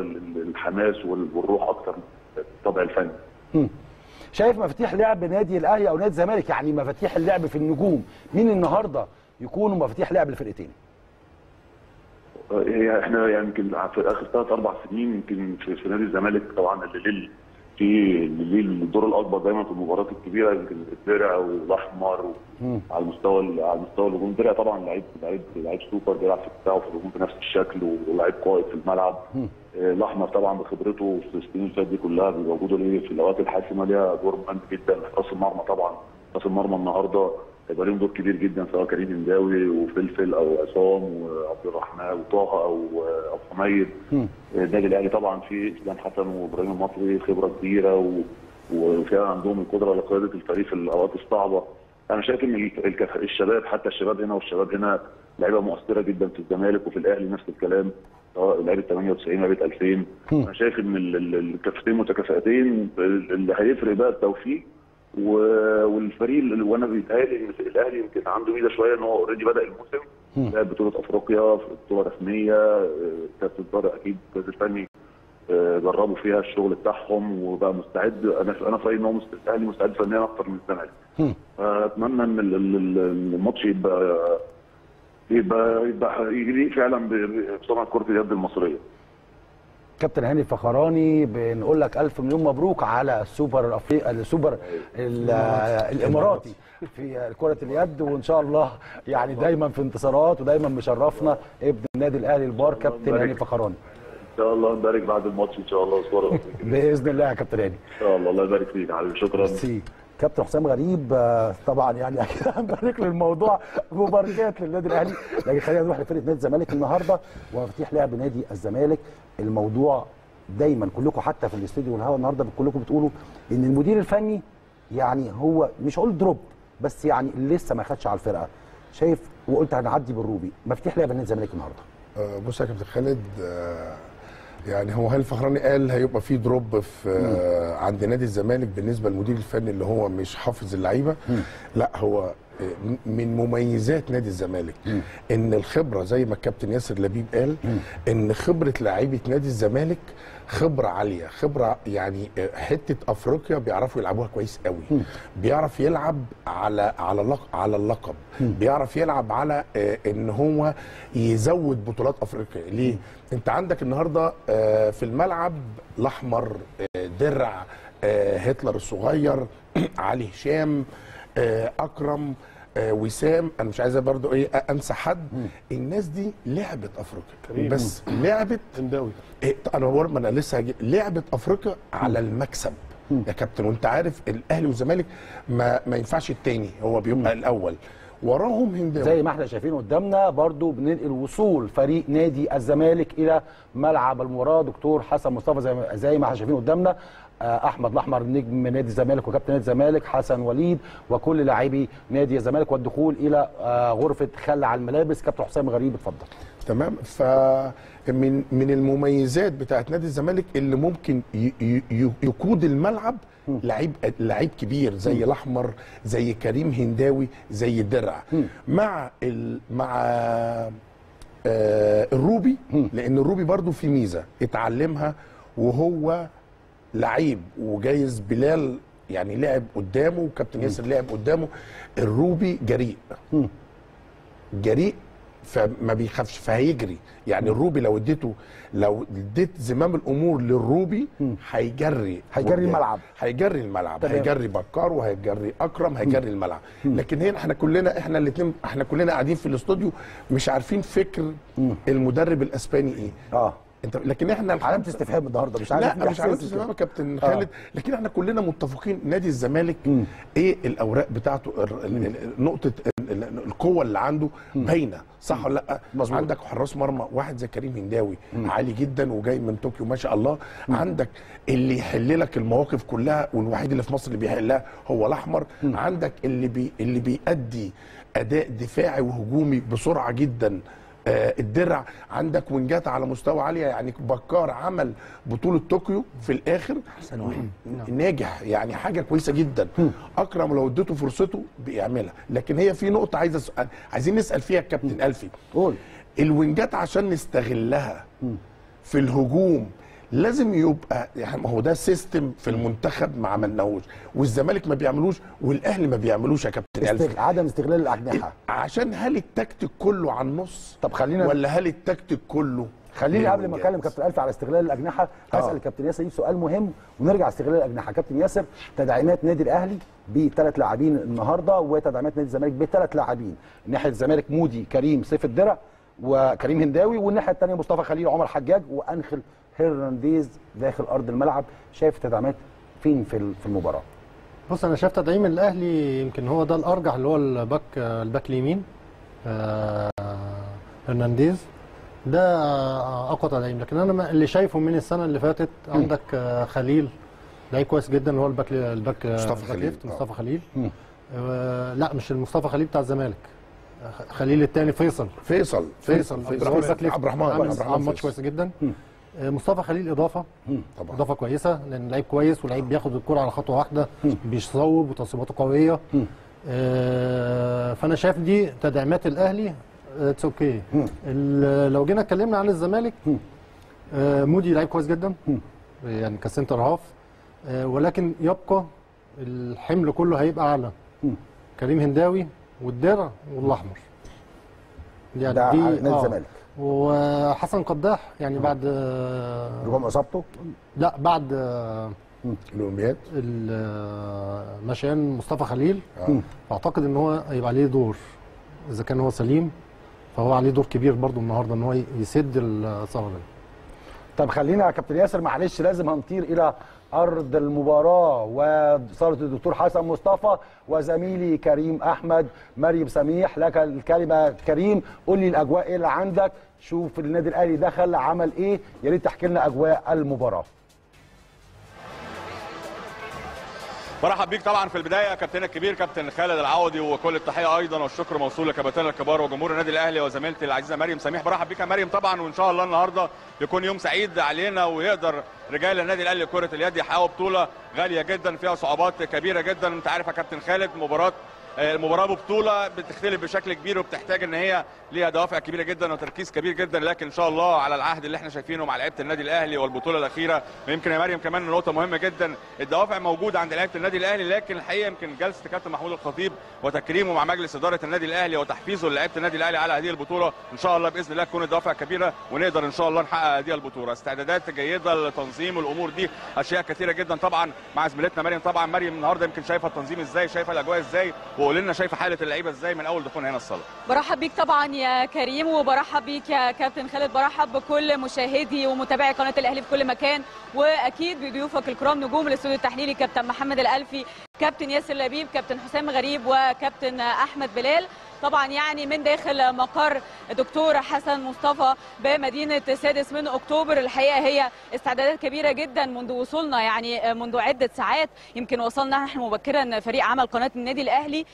الحماس والروح اكتر الطابع الفني. شايف مفاتيح لعب نادي الاهلي او نادي الزمالك، يعني مفاتيح اللعب في النجوم، مين النهارده يكونوا مفاتيح لعب الفرقتين؟ احنا يعني يمكن في اخر 3 4 سنين يمكن في نادي الزمالك طبعا اللي ليه الدور الاكبر دايما في المباريات الكبيره، يمكن الدرع والاحمر على المستوى الهجوم. الدرع طبعا لعيب سوبر بيلعب في بتاعه في الهجوم بنفس الشكل، ولعيب قائد في الملعب. الاحمر طبعا بخبرته في السنين اللي فاتت دي كلها بوجوده ليه في الاوقات الحاسمه ليها دور مهم جدا. راس المرمى طبعا، راس المرمى النهارده هيبقى ليهم دور كبير جدا، سواء كريم الداوي وفلفل او عصام وعبد الرحمن وطه او حميد. النادي الاهلي طبعا في اسلام حسن وابراهيم المصري خبره كبيره وفيها عندهم القدره لقياده الفريق في الاوقات الصعبه. انا شايف ان الشباب، حتى الشباب هنا لعيبه مؤثره جدا في الزمالك وفي الاهلي نفس الكلام، سواء لعيبه 98 لعيبه 2000. انا شايف ان الكفتين متكافئتين، اللي هيفرق بقى التوفيق والفريق. وانا بيتهيألي ان الاهلي يمكن عنده ميزه شويه، ان هو اوريدي بدا الموسم لعب بطوله افريقيا، بطوله رسميه، كابتن طارق اكيد الجهاز الفني جربوا فيها الشغل بتاعهم وبقى مستعد. انا في رايي ان هو الاهلي مستعد فنيا اكتر من الزمالك. اتمنى ان الماتش يبقى يليق فعلا بصنعه كره اليد المصريه. كابتن هاني الفخراني، بنقول لك 1000 مليون مبروك على السوبر الاماراتي في كره اليد، وان شاء الله يعني دايما في انتصارات ودايما مشرفنا ابن النادي الاهلي البار كابتن هاني الفخراني. ان شاء الله نبارك بعد الماتش ان شاء الله صوره باذن الله يا كابتن هاني. ان شاء الله. الله يبارك فيك يا حبيبي. شكرا. كابتن حسام غريب، طبعا يعني اكيد هنبارك للموضوع مباركات للنادي الاهلي. لكن خلينا نروح لفرقه نادي الزمالك النهارده ومفاتيح لعب نادي الزمالك. الموضوع دايما كلكم حتى في الاستوديو والهوا النهارده كلكم بتقولوا ان المدير الفني يعني هو مش هقول دروب بس يعني لسه ما خدش على الفرقه. شايف وقلت هنعدي بالروبي، مفتاح لعبه نادي الزمالك النهارده. بص يا كابتن خالد، يعني هو هل الفخراني قال هيبقى في دروب في عند نادي الزمالك بالنسبه للمدير الفني اللي هو مش حافظ اللعيبه؟ لا، هو من مميزات نادي الزمالك ان الخبره زي ما الكابتن ياسر لبيب قال ان خبره لعيبه نادي الزمالك خبره عاليه، خبره يعني حته افريقيا بيعرفوا يلعبوها كويس قوي. بيعرف يلعب على اللقب، بيعرف يلعب على ان هو يزود بطولات افريقيا. ليه؟ انت عندك النهارده في الملعب الاحمر، درع، هتلر الصغير، علي هشام، اكرم، وسام، انا مش عايز برضو ايه انسى حد. الناس دي لعبه افريقيا، بس لعبه انداوي انا لسه هجي لعبه افريقيا على المكسب يا كابتن. وانت عارف الاهلي والزمالك ما ينفعش التاني، هو بيبقى الاول وراهم هنداوي. زي ما احنا شايفين قدامنا برضو بننقل وصول فريق نادي الزمالك الى ملعب المباراه. دكتور حسن مصطفى زي ما احنا شايفين قدامنا، احمد الاحمر نجم نادي الزمالك وكابتن نادي الزمالك حسن وليد وكل لاعبي نادي الزمالك، والدخول الى غرفه خلع الملابس. كابتن حسام غريب اتفضل. تمام. فمن المميزات بتاعت نادي الزمالك اللي ممكن يقود الملعب لعيب كبير زي الاحمر، زي كريم هنداوي، زي الدرع، مع الروبي. لان الروبي برضو في ميزه اتعلمها وهو لعيب، وجايز بلال يعني لعب قدامه وكابتن ياسر لعب قدامه. الروبي جريء جريء فما بيخافش، فهيجري. يعني الروبي لو اديت زمام الامور للروبي هيجري الملعب، هيجري بكار وهيجري اكرم، هيجري الملعب. لكن هنا احنا كلنا قاعدين في الاستوديو مش عارفين فكر المدرب الاسباني ايه. لكن احنا علامه استفهام النهارده، مش عارف. لا مش علامه استفهام يا كابتن خالد، لكن احنا كلنا متفقين نادي الزمالك ايه الاوراق بتاعته، نقطه القوه اللي عنده باينه، صح ولا لا؟ مزبوط. عندك حراس مرمى واحد زي كريم هنداوي عالي جدا وجاي من طوكيو ما شاء الله. عندك اللي يحل لك المواقف كلها، والوحيد اللي في مصر اللي بيحلها هو الاحمر. عندك اللي بيأدي اداء دفاعي وهجومي بسرعه جدا، الدرع. عندك وينجات على مستوى عالية، يعني بكار عمل بطولة طوكيو في الآخر أحسن واحد ناجح، يعني حاجة كويسة جدا. أكرم لو اديته فرصته بيعملها. لكن هي في نقطة عايزين نسأل فيها الكابتن ألفي. قول. الوينجات عشان نستغلها في الهجوم لازم يبقى، يعني ما هو ده سيستم في المنتخب ما عملناهوش، والزمالك ما بيعملوش، والاهلي ما بيعملوش يا كابتن ألفي. عدم استغلال الاجنحه. عشان هل التكتيك كله على النص؟ طب خلينا، ولا هل التكتيك كله؟ خليني قبل ما اكلم كابتن ألفي على استغلال الاجنحه اسال كابتن ياسر سؤال مهم ونرجع لاستغلال الاجنحه. كابتن ياسر، تدعيمات نادي الاهلي بثلاث لاعبين النهارده، وتدعيمات نادي الزمالك بثلاث لاعبين. ناحيه الزمالك مودي، كريم، سيف الدرع، وكريم هنداوي، والناحيه الثانيه مصطفى خليل، عمر حجاج، وانخل هيرنانديز داخل ارض الملعب. شايف تدعيمات فين في المباراه؟ بص، انا شايف تدعيم الاهلي يمكن هو ده الارجح، اللي هو الباك اليمين هيرنانديز، ده اقوى تدعيم. لكن انا اللي شايفه من السنه اللي فاتت عندك خليل لعيب كويس جدا، اللي هو الباك مصطفى خليل. لا، مش المصطفى خليل بتاع الزمالك، خليل الثاني فيصل عبد الرحمن ماتش كويس جدا. مصطفى خليل اضافه طبعا، اضافه كويسه لان لعيب كويس ولعيب بياخد الكره على خطوه واحده، بيصوب وتصويباته قويه. فانا شايف دي تدعيمات الاهلي. اتس اوكي. لو جينا اتكلمنا عن الزمالك، مودي لعيب كويس جدا يعني كسنتر هاف، ولكن يبقى الحمل كله هيبقى على كريم هنداوي والدرع والاحمر، يعني ده نادي الزمالك. وحسن قداح يعني بعد رغم اصابته، لا بعد الاولمبياد مشيان مصطفى خليل، فاعتقد ان هو هيبقى عليه دور. اذا كان هو سليم فهو عليه دور كبير برضو النهارده ان هو يسد الثغره. طب خلينا يا كابتن ياسر، معلش لازم هنطير الى أرض المباراة، وصارت الدكتور حسن مصطفى وزميلي كريم أحمد. مريم سميح لك الكلمة كريم، قول لي الأجواء إيه اللي عندك، شوف النادي الأهلي دخل عمل إيه، يا ريت تحكي لنا أجواء المباراة. برحب بيك طبعا في البدايه كابتن الكبير كابتن خالد العوضي، وكل التحيه ايضا والشكر موصول لكباتننا الكبار وجمهور النادي الاهلي وزميلتي العزيزه مريم سميح. برحب بيك يا مريم طبعا، وان شاء الله النهارده يكون يوم سعيد علينا، ويقدر رجال النادي الاهلي كره اليد يحققوا بطوله غاليه جدا فيها صعوبات كبيره جدا. انت عارف يا كابتن خالد المباراه ببطوله بتختلف بشكل كبير، وبتحتاج ان هي ليها دوافع كبيره جدا وتركيز كبير جدا، لكن ان شاء الله على العهد اللي احنا شايفينه مع لعيبه النادي الاهلي والبطوله الاخيره. ويمكن يا مريم كمان نقطه مهمه جدا، الدوافع موجوده عند لعيبه النادي الاهلي، لكن الحقيقه يمكن جلسه كابتن محمود الخطيب وتكريمه مع مجلس اداره النادي الاهلي وتحفيزه لعيبه النادي الاهلي على هذه البطوله، ان شاء الله باذن الله تكون الدوافع كبيره ونقدر ان شاء الله نحقق هذه البطوله. استعدادات جيده للتنظيم والامور دي اشياء كثيره جدا طبعا مع زميلتنا مريم. طبعا مريم النهارده يمكن شايفه التنظيم ازاي، شايفه الاجواء ازاي، وقول لنا شايفه حاله اللعيبه ازاي من اول دخولنا هنا الصاله. برحب بيك طبعا يا كريم، وبرحب بيك يا كابتن خالد، برحب بكل مشاهدي ومتابعي قناه الاهلي في كل مكان، واكيد بضيوفك الكرام نجوم الاستوديو التحليلي كابتن محمد الالفي، كابتن ياسر لبيب، كابتن حسام غريب، وكابتن احمد بلال. طبعا يعني من داخل مقر دكتور حسن مصطفى بمدينه 6 أكتوبر، الحقيقه هي استعدادات كبيره جدا منذ وصولنا، يعني منذ عده ساعات يمكن وصلنا نحن مبكرا فريق عمل قناه النادي الاهلي،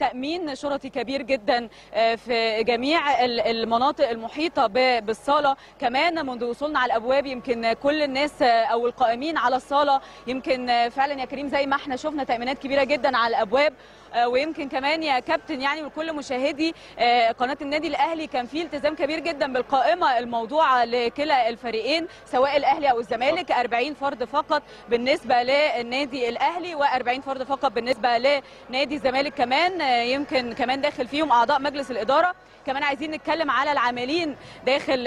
تامين شرطي كبير جدا في جميع المناطق المحيطه بالصاله. كمان منذ وصولنا على الابواب يمكن كل الناس او القائمين على الصاله، يمكن فعلا يا كريم زي ما احنا شفنا تامينات كبيره جدا على الابواب. ويمكن كمان يا كابتن يعني وكل مشاهدي قناه النادي الاهلي كان في التزام كبير جدا بالقائمه الموضوعه لكلا الفريقين سواء الاهلي او الزمالك، 40 فرد فقط بالنسبه للنادي الاهلي و40 فرد فقط بالنسبه لنادي الزمالك. كمان يمكن كمان داخل فيهم اعضاء مجلس الاداره. كمان عايزين نتكلم على العاملين داخل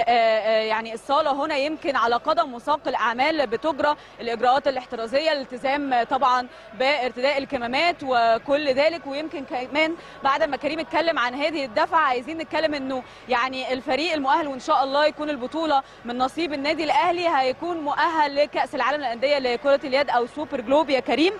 يعني الصاله هنا، يمكن على قدم وساق الاعمال بتجرى الاجراءات الاحترازيه، الالتزام طبعا بارتداء الكمامات وكل ذلك. ويمكن كمان بعد ما كريم اتكلم عن هذه الدفعه عايزين نتكلم انه يعني الفريق المؤهل وان شاء الله يكون البطوله من نصيب النادي الاهلي هيكون مؤهل لكاس العالم للانديه لكره اليد او سوبر جلوب يا كريم.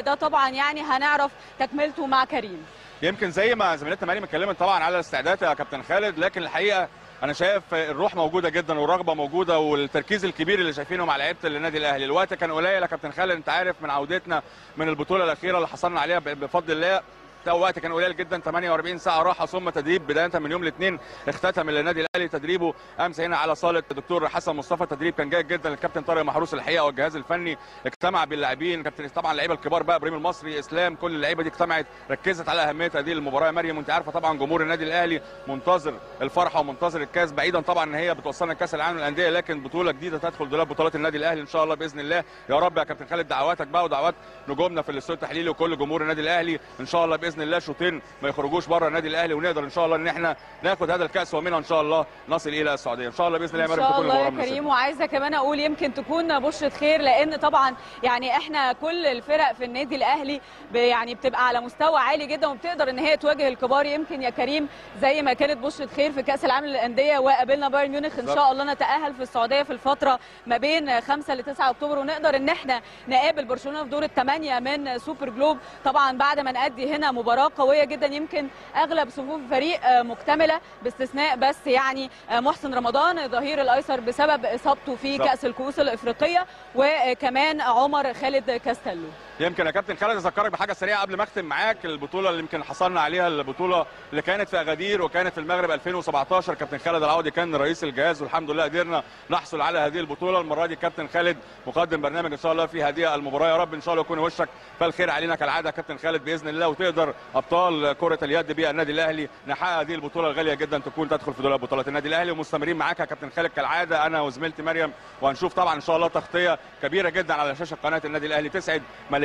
ده طبعا يعني هنعرف تكملته مع كريم. يمكن زي ما زميلتنا مريم اتكلمت طبعا على الاستعدادات يا كابتن خالد، لكن الحقيقه انا شايف الروح موجوده جدا والرغبه موجوده والتركيز الكبير اللي شايفينه مع لعيبه النادي الاهلي. الوقت كان قليل يا كابتن خالد، انت عارف من عودتنا من البطوله الاخيره اللي حصلنا عليها بفضل الله، ده وقت كان قليل جدا، 48 ساعه راحه ثم تدريب. بدايه من يوم الاثنين اختتم النادي الاهلي تدريبه امس هنا على صاله الدكتور حسن مصطفى. تدريب كان جيد جدا، الكابتن طارق محروس الحقيقه والجهاز الفني اجتمع باللاعبين، كابتن طبعا اللعيبه الكبار بقى ابراهيم المصري اسلام، كل اللعيبه دي اجتمعت ركزت على اهميه هذه المباراه. مريم وانت عارفه طبعا جمهور النادي الاهلي منتظر الفرحه ومنتظر الكاس، بعيدا طبعا ان هي بتوصلنا لكاس العالم للانديه، لكن بطوله جديده تدخل دولاب بطولات النادي الاهلي ان شاء الله باذن الله. يا رب يا كابتن خالد دعواتك بقى ودعوات نجومنا في الاستوديو التحليلي وكل جمهور النادي الاهلي ان شاء الله باذن الله شوطين ما يخرجوش بره النادي الاهلي، ونقدر ان شاء الله ان احنا ناخد هذا الكاس ومنها ان شاء الله نصل الى السعوديه ان شاء الله باذن الله. يا مريم تكون المباراه ان شاء الله يا كريم، وعايزه كمان اقول يمكن تكون بشره خير، لان طبعا يعني احنا كل الفرق في النادي الاهلي يعني بتبقى على مستوى عالي جدا وبتقدر ان هي تواجه الكبار. يمكن يا كريم زي ما كانت بشره خير في كاس العالم للانديه وقابلنا بايرن ميونخ، ان شاء الله نتاهل في السعوديه في الفتره ما بين 5 ل 9 أكتوبر، ونقدر ان احنا نقابل برشلونه في دور ال8 من سوبر جلوب. طبعا بعد ما نأدي هنا مباراة قوية جدا، يمكن أغلب صفوف الفريق مكتملة باستثناء بس يعني محسن رمضان الظهير الأيسر بسبب إصابته في كأس الكؤوس الإفريقية، وكمان عمر خالد كاستلو. يمكن يا كابتن خالد اذكرك بحاجه سريعه قبل ما اختم معاك، البطوله اللي يمكن حصلنا عليها، البطوله اللي كانت في اغادير وكانت في المغرب 2017. كابتن خالد العوضي كان رئيس الجهاز، والحمد لله قدرنا نحصل على هذه البطوله. المره دي كابتن خالد مقدم برنامج ان شاء الله في هذه المباراه، يا رب ان شاء الله يكون وشك فالخير علينا كالعاده كابتن خالد باذن الله، وتقدر ابطال كره اليد بيها النادي الاهلي نحقق هذه البطوله الغاليه جدا تكون تدخل في دولاب بطولات النادي الاهلي. ومستمرين معاك يا كابتن خالد كالعاده انا وزميلتي مريم، وهنشوف طبعا ان شاء الله تغطيه كبيره جدا على شاشه قناه النادي الاهلي تسعد ملايين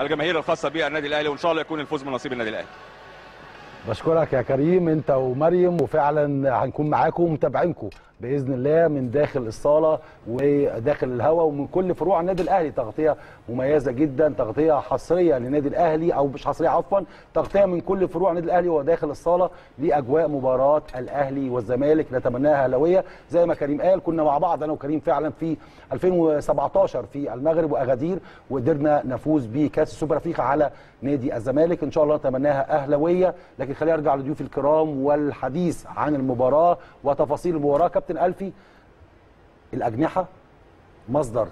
الجماهير الخاصه بالنادي الاهلي، وان شاء الله يكون الفوز من نصيب النادي الاهلي. بشكرك يا كريم انت ومريم، وفعلا هنكون معاكم ومتابعينكم باذن الله من داخل الصاله وداخل الهواء ومن كل فروع النادي الاهلي. تغطيه مميزه جدا، تغطيه حصريه للنادي الاهلي، او مش حصريه عفوا، تغطيه من كل فروع النادي الاهلي وداخل الصاله لاجواء مباراه الاهلي والزمالك، نتمناها هلاويه زي ما كريم قال. كنا مع بعض انا وكريم فعلا في 2017 في المغرب واغادير، وقدرنا نفوز بكاس السوبر الافريقي على نادي الزمالك، ان شاء الله نتمناها اهلاويه. لكن خليني ارجع لضيوف الكرام والحديث عن المباراه وتفاصيل المباراه. كابتن ألفي، الأجنحة مصدر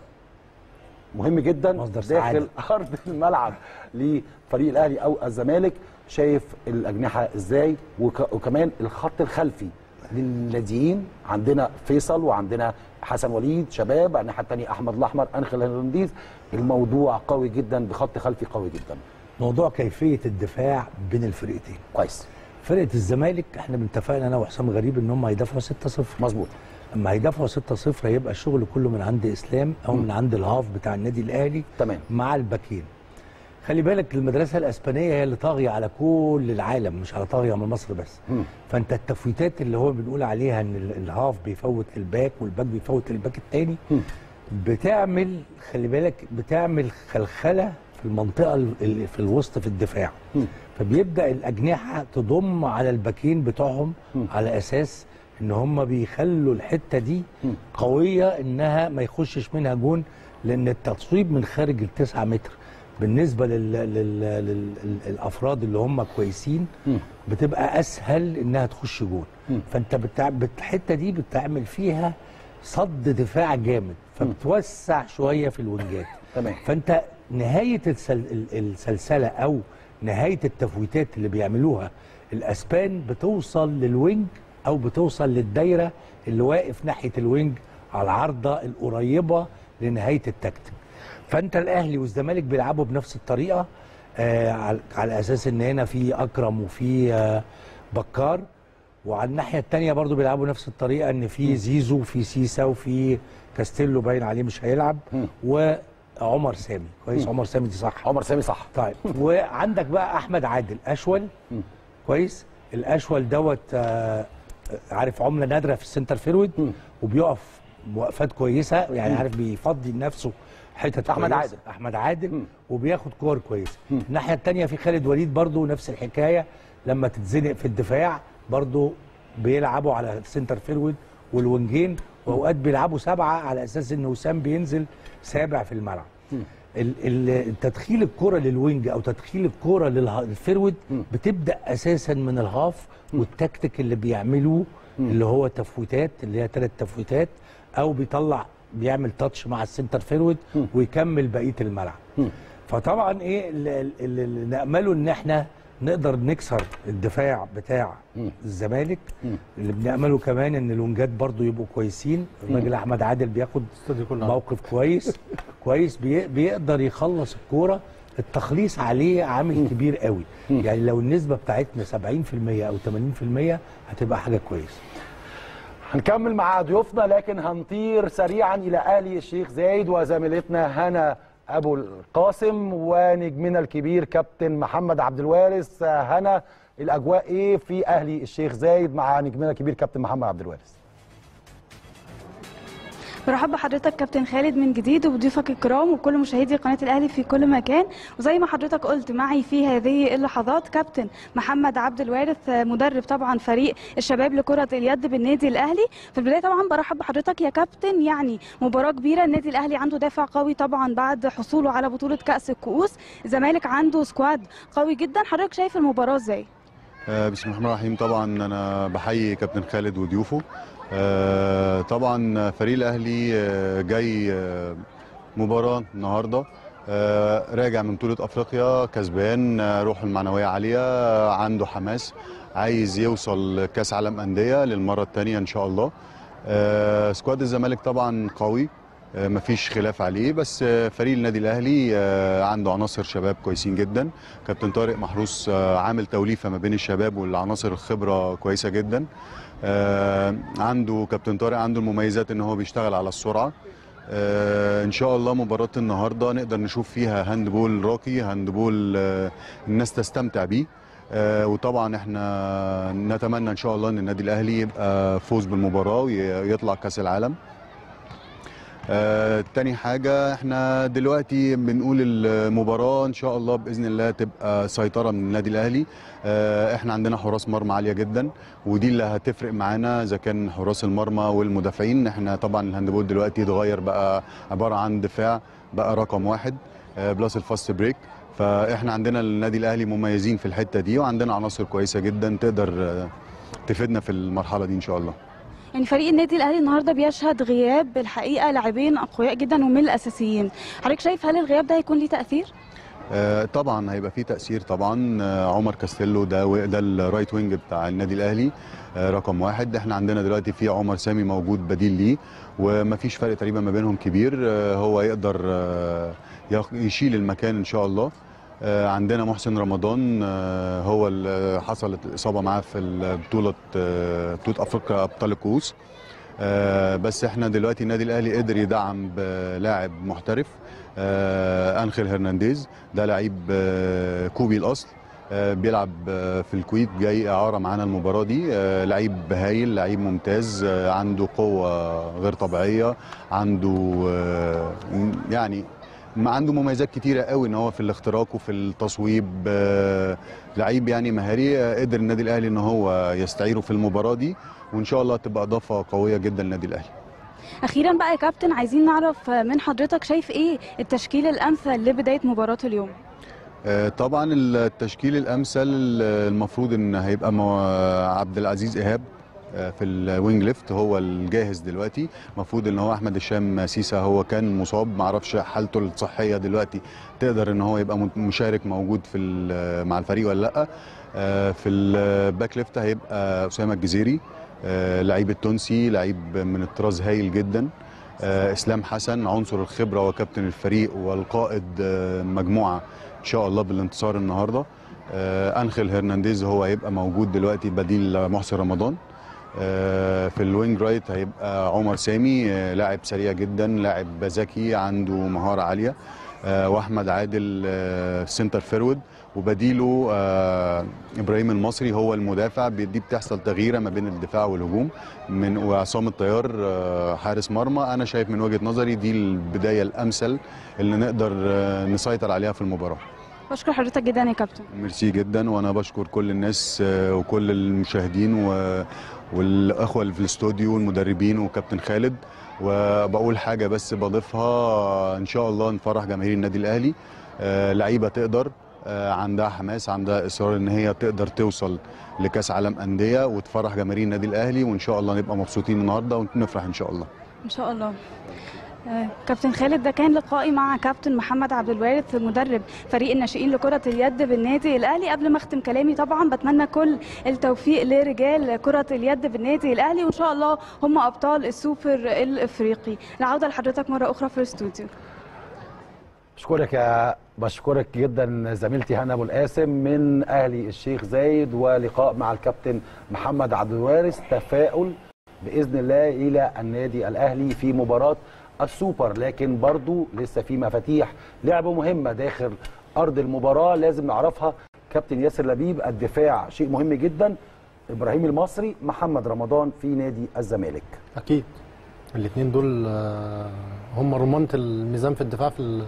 مهم جدا، مصدر داخل أرض الملعب لفريق الأهلي أو الزمالك، شايف الأجنحة إزاي؟ وكمان الخط الخلفي للاذيين، عندنا فيصل وعندنا حسن وليد شباب، الناحية الثانية أحمد الأحمر، أنخيل هرنانديز. الموضوع قوي جدا بخط خلفي قوي جدا. موضوع كيفية الدفاع بين الفرقتين كويس. فرقه الزمالك احنا بنتفقنا انا وحسام غريب ان هم هيدافعوا 6-0. مظبوط. لما هيدافعوا 6-0 هيبقى الشغل كله من عند اسلام او من عند الهاف بتاع النادي الاهلي. تمام. مع الباكين. خلي بالك المدرسه الاسبانيه هي اللي طاغيه على كل العالم، مش على طاغيه على مصر بس. فانت التفويتات اللي هو بنقول عليها ان الهاف بيفوت الباك والباك بيفوت الباك الثاني، بتعمل خلي بالك بتعمل خلخله في المنطقه اللي في الوسط في الدفاع. فبيبدا الاجنحه تضم على الباكين بتوعهم على اساس ان هم بيخلوا الحته دي قويه انها ما يخشش منها جون، لان التصويب من خارج التسعة متر بالنسبه للافراد اللي هم كويسين بتبقى اسهل انها تخش جون. فانت الحته دي بتعمل فيها صد دفاع جامد، فبتوسع شويه في الونجات. تمام. فانت نهايه السلسله او نهايه التفويتات اللي بيعملوها الاسبان بتوصل للوينج او بتوصل للدايره اللي واقف ناحيه الوينج على العارضه القريبه لنهايه التكتيك. فانت الاهلي والزمالك بيلعبوا بنفس الطريقه، على اساس ان هنا في اكرم وفي بكار، وعلى الناحيه الثانيه برضو بيلعبوا نفس الطريقه ان في زيزو وفي سيسا وفي كاستيلو باين عليه مش هيلعب، عمر سامي كويس. عمر سامي دي صح، عمر سامي صح. طيب وعندك بقى احمد عادل اشول كويس. الاشول دوت عارف عمله نادره في السنتر فيرود، وبيقف وقفات كويسه يعني عارف بيفضي لنفسه حته. احمد عادل، احمد عادل وبياخد كور كويسه. الناحيه الثانيه في خالد وليد برضو نفس الحكايه، لما تتزنق في الدفاع برضو بيلعبوا على السنتر فيرود والونجين، واوقات بيلعبوا 7 على اساس ان وسام بينزل سابع في الملعب. تدخيل الكره للوينج او تدخيل الكره للفيرود بتبدا اساسا من الهاف، والتكتيك اللي بيعملوه اللي هو تفويتات اللي هي 3 تفويتات، او بيطلع بيعمل تاتش مع السنتر فيرود ويكمل بقيه الملعب. فطبعا ايه اللي نامله ان احنا نقدر نكسر الدفاع بتاع الزمالك. اللي بنعمله كمان ان الونجات برضو يبقوا كويسين. الراجل احمد عادل بياخد موقف كويس كويس، بيقدر يخلص الكوره، التخليص عليه عامل كبير قوي. يعني لو النسبه بتاعتنا 70% او 80% هتبقى حاجه كويسه. هنكمل مع ضيوفنا، لكن هنطير سريعا الى اهلي الشيخ زايد وزميلتنا هنا أبو القاسم ونجمنا الكبير كابتن محمد عبد الوارث. هنا الأجواء إيه في أهلي الشيخ زايد مع نجمنا الكبير كابتن محمد عبد الوارث؟ مرحبا بحضرتك كابتن خالد من جديد وبضيوفك الكرام وكل مشاهدي قناه الاهلي في كل مكان. وزي ما حضرتك قلت معي في هذه اللحظات كابتن محمد عبد الوارث مدرب طبعا فريق الشباب لكره اليد بالنادي الاهلي. في البدايه طبعا برحب بحضرتك يا كابتن، يعني مباراه كبيره، النادي الاهلي عنده دافع قوي طبعا بعد حصوله على بطوله كاس الكؤوس، الزمالك عنده سكواد قوي جدا، حضرتك شايف المباراه ازاي؟ بسم الله الرحمن الرحيم. طبعا انا بحيي كابتن خالد وضيوفه. طبعا فريق الاهلي جاي مباراه النهارده راجع من بطوله افريقيا كسبان، روح المعنويه عاليه، عنده حماس، عايز يوصل كاس عالم انديه للمره الثانيه ان شاء الله. سكواد الزمالك طبعا قوي مفيش خلاف عليه، بس فريق النادي الاهلي عنده عناصر شباب كويسين جدا. كابتن طارق محروس عامل توليفه ما بين الشباب والعناصر الخبره كويسه جدا. عنده كابتن طارق عنده المميزات ان هو بيشتغل على السرعه. ان شاء الله مباراه النهارده نقدر نشوف فيها هاندبول راقي، هاندبول الناس تستمتع بيه. وطبعا احنا نتمنى ان شاء الله ان النادي الاهلي يبقى فوز بالمباراه ويطلع كاس العالم. تاني حاجه احنا دلوقتي بنقول المباراه ان شاء الله باذن الله تبقى سيطره من النادي الاهلي. احنا عندنا حراس مرمى عاليه جدا ودي اللي هتفرق معانا اذا كان حراس المرمى والمدافعين. احنا طبعا الهاندبول دلوقتي اتغير بقى عباره عن دفاع بقى رقم واحد بلس الفاست بريك، فاحنا عندنا النادي الاهلي مميزين في الحته دي وعندنا عناصر كويسه جدا تقدر تفيدنا في المرحله دي ان شاء الله. يعني فريق النادي الاهلي النهارده بيشهد غياب بالحقيقه لاعبين اقوياء جدا ومن الاساسيين، حضرتك شايف هل الغياب ده هيكون ليه تاثير؟ طبعا هيبقى فيه تاثير طبعا. عمر كاستيلو ده الرايت وينج بتاع النادي الاهلي رقم واحد، احنا عندنا دلوقتي في عمر سامي موجود بديل ليه ومفيش فرق تقريبا ما بينهم كبير، هو يقدر يشيل المكان ان شاء الله. عندنا محسن رمضان هو اللي حصلت اصابه معاه في بطوله افريقيا ابطال الكؤوس، بس احنا دلوقتي النادي الاهلي قدر يدعم بلاعب محترف انخيل هرنانديز، ده لعيب كوبي الاصل بيلعب في الكويت جاي اعاره معانا المباراه دي. لعيب هايل، لعيب ممتاز، عنده قوه غير طبيعيه، عنده يعني عنده مميزات كتيره قوي ان هو في الاختراق وفي التصويب، لعيب يعني مهاري. قدر النادي الاهلي ان هو يستعيره في المباراه دي وان شاء الله تبقى اضافه قويه جدا للنادي الاهلي. اخيرا بقى يا كابتن عايزين نعرف من حضرتك شايف ايه التشكيل الامثل لبدايه مباراه اليوم؟ طبعا التشكيل الامثل المفروض ان هيبقى عبد العزيز ايهاب في الوينج ليفت هو الجاهز دلوقتي، المفروض ان هو احمد هشام سيسا هو كان مصاب معرفش حالته الصحيه دلوقتي تقدر ان هو يبقى مشارك موجود في مع الفريق ولا لا. في الباك ليفت هيبقى اسامه الجزيري لعيب التونسي، لعيب من الطراز هايل جدا. اسلام حسن عنصر الخبره وكابتن الفريق والقائد مجموعه ان شاء الله بالانتصار النهارده. انخيل هرنانديز هو هيبقى موجود دلوقتي بديل محسن رمضان. في الوينج رايت هيبقى عمر سامي لاعب سريع جدا، لاعب ذكي عنده مهاره عاليه. واحمد عادل سنتر فيرود وبديله ابراهيم المصري هو المدافع، دي بتحصل تغييره ما بين الدفاع والهجوم من وعصام الطيار حارس مرمى. انا شايف من وجهه نظري دي البدايه الامثل اللي نقدر نسيطر عليها في المباراه. بشكر حضرتك جدا يا كابتن. ميرسي جدا، وانا بشكر كل الناس وكل المشاهدين والاخوه اللي في الاستوديو والمدربين وكابتن خالد. وبقول حاجه بس بضيفها، ان شاء الله نفرح جماهير النادي الاهلي. لعيبه تقدر، عندها حماس، عندها اصرار ان هي تقدر توصل لكاس عالم انديه وتفرح جماهير النادي الاهلي، وان شاء الله نبقى مبسوطين النهارده ونفرح ان شاء الله. ان شاء الله. كابتن خالد، ده كان لقائي مع كابتن محمد عبد الوارث مدرب فريق الناشئين لكرة اليد بالنادي الأهلي. قبل ما اختم كلامي طبعا بتمنى كل التوفيق لرجال كرة اليد بالنادي الأهلي وان شاء الله هم ابطال السوبر الإفريقي. العودة لحضرتك مرة اخرى في الاستوديو. بشكرك جدا زميلتي هنا ابو القاسم من أهلي الشيخ زايد، ولقاء مع الكابتن محمد عبد الوارث، تفاؤل بإذن الله الى النادي الأهلي في مباراة السوبر، لكن برضو لسه في مفاتيح لعبه مهمه داخل ارض المباراه لازم نعرفها. كابتن ياسر لبيب، الدفاع شيء مهم جدا، ابراهيم المصري، محمد رمضان في نادي الزمالك. اكيد الاثنين دول هم رمانه الميزان في الدفاع في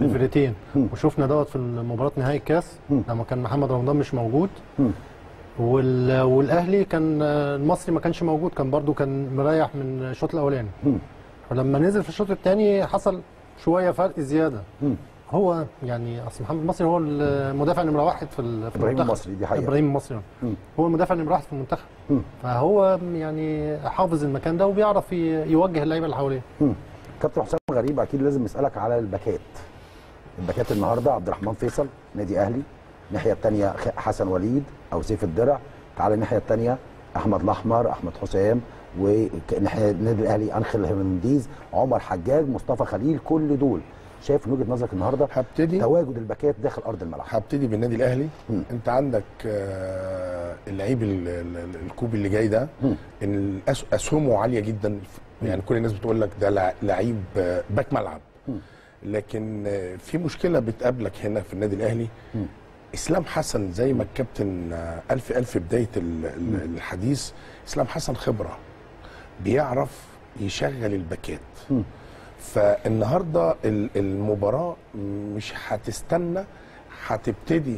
الفرقتين، وشفنا دوت في مباراه نهائي الكاس لما كان محمد رمضان مش موجود والاهلي كان المصري ما كانش موجود، كان برضو كان مريح من الشوط الاولاني، ولما نزل في الشوط الثاني حصل شويه فرق زياده. هو يعني اصل محمد المصري هو المدافع نمره واحد في المنتخب. ابراهيم المصري دي حقيقه، ابراهيم المصري هو المدافع نمره واحد في المنتخب، فهو يعني حافظ المكان ده وبيعرف يوجه اللعيبه اللي حواليه. كابتن حسام غريب، اكيد لازم نسالك على الباكات النهارده. عبد الرحمن فيصل نادي اهلي، الناحيه الثانيه حسن وليد او سيف الدرع، تعالى الناحيه الثانيه احمد الاحمر، احمد حسام، والنادي الاهلي انخيل هرنانديز، عمر حجاج، مصطفى خليل، كل دول شايف من وجهه نظرك النهارده تواجد الباكات داخل ارض الملعب؟ هبتدي بالنادي الاهلي. انت عندك اللعيب الكوبي اللي جاي ده ان اسهمه عاليه جدا، يعني كل الناس بتقول لك ده لعيب باك ملعب، لكن في مشكله بتقابلك هنا في النادي الاهلي اسلام حسن زي ما الكابتن قال في بدايه الحديث، اسلام حسن خبره، بيعرف يشغل الباكات. فالنهارده المباراه مش هتستنى، هتبتدي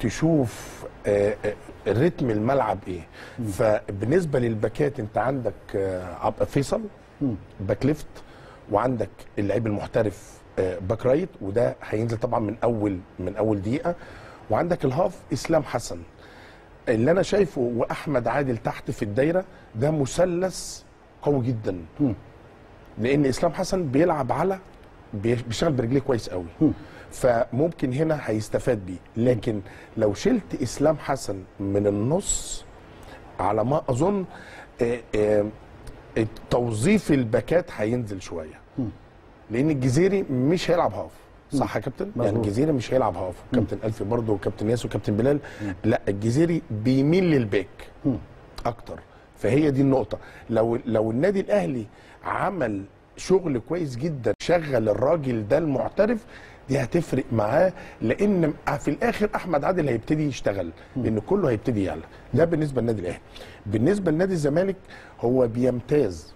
تشوف رتم الملعب ايه. فبالنسبه للباكات انت عندك فيصل باك ليفت، وعندك اللعيب المحترف باك رايت، وده هينزل طبعا من اول دقيقه، وعندك الهاف اسلام حسن. اللي انا شايفه واحمد عادل تحت في الدايره، ده مثلث قوي جدا. لان اسلام حسن بيلعب على بيشتغل برجليه كويس قوي، فممكن هنا هيستفاد بيه. لكن لو شلت اسلام حسن من النص، على ما اظن توظيف الباكات هينزل شويه، لان الجزيري مش هيلعب هاف، صح يا كابتن؟ يعني الجزيري مش هيلعب هاف. كابتن ألفي برضه وكابتن ياسو وكابتن بلال، لا الجزيري بيميل للباك اكتر. فهي دي النقطه. لو النادي الاهلي عمل شغل كويس جدا، شغل الراجل ده المحترف، دي هتفرق معاه، لان في الاخر احمد عادل هيبتدي يشتغل، لان كله هيبتدي يعلى. ده بالنسبه للنادي الاهلي. بالنسبه لنادي الزمالك، هو بيمتاز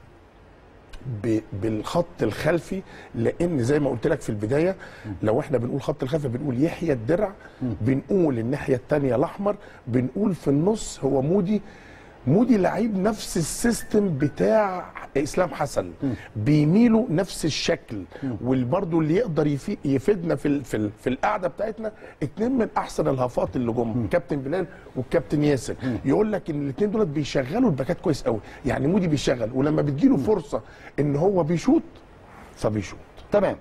بالخط الخلفي، لان زي ما قلت لك في البدايه، لو احنا بنقول خط الخلفي بنقول يحيى الدرع، بنقول الناحيه الثانيه الاحمر، بنقول في النص هو مودي لعيب نفس السيستم بتاع اسلام حسن، بيميلوا نفس الشكل. وبرده اللي يقدر يفيدنا في القعده بتاعتنا، اتنين من احسن الهافات اللي جم، كابتن بلال والكابتن ياسر. يقول لك ان الاتنين دولت بيشغلوا الباكات كويس قوي. يعني مودي بيشغل، ولما بتجيله فرصه ان هو بيشوط فبيشوط. تمام،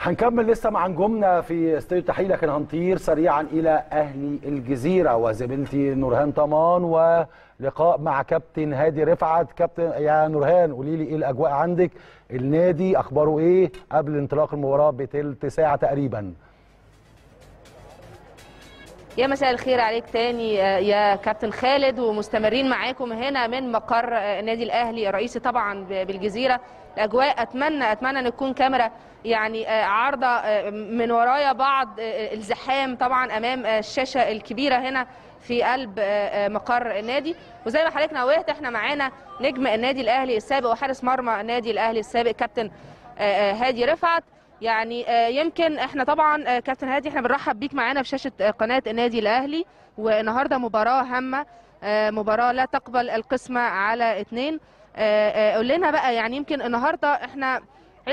هنكمل لسه مع نجومنا في استوديو التحليل، لكن هنطير سريعا الى اهلي الجزيره وزميلتي نورهان طمان، ولقاء مع كابتن هادي رفعت. كابتن يا نورهان، قولي لي ايه الاجواء عندك؟ النادي اخباره ايه قبل انطلاق المباراه بتلت ساعه تقريبا؟ يا مساء الخير عليك تاني يا كابتن خالد، ومستمرين معاكم هنا من مقر النادي الاهلي الرئيسي طبعا بالجزيره. الاجواء اتمنى ان تكون كاميرا يعني عارضه من ورايا بعض الزحام طبعا امام الشاشه الكبيره هنا في قلب مقر النادي. وزي ما حضرتك نوهت، احنا معانا نجم النادي الاهلي السابق وحارس مرمى النادي الاهلي السابق كابتن هادي رفعت. يعني يمكن احنا طبعا كابتن هادي احنا بنرحب بيك معانا في شاشه قناه النادي الاهلي. والنهارده مباراه هامه، مباراه لا تقبل القسمه على 2. قول لنا بقى، يعني يمكن النهارده احنا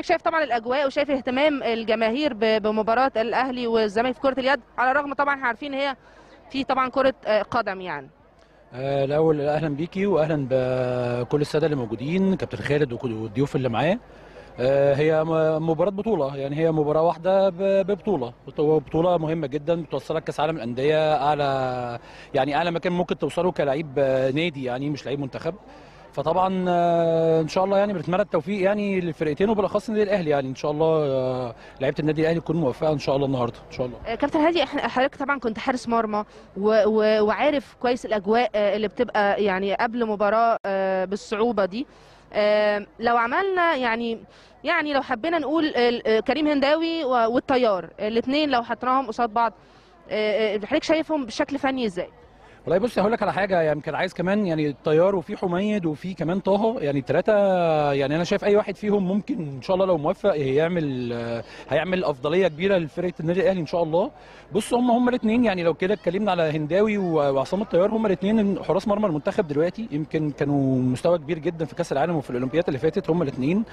شايف طبعا الاجواء وشايف اهتمام الجماهير بمباراه الاهلي والزمالك في كره اليد، على الرغم طبعا احنا عارفين هي في طبعا كره قدم. يعني الاول اهلا بيكي واهلا بكل الساده اللي موجودين، كابتن خالد والضيوف اللي معاه. هي مباراة بطولة، يعني هي مباراة واحدة ببطولة، وبطولة مهمة جدا بتوصلك كأس عالم الأندية، أعلى يعني أعلى مكان ممكن توصله كلاعب نادي، يعني مش لعيب منتخب. فطبعا إن شاء الله يعني بنتمنى التوفيق يعني للفرقتين، وبالأخص النادي الأهلي. يعني إن شاء الله لعيبة النادي الأهلي تكون موفقة إن شاء الله النهاردة إن شاء الله. كابتن هادي، حضرتك طبعا كنت حارس مرمى وعارف كويس الأجواء اللي بتبقى يعني قبل مباراة بالصعوبة دي. لو عملنا يعني لو حبينا نقول كريم هنداوي والطيار، الاثنين لو حطناهم قصاد بعض، حضرتك شايفهم بشكل فني ازاي؟ والله بص هقول لك على حاجه، يعني كان عايز كمان يعني الطيار وفي حميد وفي كمان طه، يعني ثلاثه، يعني انا شايف اي واحد فيهم ممكن ان شاء الله لو موفق هيعمل افضليه كبيره لفرقه النادي الاهلي ان شاء الله. بص هم الاثنين، يعني لو كده اتكلمنا على هنداوي وعصام الطيار، هم الاثنين حراس مرمى المنتخب دلوقتي، يمكن كانوا مستوى كبير جدا في كاس العالم وفي الاولمبياد اللي فاتت هم الاثنين.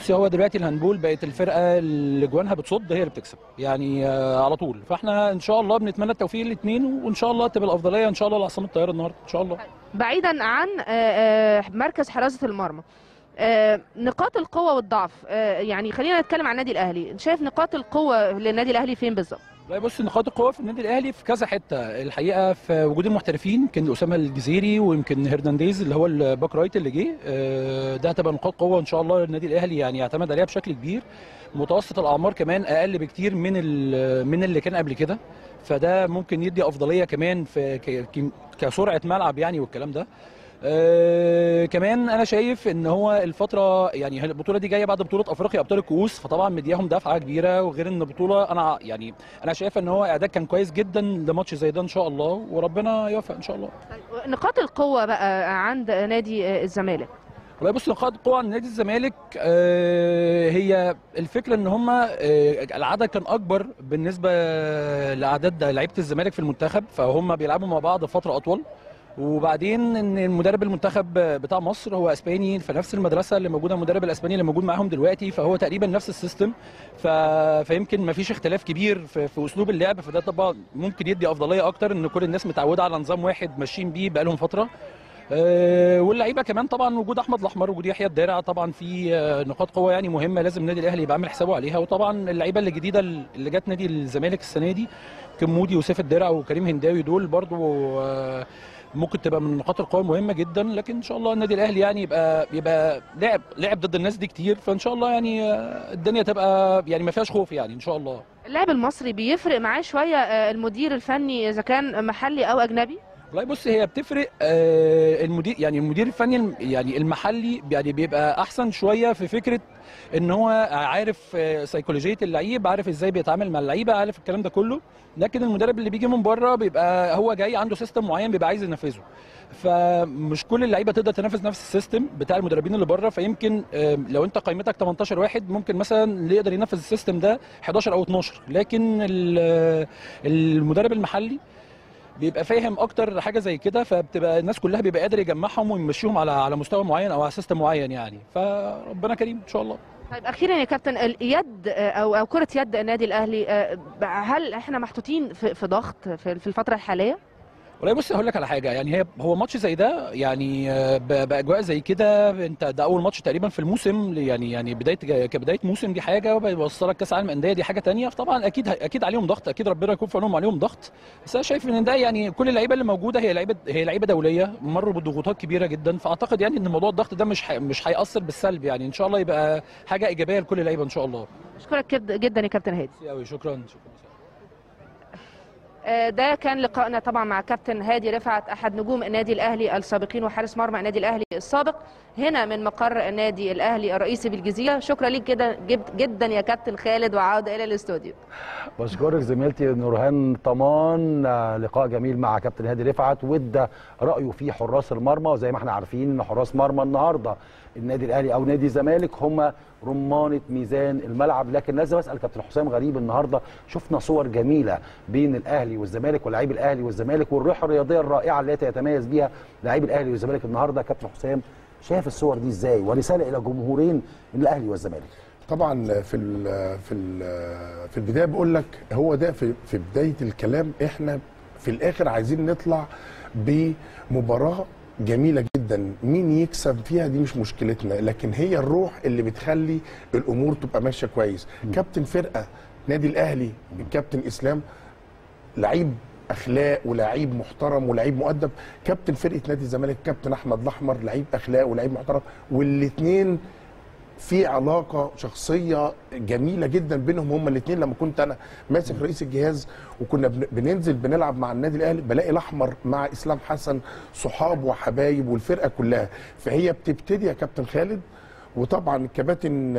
بس هو دلوقتي الهاندبول بقت الفرقه اللي جوانها بتصد هي اللي بتكسب يعني على طول. فاحنا ان شاء الله بنتمنى التوفيق للاثنين، وان شاء الله تبقى الافضليه ان شاء الله لعصام الطيار النهارده ان شاء الله. بعيدا عن مركز حراسه المرمى، نقاط القوه والضعف، يعني خلينا نتكلم عن النادي الاهلي. شايف نقاط القوه للنادي الاهلي فين بالظبط؟ لا بص، نقاط القوه في النادي الاهلي في كذا حته الحقيقه، في وجود المحترفين، يمكن اسامه الجزيري ويمكن هرنانديز اللي هو الباك رايت اللي جه، ده هتبقى نقاط قوه ان شاء الله النادي الاهلي يعني يعتمد عليها بشكل كبير. متوسط الاعمار كمان اقل بكتير من اللي كان قبل كده، فده ممكن يدي افضليه كمان في كسرعه ملعب يعني والكلام ده. كمان انا شايف ان هو الفتره يعني البطوله دي جايه بعد بطوله افريقيا ابطال الكؤوس، فطبعا مدياهم دفعه كبيره، وغير ان البطوله انا يعني انا شايف ان هو اعداد كان كويس جدا لماتش زي ده ان شاء الله، وربنا يوفق ان شاء الله. طيب نقاط القوه بقى عند نادي الزمالك؟ والله بص، نقاط قوة عند نادي الزمالك هي الفكره ان هم العدد كان اكبر بالنسبه لاعداد لعيبه الزمالك في المنتخب، فهم بيلعبوا مع بعض فتره اطول، وبعدين ان المدرب المنتخب بتاع مصر هو اسباني، فنفس المدرسه اللي موجوده المدرب الاسباني اللي موجود معاهم دلوقتي، فهو تقريبا نفس السيستم، فيمكن ما فيش اختلاف كبير في اسلوب اللعب، فده طبعا ممكن يدي افضليه اكتر ان كل الناس متعوده على نظام واحد ماشيين بيه بقالهم فتره. واللعيبه كمان طبعا وجود احمد الاحمر وجود يحيى الدارع طبعا في نقاط قوه يعني مهمه لازم النادي الاهلي يبقى عامل حسابه عليها، وطبعا اللعيبه الجديده اللي جت نادي الزمالك السنه دي كمودي وسيف الدرع وكريم هنداوي، دول برضو ممكن تبقى من نقاط القوه المهمه جدا، لكن ان شاء الله النادي الاهلي يعني يبقى لعب ضد الناس دي كتير، فان شاء الله يعني الدنيا تبقى يعني ما فيهاش خوف يعني ان شاء الله. اللاعب المصري بيفرق معاه شويه المدير الفني اذا كان محلي او اجنبي؟ والله بص، هي بتفرق المدير يعني المدير الفني يعني المحلي يعني بيبقى احسن شويه في فكره ان هو عارف سيكولوجيه اللعيب، عارف ازاي بيتعامل مع اللعيبه، عارف الكلام ده كله، لكن المدرب اللي بيجي من بره بيبقى هو جاي عنده سيستم معين بيبقى عايز ينفذه، فمش كل اللعيبه تقدر تنفذ نفس السيستم بتاع المدربين اللي بره، فيمكن لو انت قيمتك 18 واحد ممكن مثلا اللي يقدر ينفذ السيستم ده 11 او 12، لكن المدرب المحلي بيبقى فاهم اكتر حاجه زي كده، فبتبقى الناس كلها بيبقى قادر يجمعهم ويمشيهم على مستوى معين او على سيستم معين يعني، فربنا كريم ان شاء الله. طيب اخيرا يا كابتن، اليد او كره يد النادي الاهلي، هل احنا محطوطين في ضغط في الفتره الحاليه؟ والله بص هقول لك على حاجه، يعني هو ماتش زي ده يعني باجواء زي كده، انت ده اول ماتش تقريبا في الموسم، يعني كبدايه موسم دي حاجه، وبيوصلك كاس عالم انديه دي حاجه ثانيه، فطبعا اكيد عليهم ضغط، اكيد ربنا يكون في عونهم عليهم ضغط، بس انا شايف ان ده يعني كل اللعيبه اللي موجوده هي لعيبه دوليه مروا بضغوطات كبيره جدا، فاعتقد يعني ان موضوع الضغط ده مش هيأثر بالسلب، يعني ان شاء الله يبقى حاجه ايجابيه لكل اللعيبه ان شاء الله. اشكرك جدا يا كابتن هادي. شكرا شكرا. ده كان لقائنا طبعا مع كابتن هادي رفعت، احد نجوم النادي الاهلي السابقين وحارس مرمى النادي الاهلي السابق، هنا من مقر النادي الاهلي الرئيسي بالجزيره. شكرا ليك جدا يا كابتن خالد، وعوده الى الاستوديو. بشكرك زميلتي نورهان طمان، لقاء جميل مع كابتن هادي رفعت، وادى رايه في حراس المرمى، وزي ما احنا عارفين ان حراس مرمى النهارده النادي الاهلي او نادي الزمالك هم رمانه ميزان الملعب. لكن لازم اسال كابتن حسام غريب، النهارده شفنا صور جميله بين الاهلي والزمالك ولاعيبي الاهلي والزمالك، والروح الرياضيه الرائعه اللي يتميز بيها لاعيبي الاهلي والزمالك النهارده. كابتن حسام شايف الصور دي ازاي، ورساله الى جمهورين الاهلي والزمالك؟ طبعا في البدايه بقول لك، هو ده في بدايه الكلام، احنا في الاخر عايزين نطلع بمباراه جميله جدا، مين يكسب فيها دي مش مشكلتنا، لكن هي الروح اللي بتخلي الامور تبقى ماشيه كويس. كابتن فرقه نادي الاهلي بالكابتن اسلام، لعيب اخلاق ولعيب محترم ولعيب مؤدب. كابتن فرقه نادي الزمالك كابتن احمد الاحمر، لعيب اخلاق ولعيب محترم، والاثنين في علاقه شخصيه جميله جدا بينهم هما الاثنين. لما كنت انا ماسك رئيس الجهاز وكنا بننزل بنلعب مع النادي الاهلي، بلاقي الاحمر مع اسلام حسن صحاب وحبايب والفرقه كلها، فهي بتبتدي يا كابتن خالد، وطبعا الكباتن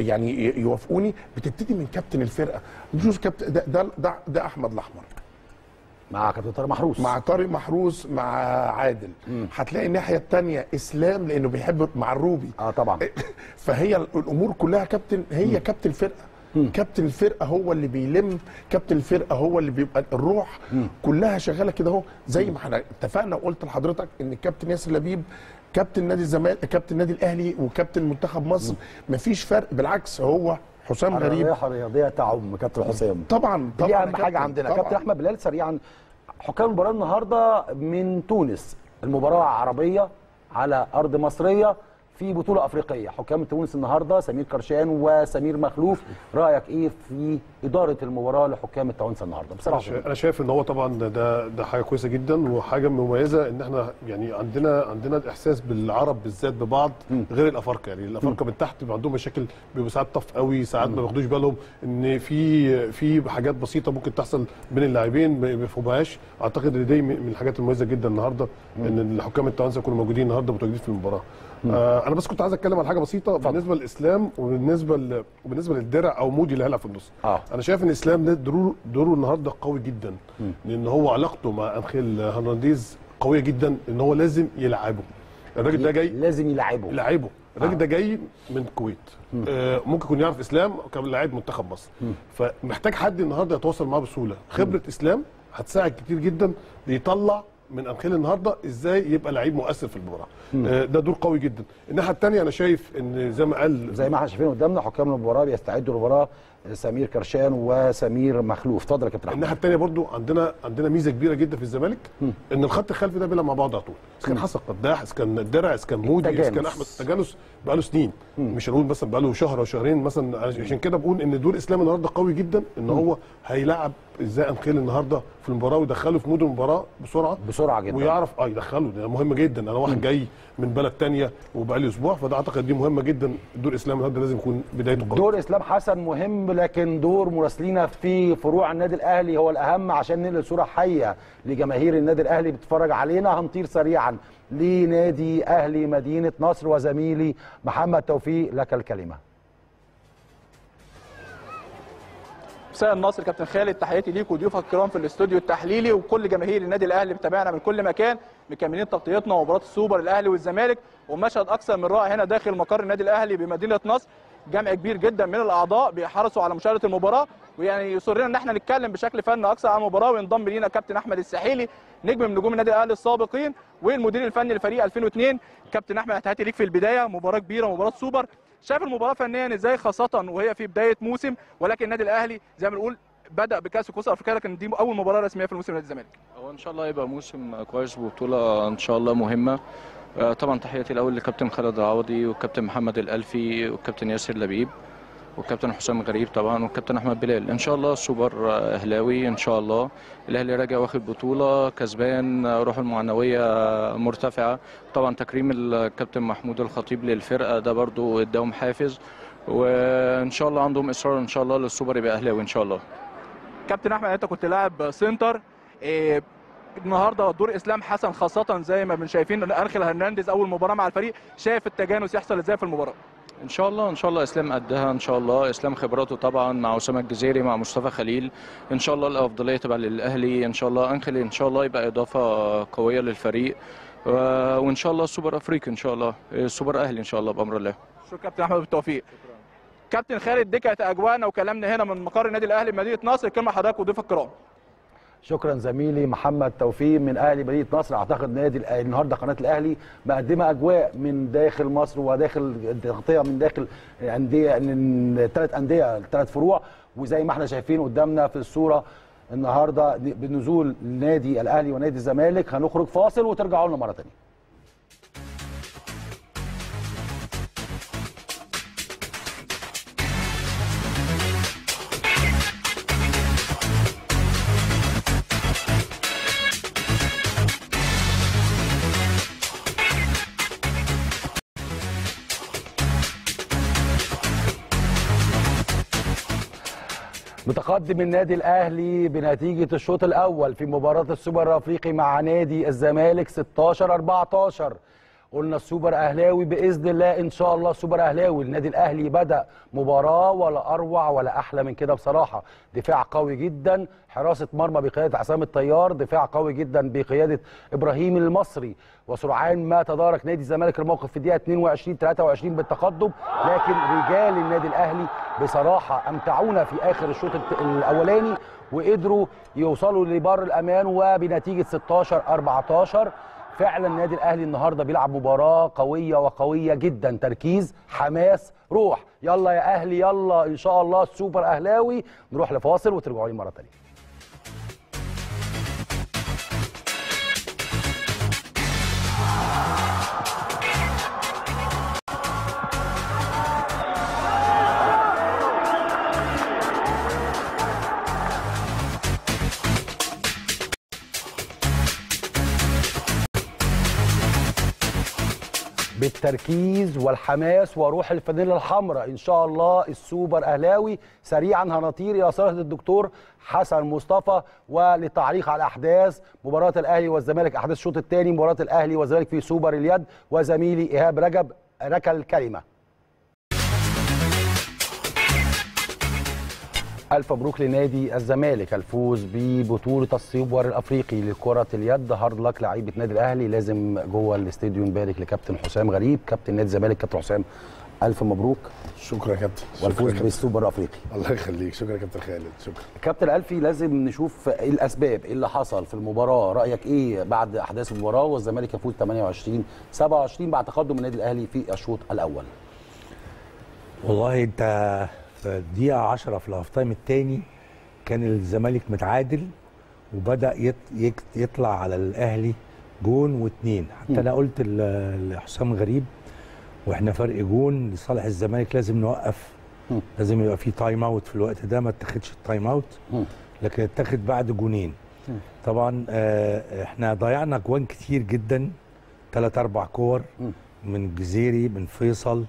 يعني يوافقوني، بتبتدي من كابتن الفرقه، مش كابتن ده احمد الاحمر مع كابتن طارق محروس مع عادل، هتلاقي الناحيه الثانيه اسلام لانه بيحب مع الروبي طبعا فهي الامور كلها كابتن، هي كابتن الفرقه، كابتن الفرقه هو اللي بيلم، كابتن الفرقه هو اللي بيبقى الروح كلها شغاله كده اهو، زي ما احنا اتفقنا وقلت لحضرتك ان الكابتن ياسر لبيب كابتن نادي الزمالك كابتن نادي الاهلي وكابتن منتخب مصر، مفيش فرق، بالعكس هو حسام غريب. الروح الرياضيه تعم كابتن حسام طبعا دي اهم حاجه عندنا. كابتن احمد بلال، سريعا حكام المباراه النهارده من تونس، المباراه عربيه على ارض مصريه، في بطولة أفريقية. حكام تونس النهاردة سمير كرشان وسمير مخلوف، رأيك إيه في إدارة المباراة لحكام التوانسة النهاردة؟ بصراحة أنا شايف إن هو طبعا ده حاجة كويسة جدا وحاجة مميزة، إن إحنا يعني عندنا الإحساس بالعرب بالذات ببعض غير الأفارقة. يعني الأفارقة من تحت عندهم مشاكل، بيبقوا ساعات طف قوي، ساعات ما بياخدوش بالهم إن في حاجات بسيطة ممكن تحصل بين اللاعبين ما بيفهموهاش. أعتقد إن دي من الحاجات المميزة جدا النهاردة إن الحكام التوانسة يكونوا موجودين النهاردة متواجدين في المباراة. انا بس كنت عايز اتكلم عن حاجه بسيطه بالنسبه للاسلام وبالنسبه للدرع او مودي اللي هيلعب في النص. انا شايف ان الاسلام ده دوره النهارده قوي جدا، لان هو علاقته مع انخيل هرنانديز قويه جدا، ان هو لازم يلعبه الراجل ده، جاي لازم يلعبه الراجل ده جاي من الكويت. ممكن يكون يعرف اسلام كان لاعب منتخب مصر، فمحتاج حد النهارده يتواصل معاه بسهوله. خبره اسلام هتساعد كتير جدا يطلع من انخيل النهارده ازاي يبقى لعيب مؤثر في المباراه. ده دور قوي جدا. الناحيه الثانيه انا شايف ان زي ما احنا شايفين قدامنا حكام المباراه بيستعدوا للمباراه، سمير كرشان وسمير مخلوف. اتفضل يا كابتن احمد. الناحيه الثانيه برضو عندنا ميزه كبيره جدا في الزمالك، ان الخط الخلفي ده بيلعب مع بعض على طول. اذا كان حسن قداح، اذا كان الدرع، اذا كان مودي، اذا كان احمد التجانس، بقى له سنين، مش هنقول مثلا بقى له شهر او شهرين مثلا. عشان كده بقول ان دور اسلام النهارده قوي جدا، ان هو هيلعب ازاي انخيل النهارده في المباراه ويدخله في مود المباراه بسرعه جدا، ويعرف يدخله. ده مهم جدا. انا واحد جاي من بلد ثانيه وبقى لي اسبوع، فده اعتقد دي مهمه جدا. دور اسلام النهارده لازم يكون بدايته قوي. دور اسلام حسن مهم، لكن دور مراسلينا في فروع النادي الاهلي هو الاهم، عشان ننقل صوره حيه لجماهير النادي الاهلي بتتفرج علينا. هنطير سريعا لنادي اهلي مدينه نصر وزميلي محمد توفيق، لك الكلمه. مساء النصر كابتن خالد، تحياتي ليك وضيوفك الكرام في الاستوديو التحليلي وكل جماهير النادي الاهلي بتابعنا من كل مكان. مكملين تغطيتنا ومباراه السوبر الاهلي والزمالك، ومشهد اكثر من رائع هنا داخل مقر النادي الاهلي بمدينه نصر. جمع كبير جدا من الاعضاء بيحرصوا على مشاهده المباراه، ويعني يسرنا ان احنا نتكلم بشكل فني اكثر عن المباراه. وينضم لينا كابتن احمد السحيلي، نجم من نجوم النادي الاهلي السابقين والمدير الفني لفريق 2002. كابتن احمد، تحياتي ليك في البدايه. مباراه كبيره، مباراه سوبر، شايف المباراه فنيا ازاي خاصه وهي في بدايه موسم، ولكن النادي الاهلي زي ما بنقول بدا بكاس الكؤوس الافريقيه، لكن دي اول مباراه رسميه في الموسم نادي الزمالك. هو ان شاء الله هيبقى موسم كويس وبطوله ان شاء الله مهمه. طبعا تحياتي الاول لكابتن خالد العوضي والكابتن محمد الالفي والكابتن ياسر لبيب والكابتن حسام غريب طبعا والكابتن احمد بلال. ان شاء الله سوبر اهلاوي، ان شاء الله الاهلي راجع واخد بطوله كسبان، روح المعنويه مرتفعه. طبعا تكريم الكابتن محمود الخطيب للفرقه ده برضو اداهم حافز، وان شاء الله عندهم اصرار ان شاء الله للسوبر يبقى اهلاوي ان شاء الله. كابتن احمد، انت كنت لاعب سنتر النهارده، دور اسلام حسن خاصه زي ما شايفين أرخيل هرنانديز اول مباراه مع الفريق، شايف التجانس يحصل ازاي في المباراه؟ ان شاء الله اسلام قدها، ان شاء الله اسلام خبراته طبعا مع اسامه الجزيري مع مصطفى خليل، ان شاء الله الافضليه تبقى للاهلي. ان شاء الله انخيل ان شاء الله يبقى اضافه قويه للفريق، وان شاء الله سوبر افريقي، ان شاء الله سوبر اهلي ان شاء الله بامر الله. شكرا كابتن احمد، بالتوفيق. كابتن خالد، دي كانت اجواءنا وكلامنا هنا من مقر النادي الاهلي مدينه نصر. كلمه حضرتك وضيوفك الكرام. شكرا زميلي محمد توفيق من اهلي مدينه نصر. اعتقد نادي الاهلي النهارده قناه الاهلي مقدمه اجواء من داخل مصر وداخل تغطيه من داخل انديه، من ثلاث فروع. وزي ما احنا شايفين قدامنا في الصوره النهارده بالنزول نادي الاهلي ونادي الزمالك. هنخرج فاصل وترجعوا لنا مره ثانيه. متقدم النادي الاهلي بنتيجه الشوط الاول في مباراه السوبر الافريقي مع نادي الزمالك 16-14. قلنا السوبر اهلاوي باذن الله، ان شاء الله سوبر اهلاوي. النادي الاهلي بدا مباراه ولا اروع ولا احلى من كده بصراحه. دفاع قوي جدا، حراسه مرمى بقياده عصام الطيار، دفاع قوي جدا بقياده ابراهيم المصري، وسرعان ما تدارك نادي الزمالك الموقف في الدقيقه 22-23 بالتقدم. لكن رجال النادي الاهلي بصراحه امتعونا في اخر الشوط الاولاني وقدروا يوصلوا لبر الامان وبنتيجه 16-14. فعلا النادي الاهلي النهارده بيلعب مباراه قويه وقويه جدا، تركيز، حماس، روح. يلا يا اهلي يلا، ان شاء الله السوبر اهلاوي. نروح لفاصل وترجعوا لي مره ثانيه. بالتركيز والحماس وروح الفانيلا الحمراء ان شاء الله. السوبر اهلاوي سريعا هنطير الى صاله الدكتور حسن مصطفى وللتعليق على احداث مباراه الاهلي والزمالك، احداث الشوط الثاني مباراه الاهلي والزمالك في سوبر اليد، وزميلي ايهاب رجب ركل الكلمه. ألف مبروك لنادي الزمالك الفوز ببطولة السوبر الإفريقي لكرة اليد. هارد لك لعيبة نادي الأهلي. لازم جوه الاستديو نبارك لكابتن حسام غريب كابتن نادي الزمالك. كابتن حسام ألف مبروك. شكرا يا كابتن. والفوز بالسوبر الإفريقي. الله يخليك. شكرا يا كابتن خالد. شكرا كابتن ألفي. لازم نشوف الأسباب اللي حصل في المباراة. رأيك إيه بعد أحداث المباراة والزمالك يفوز 28-27 بعد تقدم النادي الأهلي في الشوط الأول؟ والله أنت دقيقة 10 في الهاف تايم الثاني كان الزمالك متعادل وبدأ يطلع على الأهلي جون واثنين، حتى أنا قلت لحسام غريب وإحنا فرق جون لصالح الزمالك لازم نوقف، لازم يبقى في تايم أوت في الوقت ده، ما اتخدش التايم أوت لكن اتخد بعد جونين. طبعًا إحنا ضيعنا أجوان كتير جدًا، 3-4 كور من الجزيري من فيصل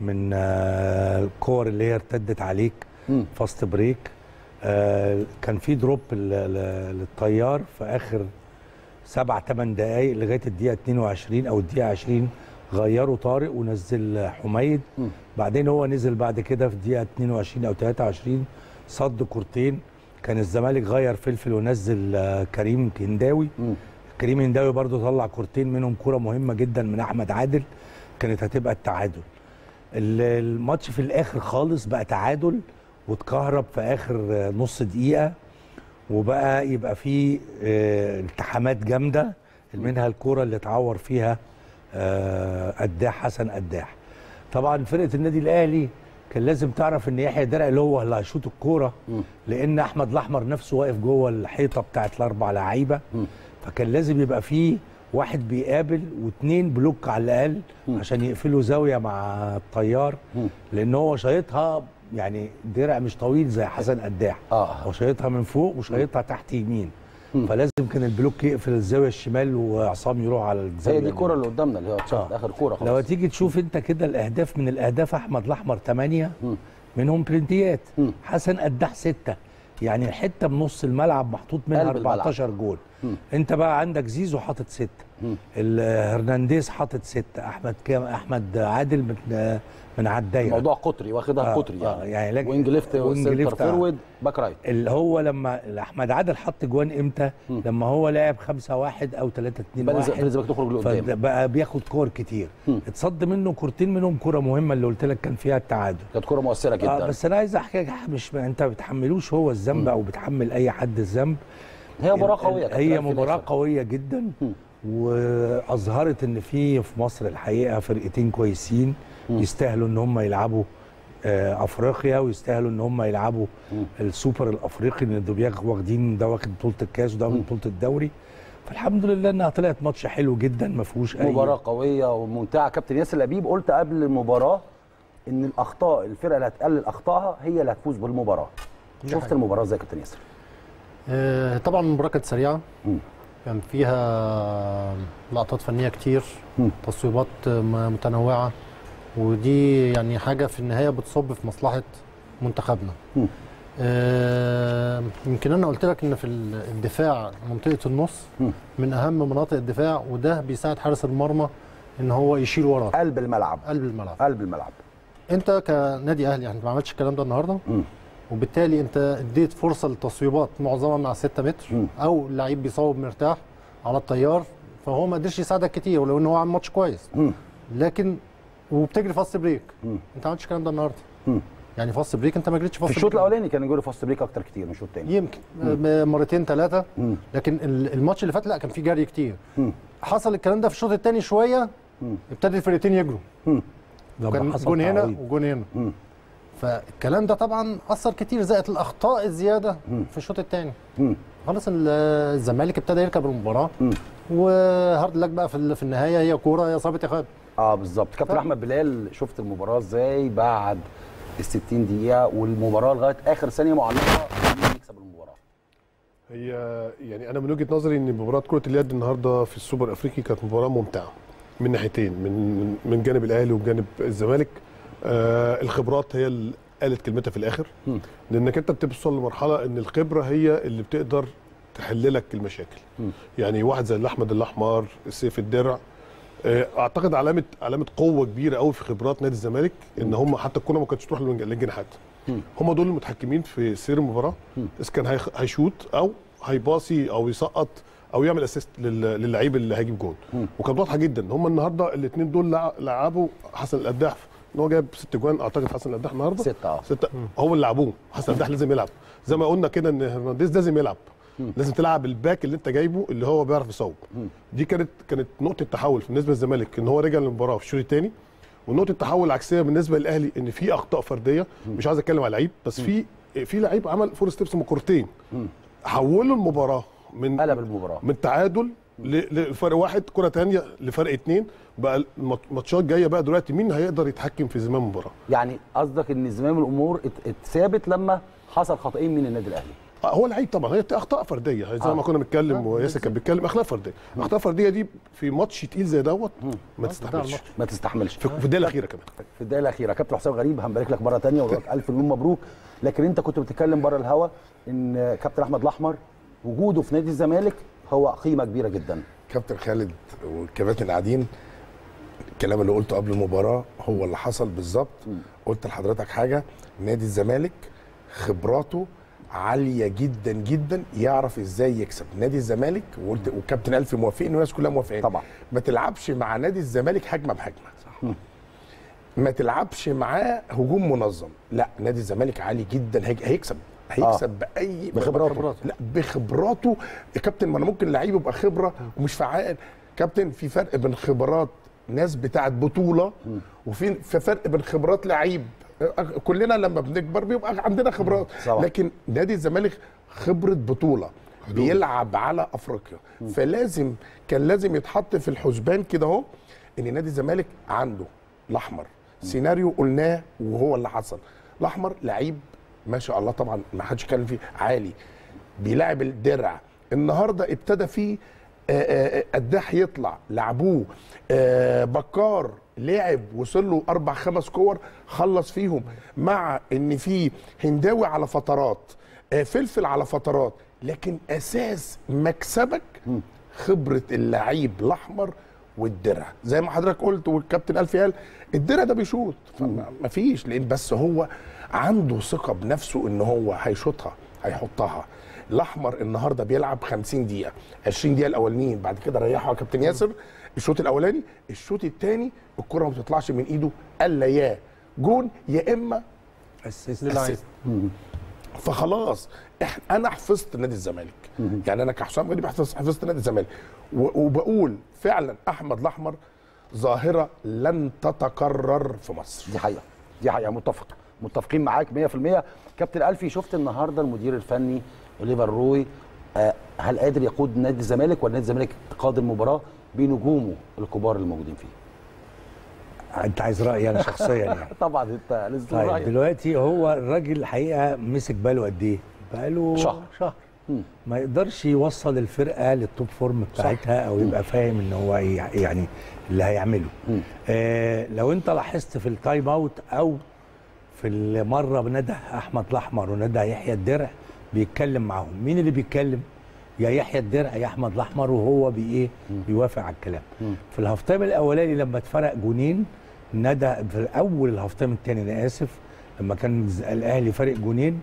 من الكور اللي هي ارتدت عليك فاست بريك. كان في دروب للطيار في اخر 7-8 دقائق لغايه الدقيقه 22 او الدقيقه 20 غيروا طارق ونزل حميد، بعدين هو نزل بعد كده في الدقيقه 22 او 23 صد كورتين. كان الزمالك غير فلفل ونزل كريم هنداوي. كريم هنداوي برضو طلع كورتين منهم كوره مهمه جدا من احمد عادل كانت هتبقى التعادل. الماتش في الاخر خالص بقى تعادل واتكهرب في اخر نص دقيقه، وبقى يبقى فيه التحامات جامده منها الكوره اللي اتعور فيها قداح حسن قداح. طبعا فرقه النادي الاهلي كان لازم تعرف ان يحيى درع اللي هو اللي هيشوط الكوره، لان احمد الاحمر نفسه واقف جوه الحيطه بتاعت ال4 لعيبه، فكان لازم يبقى فيه واحد بيقابل واثنين بلوك على الاقل عشان يقفلوا زاويه مع الطيار، لان هو شايطها يعني درع مش طويل زي حسن قداح، هو شايطها من فوق وشايطها تحت يمين، فلازم كان البلوك يقفل الزاويه الشمال وعصام يروح على الزاويه. هي دي الكوره اللي قدامنا اللي هي اخر كوره خلاص. لو تيجي تشوف انت كده الاهداف، من الاهداف احمد الاحمر 8 منهم بلنتيات، حسن قداح 6، يعني حته بنص الملعب محطوط منها 14 جول. انت بقى عندك زيزو حاطط 6، هرنانديز حاطط 6، احمد عادل من على الدايره. موضوع قطري واخدها قطري يعني وينج ليفت وسنتر فورورد باك رايت. اللي هو لما احمد عادل حط جوان امتى؟ لما هو لعب 5-1 او 3-2 تخرج لقدام، بقى بياخد كور كتير. اتصد منه كورتين منهم كوره مهمه اللي قلت لك كان فيها التعادل، كانت كوره مؤثره جدا. بس انا عايز احكي لك، مش انت ما بتحملوش هو الذنب او بتحمل اي حد الذنب. هي مباراة قوية، هي مباراة قوية جدا، واظهرت ان في مصر الحقيقة فرقتين كويسين يستاهلوا ان هم يلعبوا افريقيا ويستاهلوا ان هم يلعبوا السوبر الافريقي، ان دول واخدين ده واخد بطولة الكاس وده واخد بطولة الدوري. فالحمد لله انها طلعت ماتش حلو جدا ما فيهوش اي مباراة قوية وممتعة. كابتن ياسر لبيب، قلت قبل المباراة ان الاخطاء الفرقة اللي هتقلل اخطائها هي اللي هتفوز بالمباراة. شفت المباراة ازاي يا كابتن ياسر؟ طبعا المباراه كانت سريعه، كان فيها لقطات فنيه كتير، تصويبات متنوعه، ودي يعني حاجه في النهايه بتصب في مصلحه منتخبنا. يمكن انا قلت لك ان في الدفاع منطقه النص من اهم مناطق الدفاع، وده بيساعد حارس المرمى ان هو يشيل وراه. قلب الملعب قلب الملعب قلب الملعب. انت كنادي اهلي احنا ما عملتش الكلام ده النهارده، وبالتالي انت اديت فرصه للتصويبات معظمها من على 6 متر او اللعيب بيصوب مرتاح على الطيار، فهو ما قدرش يساعدك كتير ولو ان هو عمل ماتش كويس، لكن وبتجري فاست بريك. انت ما عملتش الكلام ده النهارده، يعني فاست بريك انت ما جريتش فاست بريك. الشوط الاولاني كان جري فاست بريك اكتر كتير من الشوط الثاني، يمكن مرتين 3، لكن الماتش اللي فات لا كان فيه جري كتير. حصل الكلام ده في الشوط الثاني شويه، ابتدى الفرقتين يجروا، كان جون هنا وجون هنا، فالكلام ده طبعا اثر كتير زائد الاخطاء الزياده في الشوط الثاني. خلاص الزمالك ابتدى يركب المباراه، وهارد لك بقى في النهايه هي كوره يا صابت يا خالد. بالظبط. كابتن احمد بلال، شفت المباراه ازاي بعد ال 60 دقيقه والمباراه لغايه اخر ثانيه معلقه نكسب المباراه؟ هي يعني انا من وجهه نظري ان مباراه كره اليد النهارده في السوبر الافريقي كانت مباراه ممتعه. من ناحيتين، من جانب الاهلي وجانب الزمالك. الخبرات هي اللي قالت كلمتها في الاخر، لانك انت بتوصل لمرحله ان الخبره هي اللي بتقدر تحللك المشاكل. يعني واحد زي احمد الاحمر، سيف الدرع، اعتقد علامه قوه كبيره قوي في خبرات نادي الزمالك ان هم حتى الكوره ما كانتش تروح للجناحات، هم دول المتحكمين في سير المباراه، اذا كان هيشوط او هيباصي او يسقط او يعمل اسيست للعيب اللي هيجيب جول. وكانت واضحه جدا هم النهارده الاثنين دول لعبوا حسن القداح ان هو جاب 6 جوان، اعتقد حسن القداح النهارده 6 هو اللي لعبوه. حسن القداح لازم يلعب زي ما قلنا كده، ان هرنانديز لازم يلعب، لازم تلعب الباك اللي انت جايبه اللي هو بيعرف يصوب. دي كانت نقطه تحول بالنسبه للزمالك ان هو رجع للمباراه في الشوط الثاني، ونقطه تحول العكسيه بالنسبه للاهلي ان في اخطاء فرديه. مش عايز اتكلم على لعيب بس في لعيب عمل فور ستيبس من كورتين حولوا المباراه من قلب المباراه من تعادل لفرق 1، كره ثانيه لفرق 2. بقى الماتشات جايه بقى دلوقتي مين هيقدر يتحكم في زمام المباراه؟ يعني قصدك ان زمام الامور اتثابت لما حصل خطأين من النادي الاهلي. هو لعيب طبعا، هي اخطاء فرديه زي ما كنا بنتكلم وياسر كان بيتكلم، اخطاء فرديه. اخطاء فرديه دي في ماتش تقيل زي دوت ما تستحملش في الدقيقه الاخيره كمان. في الدقيقه الاخيره كابتن حسام غريب، هنبارك لك مره ثانيه ولك الف مليون مبروك. لكن انت كنت بتتكلم بره الهوا ان كابتن احمد الاحمر وجوده في نادي الزمالك هو قيمه كبيره جدا. كابتن خالد والكباتن القاعدين، الكلام اللي قلته قبل المباراه هو اللي حصل بالظبط. قلت لحضرتك حاجه، نادي الزمالك خبراته عاليه جدا جدا، يعرف ازاي يكسب نادي الزمالك. والكابتن الف موافقين والناس كلها موافقين طبعا. ما تلعبش مع نادي الزمالك هجمه بهجمه، صح؟ ما تلعبش معاه هجوم منظم، لا. نادي الزمالك عالي جدا، هيكسب باي بخبراته. لا بخبراته يا كابتن، ما انا ممكن لعيب يبقى خبره ومش فعال. كابتن في فرق بين خبرات ناس بتاعت بطوله وفي فرق بين خبرات لعيب. كلنا لما بنكبر بيبقى عندنا خبرات، لكن نادي الزمالك خبره بطوله، بيلعب على افريقيا، فلازم لازم يتحط في الحسبان كده اهو ان نادي الزمالك عنده الاحمر. سيناريو قلناه وهو اللي حصل. الاحمر لعيب ما شاء الله طبعا، ما حدش يتكلم فيه، عالي، بيلاعب الدرع. النهارده ابتدى فيه قداح يطلع، لعبوه بكار، لعب وصل له 4 5 كور خلص فيهم، مع ان في هنداوي على فترات، فلفل على فترات. لكن اساس مكسبك خبره اللعيب الاحمر والدرع، زي ما حضرتك قلت والكابتن الفي قال الدرع ده بيشوط، فما فيش لان بس هو عنده ثقه بنفسه ان هو هيشوطها هيحطها. الاحمر النهارده بيلعب 50 دقيقه، 20 دقيقه الاولانيين بعد كده ريحوا يا كابتن ياسر. الشوط الاولاني، الشوط الثاني الكره ما بتطلعش من ايده الا يا جون يا اما اسيست. فخلاص انا حفظت نادي الزمالك، يعني انا كحسام غريب حفظت نادي الزمالك، وبقول فعلا احمد الاحمر ظاهره لن تتكرر في مصر. دي حقيقه متفقين معاك 100%. كابتن الفي، شفت النهارده المدير الفني اوليفر روي هل قادر يقود نادي الزمالك، ولا نادي الزمالك قاد المباراه بنجومه الكبار الموجودين فيه؟ انت عايز رايي انا شخصيا يعني؟ طبعا انت لازم رايك. طيب دلوقتي هو الراجل الحقيقه مسك باله قد ايه؟ بقاله شهر ما يقدرش يوصل الفرقه للتوب فورم بتاعتها، او يبقى فاهم ان هو يعني اللي هيعمله. لو انت لاحظت في التايم اوت او في المره بندى احمد الاحمر وندى يحيى الدرع بيتكلم معاهم، مين اللي بيتكلم؟ يا يحيى الدرع يا احمد الاحمر، وهو بيوافق على الكلام. في الهاف تايم الاولاني لما اتفرق جونين ندى، في اول الهاف تايم الثاني انا اسف، لما كان الاهلي فارق جونين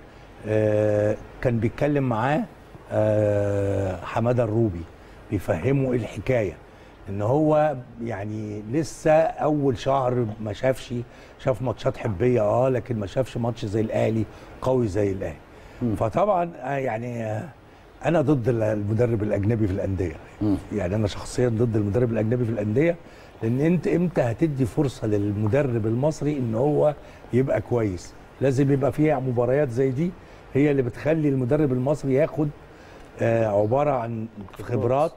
كان بيتكلم معاه حماده الروبي، بيفهمه ايه الحكايه، ان هو يعني لسه اول شهر ما شافش، شاف ماتشات حبيه لكن ما شافش ماتش زي الاهلي قوي زي الاهلي. فطبعا يعني انا ضد المدرب الاجنبي في الانديه، يعني انا شخصيا ضد المدرب الاجنبي في الانديه، لان انت امتى هتدي فرصه للمدرب المصري ان هو يبقى كويس؟ لازم يبقى فيها مباريات زي دي هي اللي بتخلي المدرب المصري ياخد عباره عن خبرات،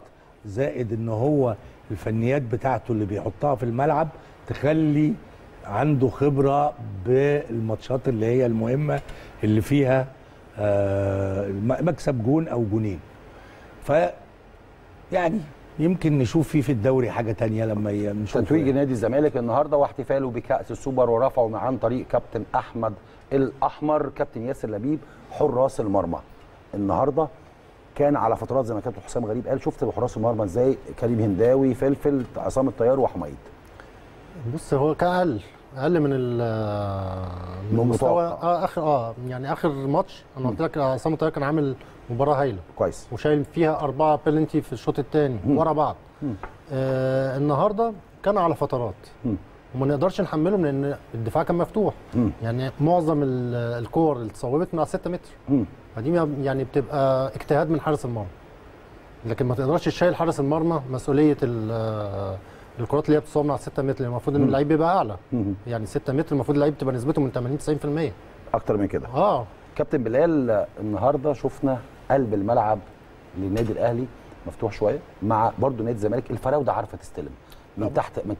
زائد ان هو الفنيات بتاعته اللي بيحطها في الملعب تخلي عنده خبره بالماتشات اللي هي المهمه اللي فيها مكسب جون او جونين. ف يعني يمكن نشوف فيه في الدوري حاجه ثانيه لما نشوف تتويج نادي الزمالك النهارده واحتفاله بكاس السوبر ورفعه معاه عن طريق كابتن احمد الاحمر كابتن ياسر لبيب حراس المرمى. النهارده كان على فترات زي ما كابتن حسام غريب قال شفت حراس المرمى ازاي كريم هنداوي فلفل عصام الطيار وحميد. بص هو كان اقل من المستوى يعني اخر ماتش انا قلت لك عصام الطيار كان عامل مباراه هايله كويس وشايل فيها 4 بلنتي في الشوط الثاني ورا بعض. النهارده كان على فترات وما نقدرش نحملهم لان الدفاع كان مفتوح يعني معظم الكور اللي اتصوبت من على 6 متر فدي يعني بتبقى اجتهاد من حارس المرمى لكن ما تقدرش تشيل حارس المرمى مسؤوليه الكرات اللي هي بتصوب من على 6 متر المفروض ان اللعيب يبقى اعلى يعني 6 متر المفروض اللعيب تبقى نسبته من 80 90% اكتر من كده. كابتن بلال النهارده شفنا قلب الملعب للنادي الاهلي مفتوح شويه مع برضه نادي الزمالك الفراوده عارفه تستلم من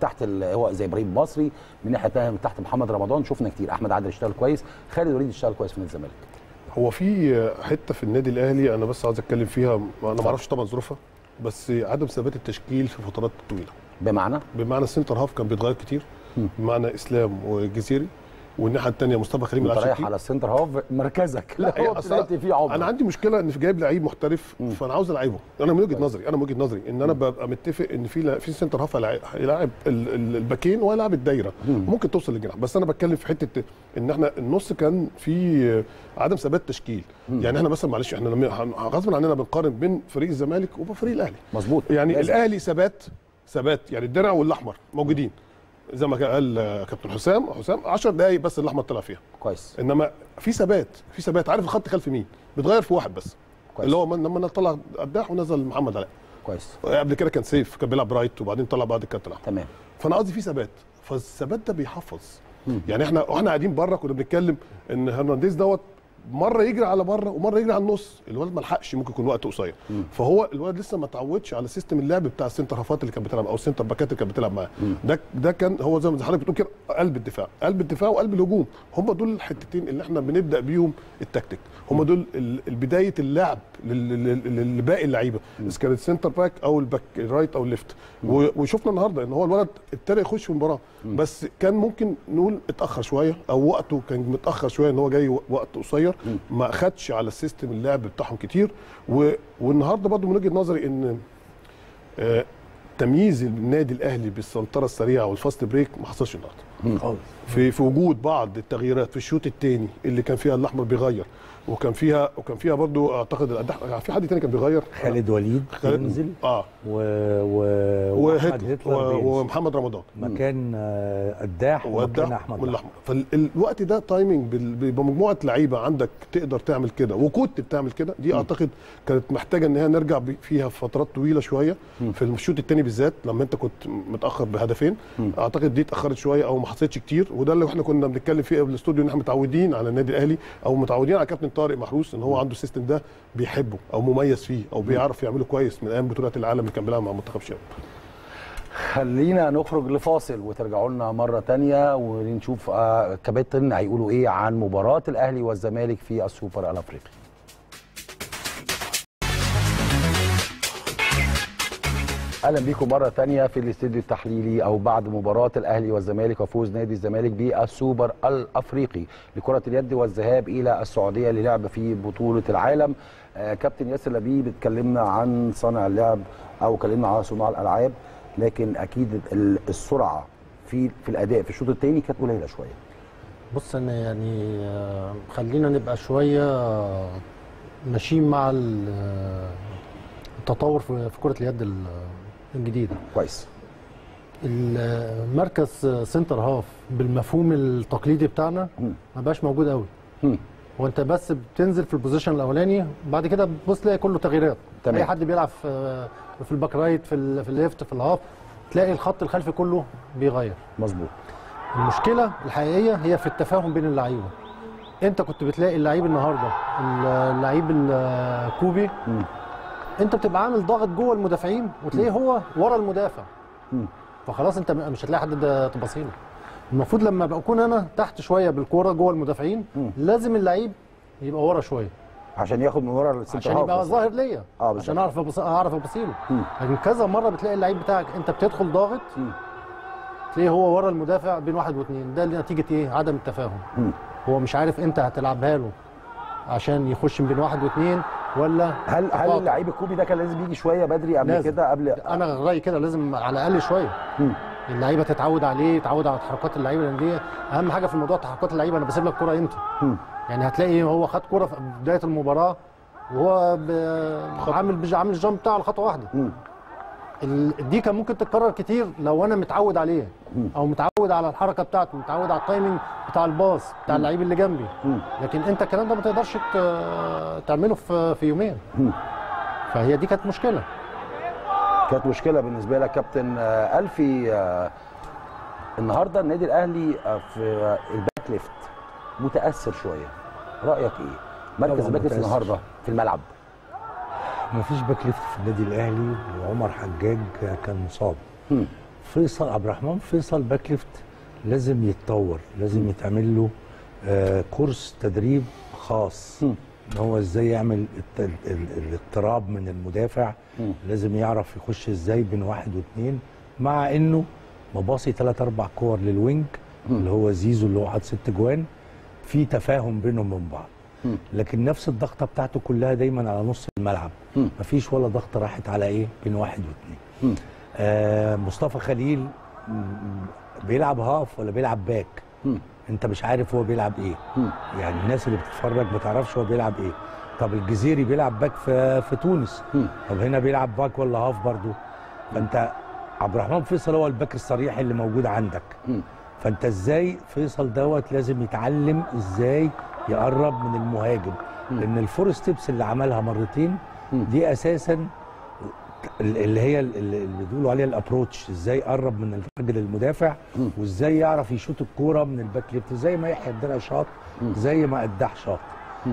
تحت هو زي ابراهيم مصري من ناحيه تانية من تحت محمد رمضان شفنا كتير احمد عادل اشتغل كويس خالد وليد اشتغل كويس في نادي الزمالك. هو في حته في النادي الاهلي انا بس عايز اتكلم فيها انا ما اعرفش طبعا ظروفها بس عدم ثبات التشكيل في فترات طويله بمعنى السنتر هاف كان بيتغير كتير بمعنى اسلام والجزيري والناحيه الثانيه مصطفى كريم ما رايح على السنتر هاف مركزك لا هو طلعت فيه عمر. انا عندي مشكله ان في جايب لعيب محترف فانا عاوز العبه انا من وجهه نظري ان انا ببقى متفق ان في سنتر هاف هيلاعب الباكين وهيلاعب الدايره ممكن توصل للجناح بس انا بتكلم في حته ان احنا النص كان في عدم ثبات تشكيل يعني احنا مثلا معلش احنا غصب عننا بنقارن بين فريق الزمالك وفريق الاهلي مظبوط يعني لازم. الاهلي ثبات يعني الدرع والاحمر موجودين زي ما قال كابتن حسام 10 دقايق بس الاحمر طلع فيها كويس انما في ثبات عارف الخط خلف مين بيتغير في واحد بس كويس. اللي هو لما طلع قداح ونزل محمد علاء كويس قبل كده كان سيف كان بيلعب رايت وبعدين طلع بعد الكابتن احمد تمام فانا قصدي في ثبات فالثبات ده بيحفظ يعني احنا قاعدين بره كنا بنتكلم ان هرنانديز دوت مره يجري على بره ومره يجري على النص الولد ما لحقش ممكن يكون وقته قصير فهو الولد لسه ما اتعودش على سيستم اللعب بتاع السنتر هافات اللي كانت بتلعب او السنتر باكات اللي كانت بتلعب معاه ده كان هو زي ما حضرتك بتقول كده قلب الدفاع وقلب الهجوم هم دول الحتتين اللي احنا بنبدا بيهم التكتيك هم دول بدايه اللعب لباقي اللعيبه اذا كان السنتر باك او الباك الرايت او الليفت وشفنا النهارده ان هو الولد ابتدى يخش في المباراه بس كان ممكن نقول اتاخر شويه او وقته كان متاخر شويه ان هو جاي وقت قصير ما اخدش على السيستم اللعب بتاعهم كتير والنهارده برضو من وجهه نظري ان تمييز النادي الاهلي بالسنطره السريعه والفاست بريك ما حصلش النهارده خالص في وجود بعض التغييرات في الشوط الثاني اللي كان فيها الاحمر بيغير وكان فيها برضو اعتقد في حد ثاني كان بيغير خالد وليد بينزل ومحمد رمضان مكان قداح ومكان احمد فالوقت ده تايمنج بمجموعه لعيبه عندك تقدر تعمل كده وكنت بتعمل كده دي اعتقد كانت محتاجه ان هي نرجع فيها فترات طويله شويه في الشوط الثاني بالذات لما انت كنت متاخر بهدفين اعتقد دي اتاخرت شويه او ما حصلتش كتير وده اللي احنا كنا بنتكلم فيه في الاستوديو ان احنا متعودين على النادي الاهلي او متعودين على كابتن طارق محروس ان هو عنده السيستم ده بيحبه او مميز فيه او بيعرف يعمله كويس من ايام بطولات العالم اللي كان بيلعب مع منتخب شباب. خلينا نخرج لفاصل وترجعوا لنا مره ثانيه ونشوف كابتن هيقولوا ايه عن مباراه الاهلي والزمالك في السوبر الافريقي. اهلا بيكم مره ثانيه في الاستديو التحليلي او بعد مباراه الاهلي والزمالك وفوز نادي الزمالك بالسوبر الافريقي لكره اليد والذهاب الى السعوديه للعب في بطوله العالم. كابتن ياسر لبيب اتكلمنا عن صانع اللعب او اتكلمنا عن صناع الالعاب لكن اكيد السرعه في الاداء في الشوط الثاني كانت قليله شويه. بص انا يعني خلينا نبقى شويه ماشيين مع التطور في كره اليد الجديده كويس المركز سنتر هاف بالمفهوم التقليدي بتاعنا ما بقاش موجود قوي وانت بس بتنزل في البوزيشن الاولاني بعد كده بتبص تلاقي كله تغييرات تمام. اي حد بيلعب في الباك رايت في الليفت في الهاف تلاقي الخط الخلفي كله بيغير مظبوط المشكله الحقيقيه هي في التفاهم بين اللعيبه انت كنت بتلاقي اللعيب النهارده اللعيب الكوبي انت بتبقى عامل ضغط جوه المدافعين وتلاقيه هو ورا المدافع فخلاص انت مش هتلاقي حد تباصي له المفروض لما بكون انا تحت شويه بالكوره جوه المدافعين لازم اللعيب يبقى ورا شويه عشان ياخد من ورا السنتر هاف، عشان يبقى ظاهر ليا، عشان اعرف ابصيله. لكن كذا مره بتلاقي اللعيب بتاعك انت بتدخل ضاغط، تلاقيه هو ورا المدافع بين واحد واثنين. ده نتيجه ايه؟ عدم التفاهم. هو مش عارف انت هتلعبها له عشان يخش بين واحد واثنين ولا هل اللعيب الكوبي ده كان لازم يجي شويه بدري قبل كده؟ قبل انا رايي كده لازم على الاقل شويه اللعيبه تتعود عليه، تتعود على تحركات اللعيبه، لان دي اهم حاجه في الموضوع. تحركات اللعيبه، انا بسيب لك كوره امتى؟ يعني هتلاقي هو خد كوره في بدايه المباراه وهو عامل الجامب بتاعه الخطوه واحده. دي كان ممكن تتكرر كتير لو انا متعود عليه، او متعود على الحركه بتاعته، متعود على التايمنج بتاع الباص بتاع اللعيب اللي جنبي. لكن انت الكلام ده ما تقدرش تعمله في يومين. فهي دي كانت مشكله، كانت مشكله بالنسبه لك كابتن ألفي. النهارده النادي الاهلي في الباك ليفت متاثر شويه، رايك ايه؟ مركز الباك ليفت النهارده في الملعب؟ مفيش باك ليفت في النادي الاهلي، وعمر حجاج كان مصاب. فيصل عبد الرحمن فيصل باك ليفت لازم يتطور، لازم يتعمل له كورس تدريب خاص، ان هو ازاي يعمل الاضطراب من المدافع. لازم يعرف يخش ازاي بين واحد واثنين، مع انه مباصي 3-4 كور للوينج اللي هو زيزو اللي هو حاطط 6 جوان، في تفاهم بينهم من بعض. لكن نفس الضغطه بتاعته كلها دايما على نص الملعب، مفيش ولا ضغطه راحت على ايه بين واحد واثنين. مصطفى خليل بيلعب هاف ولا بيلعب باك؟ انت مش عارف هو بيلعب ايه. يعني الناس اللي بتتفرج ما تعرفش هو بيلعب ايه. طب الجزيري بيلعب باك في تونس، طب هنا بيلعب باك ولا هاف برضو؟ فانت عبد الرحمن فيصل هو الباك الصريح اللي موجود عندك. فانت ازاي فيصل دوت لازم يتعلم ازاي يقرب من المهاجم، لان الفور ستيبس اللي عملها مرتين دي اساسا اللي هي اللي بيقولوا عليها الابروتش، ازاي يقرب من الراجل المدافع، وازاي يعرف يشوط الكوره من الباك ليفت، زي ما يحيى اداها شاط زي ما اداها شاط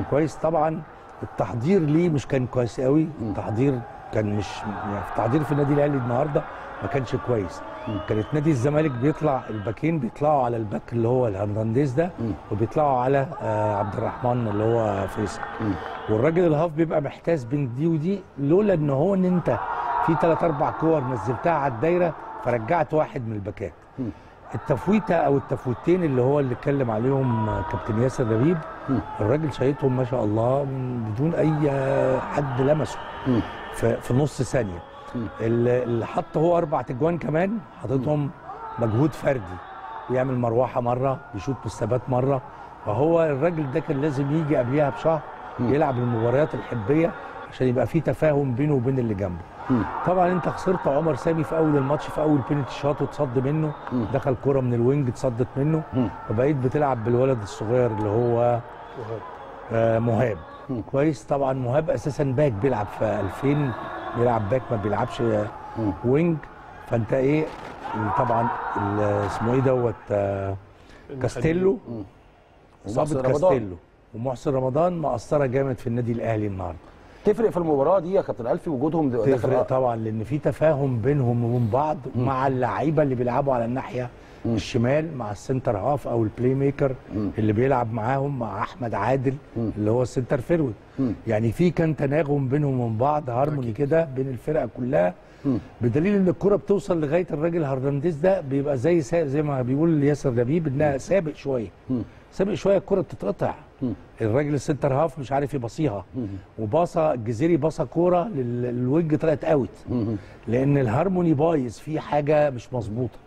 كويس. طبعا التحضير ليه مش كان كويس قوي، التحضير كان مش يعني التحضير في النادي الاهلي النهارده ما كانش كويس. كانت نادي الزمالك بيطلع الباكين بيطلعوا على الباك اللي هو الهرنانديز ده، وبيطلعوا على عبد الرحمن اللي هو فيصل، والراجل الهاف بيبقى محتاس بين دي ودي. لولا ان هو ان انت في 3-4 كور نزلتها على الدايره فرجعت واحد من الباكات. التفويته او التفويتين اللي اتكلم عليهم كابتن ياسر لبيب، الراجل شايطهم ما شاء الله بدون اي حد لمسه في نص ثانيه. اللي حط هو 4 تجوان كمان حاططهم مجهود فردي، بيعمل مروحه مره، بيشوط بالثبات مره. فهو الراجل ده كان لازم يجي قبلها بشهر يلعب المباريات الحبيه عشان يبقى في تفاهم بينه وبين اللي جنبه. طبعا انت خسرت عمر سامي في اول الماتش، في اول بينالتي شاط اتصد منه، دخل كره من الوينج اتصدت منه، فبقيت بتلعب بالولد الصغير اللي هو مهاب. كويس. طبعا مهاب اساسا باك بيلعب في 2000، بيلعب باك ما بيلعبش وينج. فانت ايه طبعا اسمه ايه دوت كاستيلو، اصابه كاستيلو ومحسن رمضان مقصره جامد في النادي الاهلي النهارده. تفرق في المباراه دي يا كابتن ألفي وجودهم دلوقتي؟ تفرق طبعا، لان في تفاهم بينهم وبين بعض، مع اللعيبه اللي بيلعبوا على الناحيه الشمال، مع السنتر هاف او البلاي ميكر اللي بيلعب معاهم، مع احمد عادل اللي هو السنتر فيرود. يعني في كان تناغم بينهم وبين بعض، هارموني كده بين الفرقه كلها، بدليل ان الكره بتوصل لغايه الراجل هرنانديز ده بيبقى زي ما بيقول ياسر لبيب انها سابق شويه، سابق شويه الكره بتتقطع. الراجل السنتر هاف مش عارف يبصيها، وباصه الجزيري باصه كوره للوينج طلعت اوت، لان الهارموني بايظ، في حاجه مش مظبوطه.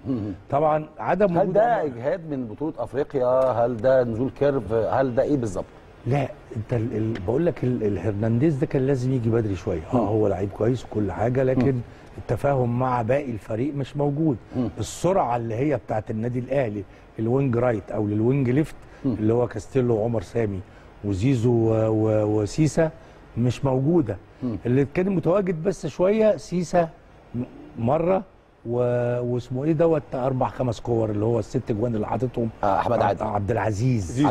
طبعا عدم هل ده اجهاد من بطوله افريقيا؟ هل ده نزول كيرف؟ هل ده ايه بالظبط؟ لا انت بقول لك الهرنانديز ده كان لازم يجي بدري شويه. هو لعيب كويس وكل حاجه، لكن التفاهم مع باقي الفريق مش موجود. السرعه اللي هي بتاعت النادي الاهلي الوينج رايت او للوينج ليفت اللي هو كاستيلو وعمر سامي وزيزو وسيسا مش موجوده. اللي كان متواجد بس شويه سيسا مره واسمه ايه دوت 4-5 كور اللي هو ال6 جوان اللي حاططهم احمد عادل عبد العزيز.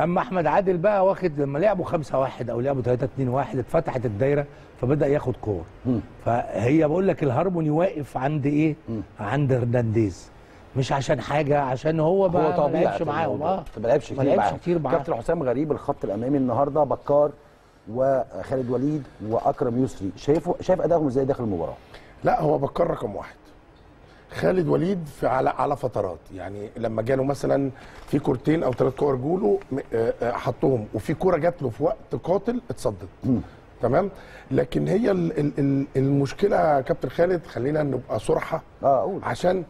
اما احمد عادل بقى واخد لما لعبوا 5-1 او لعبوا 3-2-1 اتفتحت الدايره فبدا ياخد كور. فهي بقول لك الهارموني واقف عند ايه؟ عند هرنانديز. مش عشان حاجه، عشان هو بقى ما لعبش معاهم. ما لعبش كتير معاهم. كابتن حسام غريب الخط الامامي النهارده، بكار وخالد وليد واكرم يسري، شايف ادائهم ازاي داخل المباراه؟ لا هو بكار رقم واحد، خالد وليد على فترات، يعني لما جاله مثلا في كورتين او 3 كور جوله حطهم، وفي كوره جات له في وقت قاتل اتصدت تمام. لكن هي المشكله يا كابتن خالد، خلينا نبقى صراحه عشان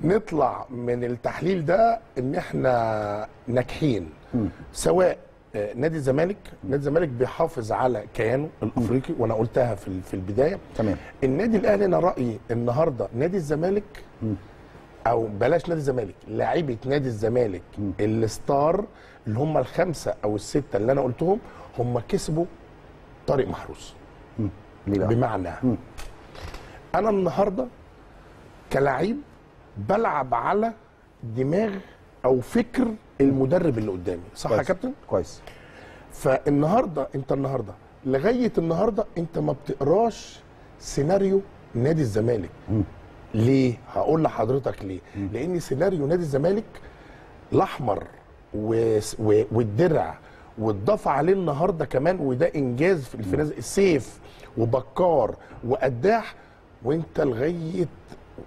نطلع من التحليل ده ان احنا ناجحين. سواء نادي الزمالك، نادي الزمالك بيحافظ على كيانه الافريقي، وانا قلتها في البدايه تمام. النادي الاهلي انا رايي النهارده نادي الزمالك، او بلاش نادي الزمالك، لاعيبه نادي الزمالك الستار اللي هم ال5 او ال6 اللي انا قلتهم، هم كسبوا طريق محروس. بمعنى انا النهارده كلاعب بلعب على دماغ او فكر المدرب اللي قدامي، صح يا كابتن؟ كويس. فالنهارده انت، النهارده لغايه النهارده انت ما بتقراش سيناريو نادي الزمالك. ليه؟ هقول لحضرتك ليه؟ لان سيناريو نادي الزمالك الاحمر والدرع واتضاف عليه النهارده كمان، وده انجاز في الفنازل السيف وبكار وقداح، وانت لغايه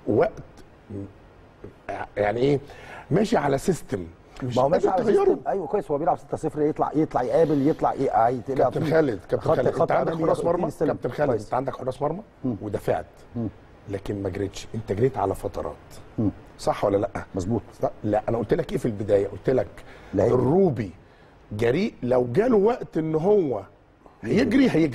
وقت يعني ايه ماشي على سيستم. ما هو ماشي على سيستم، ايوه كويس. هو بيلعب 6-0، يطلع يقابل، يطلع ايه هيتقلب. كابتن خالد انت عندك حراس مرمى، كابتن خالد انت عندك حراس مرمى ودفعت، لكن ما جريتش، انت جريت على فترات. صح ولا لا؟ مظبوط. لا انا قلت لك ايه في البدايه، قلت لك الروبي جريء، لو جاله وقت ان هو هيجري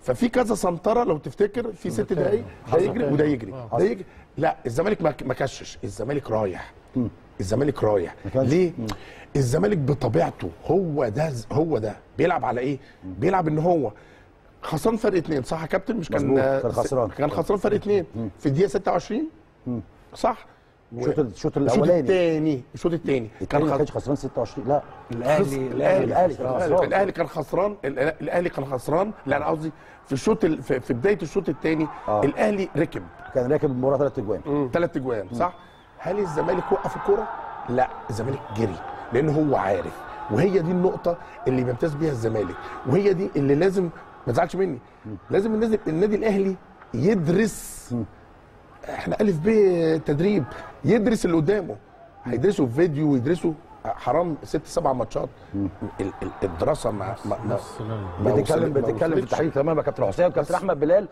ففي كذا سنطره لو تفتكر، في 6 دقايق هيجري وده يجري ده يجري. لا الزمالك ما كشش، الزمالك رايح، الزمالك رايح ليه؟ الزمالك بطبيعته هو ده بيلعب على ايه؟ بيلعب ان هو خسران فرق 2، صح يا كابتن؟ مش كان خسران، كان خسران فرق 2 في الدقيقه 26 صح؟ الشوط الاولاني الشوط الثاني كان خسران 26. لا الاهلي كان خسران، الاهلي كان خسران، لا انا قصدي في الشوط في بدايه الشوط الثاني الاهلي كان راكب المباراه 3 اجوان 3 اجوان صح. هل الزمالك وقف الكوره؟ لا الزمالك جري، لان هو عارف، وهي دي النقطه اللي بيمتاز بيها الزمالك، وهي دي اللي لازم ما تزعلش مني، لازم النادي الاهلي يدرس. احنا الف ب تدريب، يدرس اللي قدامه، هيدرسه في فيديو ويدرسه حرام 6-7 ماتشات. الدراسه بتتكلم في التحليل تماما يا كابتن حسام. كابتن احمد بلال،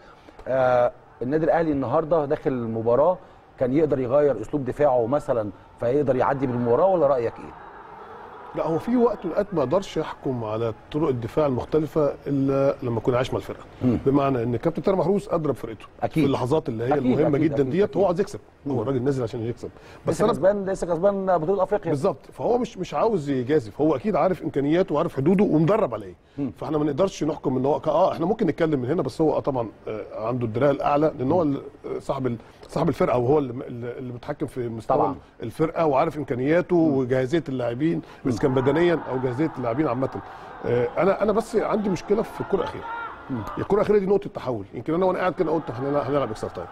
النادي الاهلي النهارده داخل المباراه كان يقدر يغير اسلوب دفاعه مثلا فيقدر يعدي بالمباراه، ولا رايك ايه؟ لا هو في وقت من الاوقات ما اقدرش يحكم على طرق الدفاع المختلفه الا لما اكون عايش مع الفرقه، بمعنى ان كابتن طارق محروس اضرب فرقته في اللحظات اللي هي المهمه جدا ديت. هو عايز يكسب، هو الراجل نازل عشان يكسب، بس انا لسه كسبان بطوله افريقيا بالظبط، فهو مش عاوز يجازف، هو اكيد عارف امكانياته وعارف حدوده ومدرب على ايه، فاحنا ما نقدرش نحكم ان هو احنا ممكن نتكلم من هنا، بس هو طبعا عنده الدرايه الاعلى، لان هو صاحب الفرقه، وهو اللي متحكم في مستوى الفرقه وعارف امكانياته وجاهزيه اللاعبين، بس كان بدنيا او جاهزيه اللاعبين عامه. انا بس عندي مشكله في الكره الاخيره. الكره الاخيره دي نقطه التحول، يمكن انا وانا قاعد كده قلت احنا هنلعب اكسترا تايم.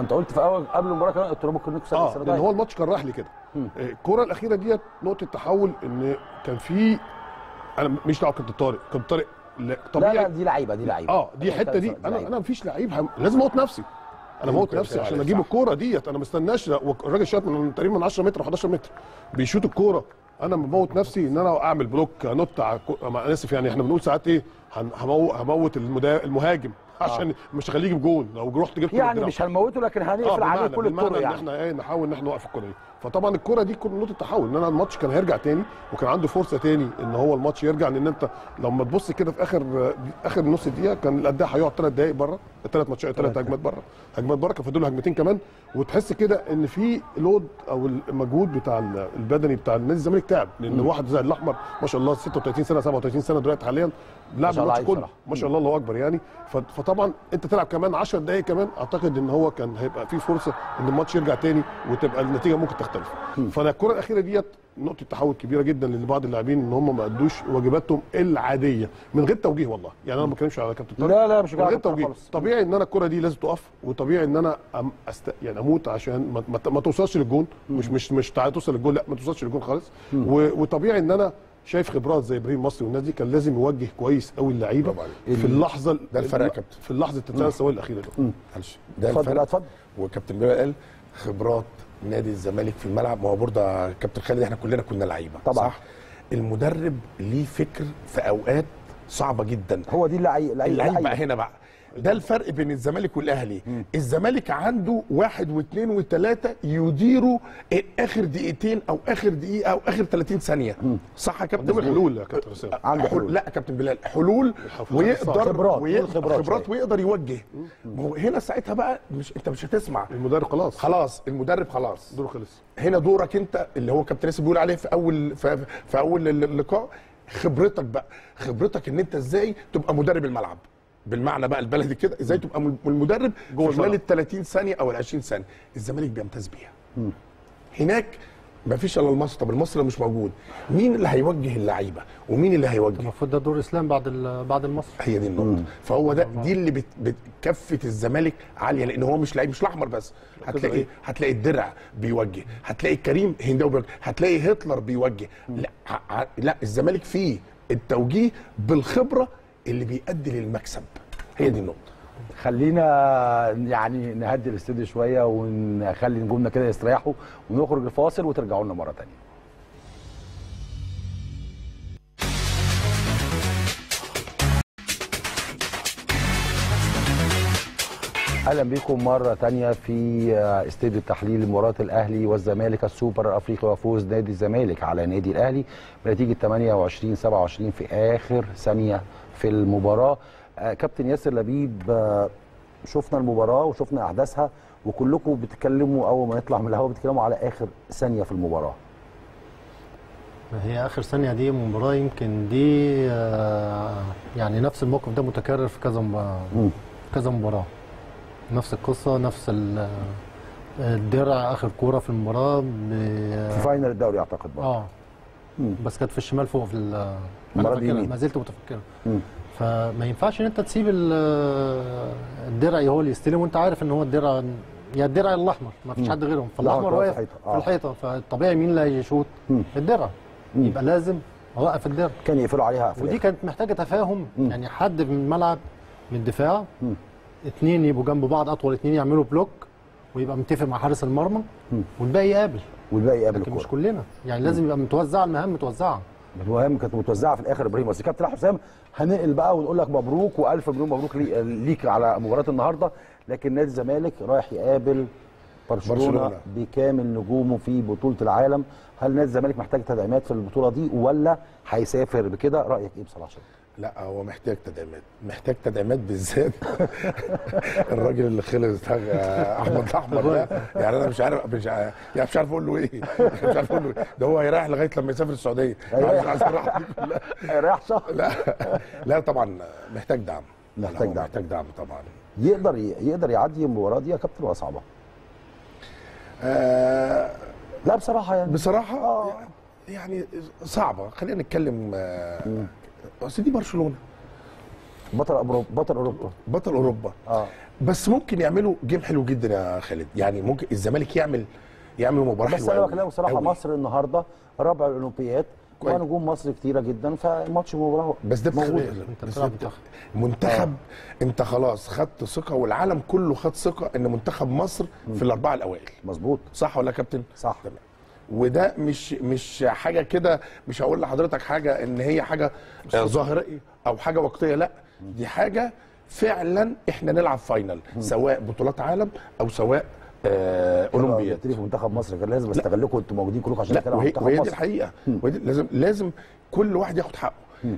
انت قلت في اول قبل المباراه كمان قلت ممكن نكسب اكسترا تايم. لان هو الماتش كان راح لي كده. الكره الاخيره ديت نقطه التحول، ان كان في انا مش دعوه كابتن طارق، كابتن طارق طبيعي لا دي لعيبه دي حته دي انا مفيش لعيب، لازم اوت نفسي، انا موت نفسي عشان اجيب الكوره ديت، انا ما استناش، الراجل شاط من تقريبا من 10 متر 11 متر بيشوط الكوره، انا بموت نفسي ان انا اعمل بلوك، انط على انا اسف يعني احنا بنقول ساعات ايه، هموت المهاجم عشان مش هخليه يجيب جون، لو رحت جبت يعني مش هنموته، لكن هنقفل عليه كل الكوره يعني. احنا نحاول ان احنا نوقف الكوره دي، فطبعا الكوره دي نقطه تحول، ان انا الماتش كان هيرجع تاني، وكان عنده فرصه تاني ان هو الماتش يرجع، لان انت لما تبص كده في اخر نص دقيقه كان الاداء هيقعد 3 دقائق بره، 3 ماتشات 3 هجمات بره، كان فاضل له هجمتين كمان، وتحس كده ان في لود او المجهود بتاع البدني بتاع نادي الزمالك تعب، لان واحد زي الاحمر ما شاء الله 36 سنه 37 سنه دلوقتي حاليا لعب الماتش كله ما شاء الله الله اكبر يعني، فطبعا انت تلعب كمان 10 دقائق كمان، اعتقد ان هو كان هيبقى في فرصه ان الماتش يرجع تاني وتبقى النتيجه ممكن مختلفه. فالكره الاخيره ديت نقطه تحول كبيره جدا لبعض اللاعبين ان هم ما ادوش واجباتهم العاديه من غير توجيه والله، يعني انا ما بتكلمش على كابتن طارق، لا لا مش من غير توجيه، طبيعي ان انا الكره دي لازم تقف، وطبيعي ان انا يعني اموت عشان ما توصلش للجون، مش توصل للجون، لا ما توصلش للجون خالص، وطبيعي ان انا شايف خبرات زي ابراهيم مصري والناس دي كان لازم يوجه كويس قوي اللعيبه في اللحظه ده الفرق يا كابتن في اللحظه الثلاث ثواني الاخيره ده الفرق. اتفضل. وكابتن بيبقى قال خبرات نادي الزمالك في الملعب، ما هو برضه كابتن خالد احنا كلنا كنا لعيبه طبعا، صح؟ المدرب ليه فكر في اوقات صعبه جدا، هو دي اللعيب بقى هنا بقى ده الفرق بين الزمالك والاهلي. الزمالك عنده واحد واثنين وثلاثه يديروا اخر دقيقتين او اخر دقيقه او اخر 30 ثانيه، صح يا كابتن؟ حلول يا كابتن حسام، عنده حلول. لا كابتن بلال حلول ويقدر خبرات ويقدر يوجه. هنا ساعتها بقى انت مش هتسمع المدرب، خلاص المدرب خلاص دوره خلص، هنا دورك انت اللي هو كابتن لسه بيقول عليه في اول اللقاء، خبرتك ان انت ازاي تبقى مدرب الملعب بالمعنى بقى البلدي كده، ازاي تبقى المدرب في خلال ال 30 ثانيه او ال 20 ثانيه الزمالك بيمتاز بيها. هناك مفيش الا المصري، طب المصري مش موجود، مين اللي هيوجه اللعيبه ومين اللي هيوجه؟ المفروض ده دور اسلام بعد المصري، هي دي النقطه. فهو ده دي اللي بتكفه الزمالك عاليه، لان هو مش لعيب، مش الاحمر بس، هتلاقي الدرع بيوجه، هتلاقي كريم هنداوي بيوجه، هتلاقي هتلر بيوجه. لا الزمالك فيه التوجيه بالخبره اللي بيؤدي للمكسب، هي دي النقطة. خلينا يعني نهدي الاستديو شوية ونخلي نجومنا كده يستريحوا ونخرج الفاصل وترجعوا لنا مرة تانية. اهلا بكم مره ثانيه في استديو تحليل مباراه الاهلي والزمالك السوبر الافريقي وفوز نادي الزمالك على نادي الاهلي بنتيجه 28-27 في اخر ثانيه في المباراه. كابتن ياسر لبيب، شفنا المباراه وشفنا احداثها وكلكم بتتكلموا اول ما نطلع من الهواء بتتكلموا على اخر ثانيه في المباراه. ما هي اخر ثانيه دي مباراه يمكن دي يعني نفس الموقف ده متكرر في كذا مباراه، نفس القصه، نفس الدرع، اخر كوره في المباراه في فاينل الدوري اعتقد برضه بس كانت في الشمال فوق في المباراه دي، ما زلت متفكرها. فما ينفعش ان انت تسيب الدرع هو اللي يستلم وانت عارف ان هو الدرع، يا الدرع الاحمر ما فيش حد غيرهم، فالاحمر واقف في الحيطه، فالطبيعي مين اللي هيشوط؟ الدرع، يبقى لازم اوقف الدرع، كان يقفلوا عليها ودي كانت محتاجه تفاهم، يعني حد من الملعب من الدفاع، اثنين يبقوا جنب بعض، اطول اثنين يعملوا بلوك ويبقى متفق مع حارس المرمى والباقي يقابل لكن الكرة. مش كلنا يعني لازم يبقى متوزعه، المهام متوزعه، المهام كانت متوزعه في الاخر. ابراهيم بس كابتن حسام هننقل بقى ونقول لك مبروك والف مليون مبروك ليك على مباراه النهارده، لكن نادي الزمالك رايح يقابل برشلونه بكامل نجومه في بطوله العالم، هل نادي الزمالك محتاج تدعيمات في البطوله دي ولا هيسافر بكده؟ رايك ايه بصراحه؟ لا هو محتاج تدعيمات، محتاج تدعيمات بالذات الراجل اللي خلص احمد الاحمر ده، يعني انا مش عارف اقول له ايه، ده هو هيريح لغايه لما يسافر السعوديه، هيريح شهر. لا طبعا محتاج دعم، محتاج دعم طبعا. يقدر يعدي المباراه دي يا كابتن ولا صعبه؟ لا بصراحه يعني يعني صعبه، خلينا نتكلم. بس دي برشلونه بطل اوروبا بس ممكن يعملوا جيم حلو جدا يا خالد، يعني ممكن الزمالك يعمل مباراه حلوه، بس انا بكلمك بصراحه، مصر النهارده رابع الاولمبياد ونجوم مصر كتيره جدا، فماتش مباراه بس ده موجود، انت منتخب انت خلاص خدت ثقه، والعالم كله خد ثقه ان منتخب مصر في الاربعه الاوائل، مظبوط صح ولا يا كابتن؟ صح تمام. وده مش حاجه كده، مش هقول لحضرتك حاجه ان هي حاجه ظاهريه او حاجه وقتيه، لا دي حاجه فعلا احنا نلعب فاينل، سواء بطولات عالم او سواء اولمبياد. في منتخب مصر كان لازم استغلكم انتوا موجودين كلكم عشان نتكلم عن منتخب مصر، وهي دي الحقيقه، لازم كل واحد ياخد حقه.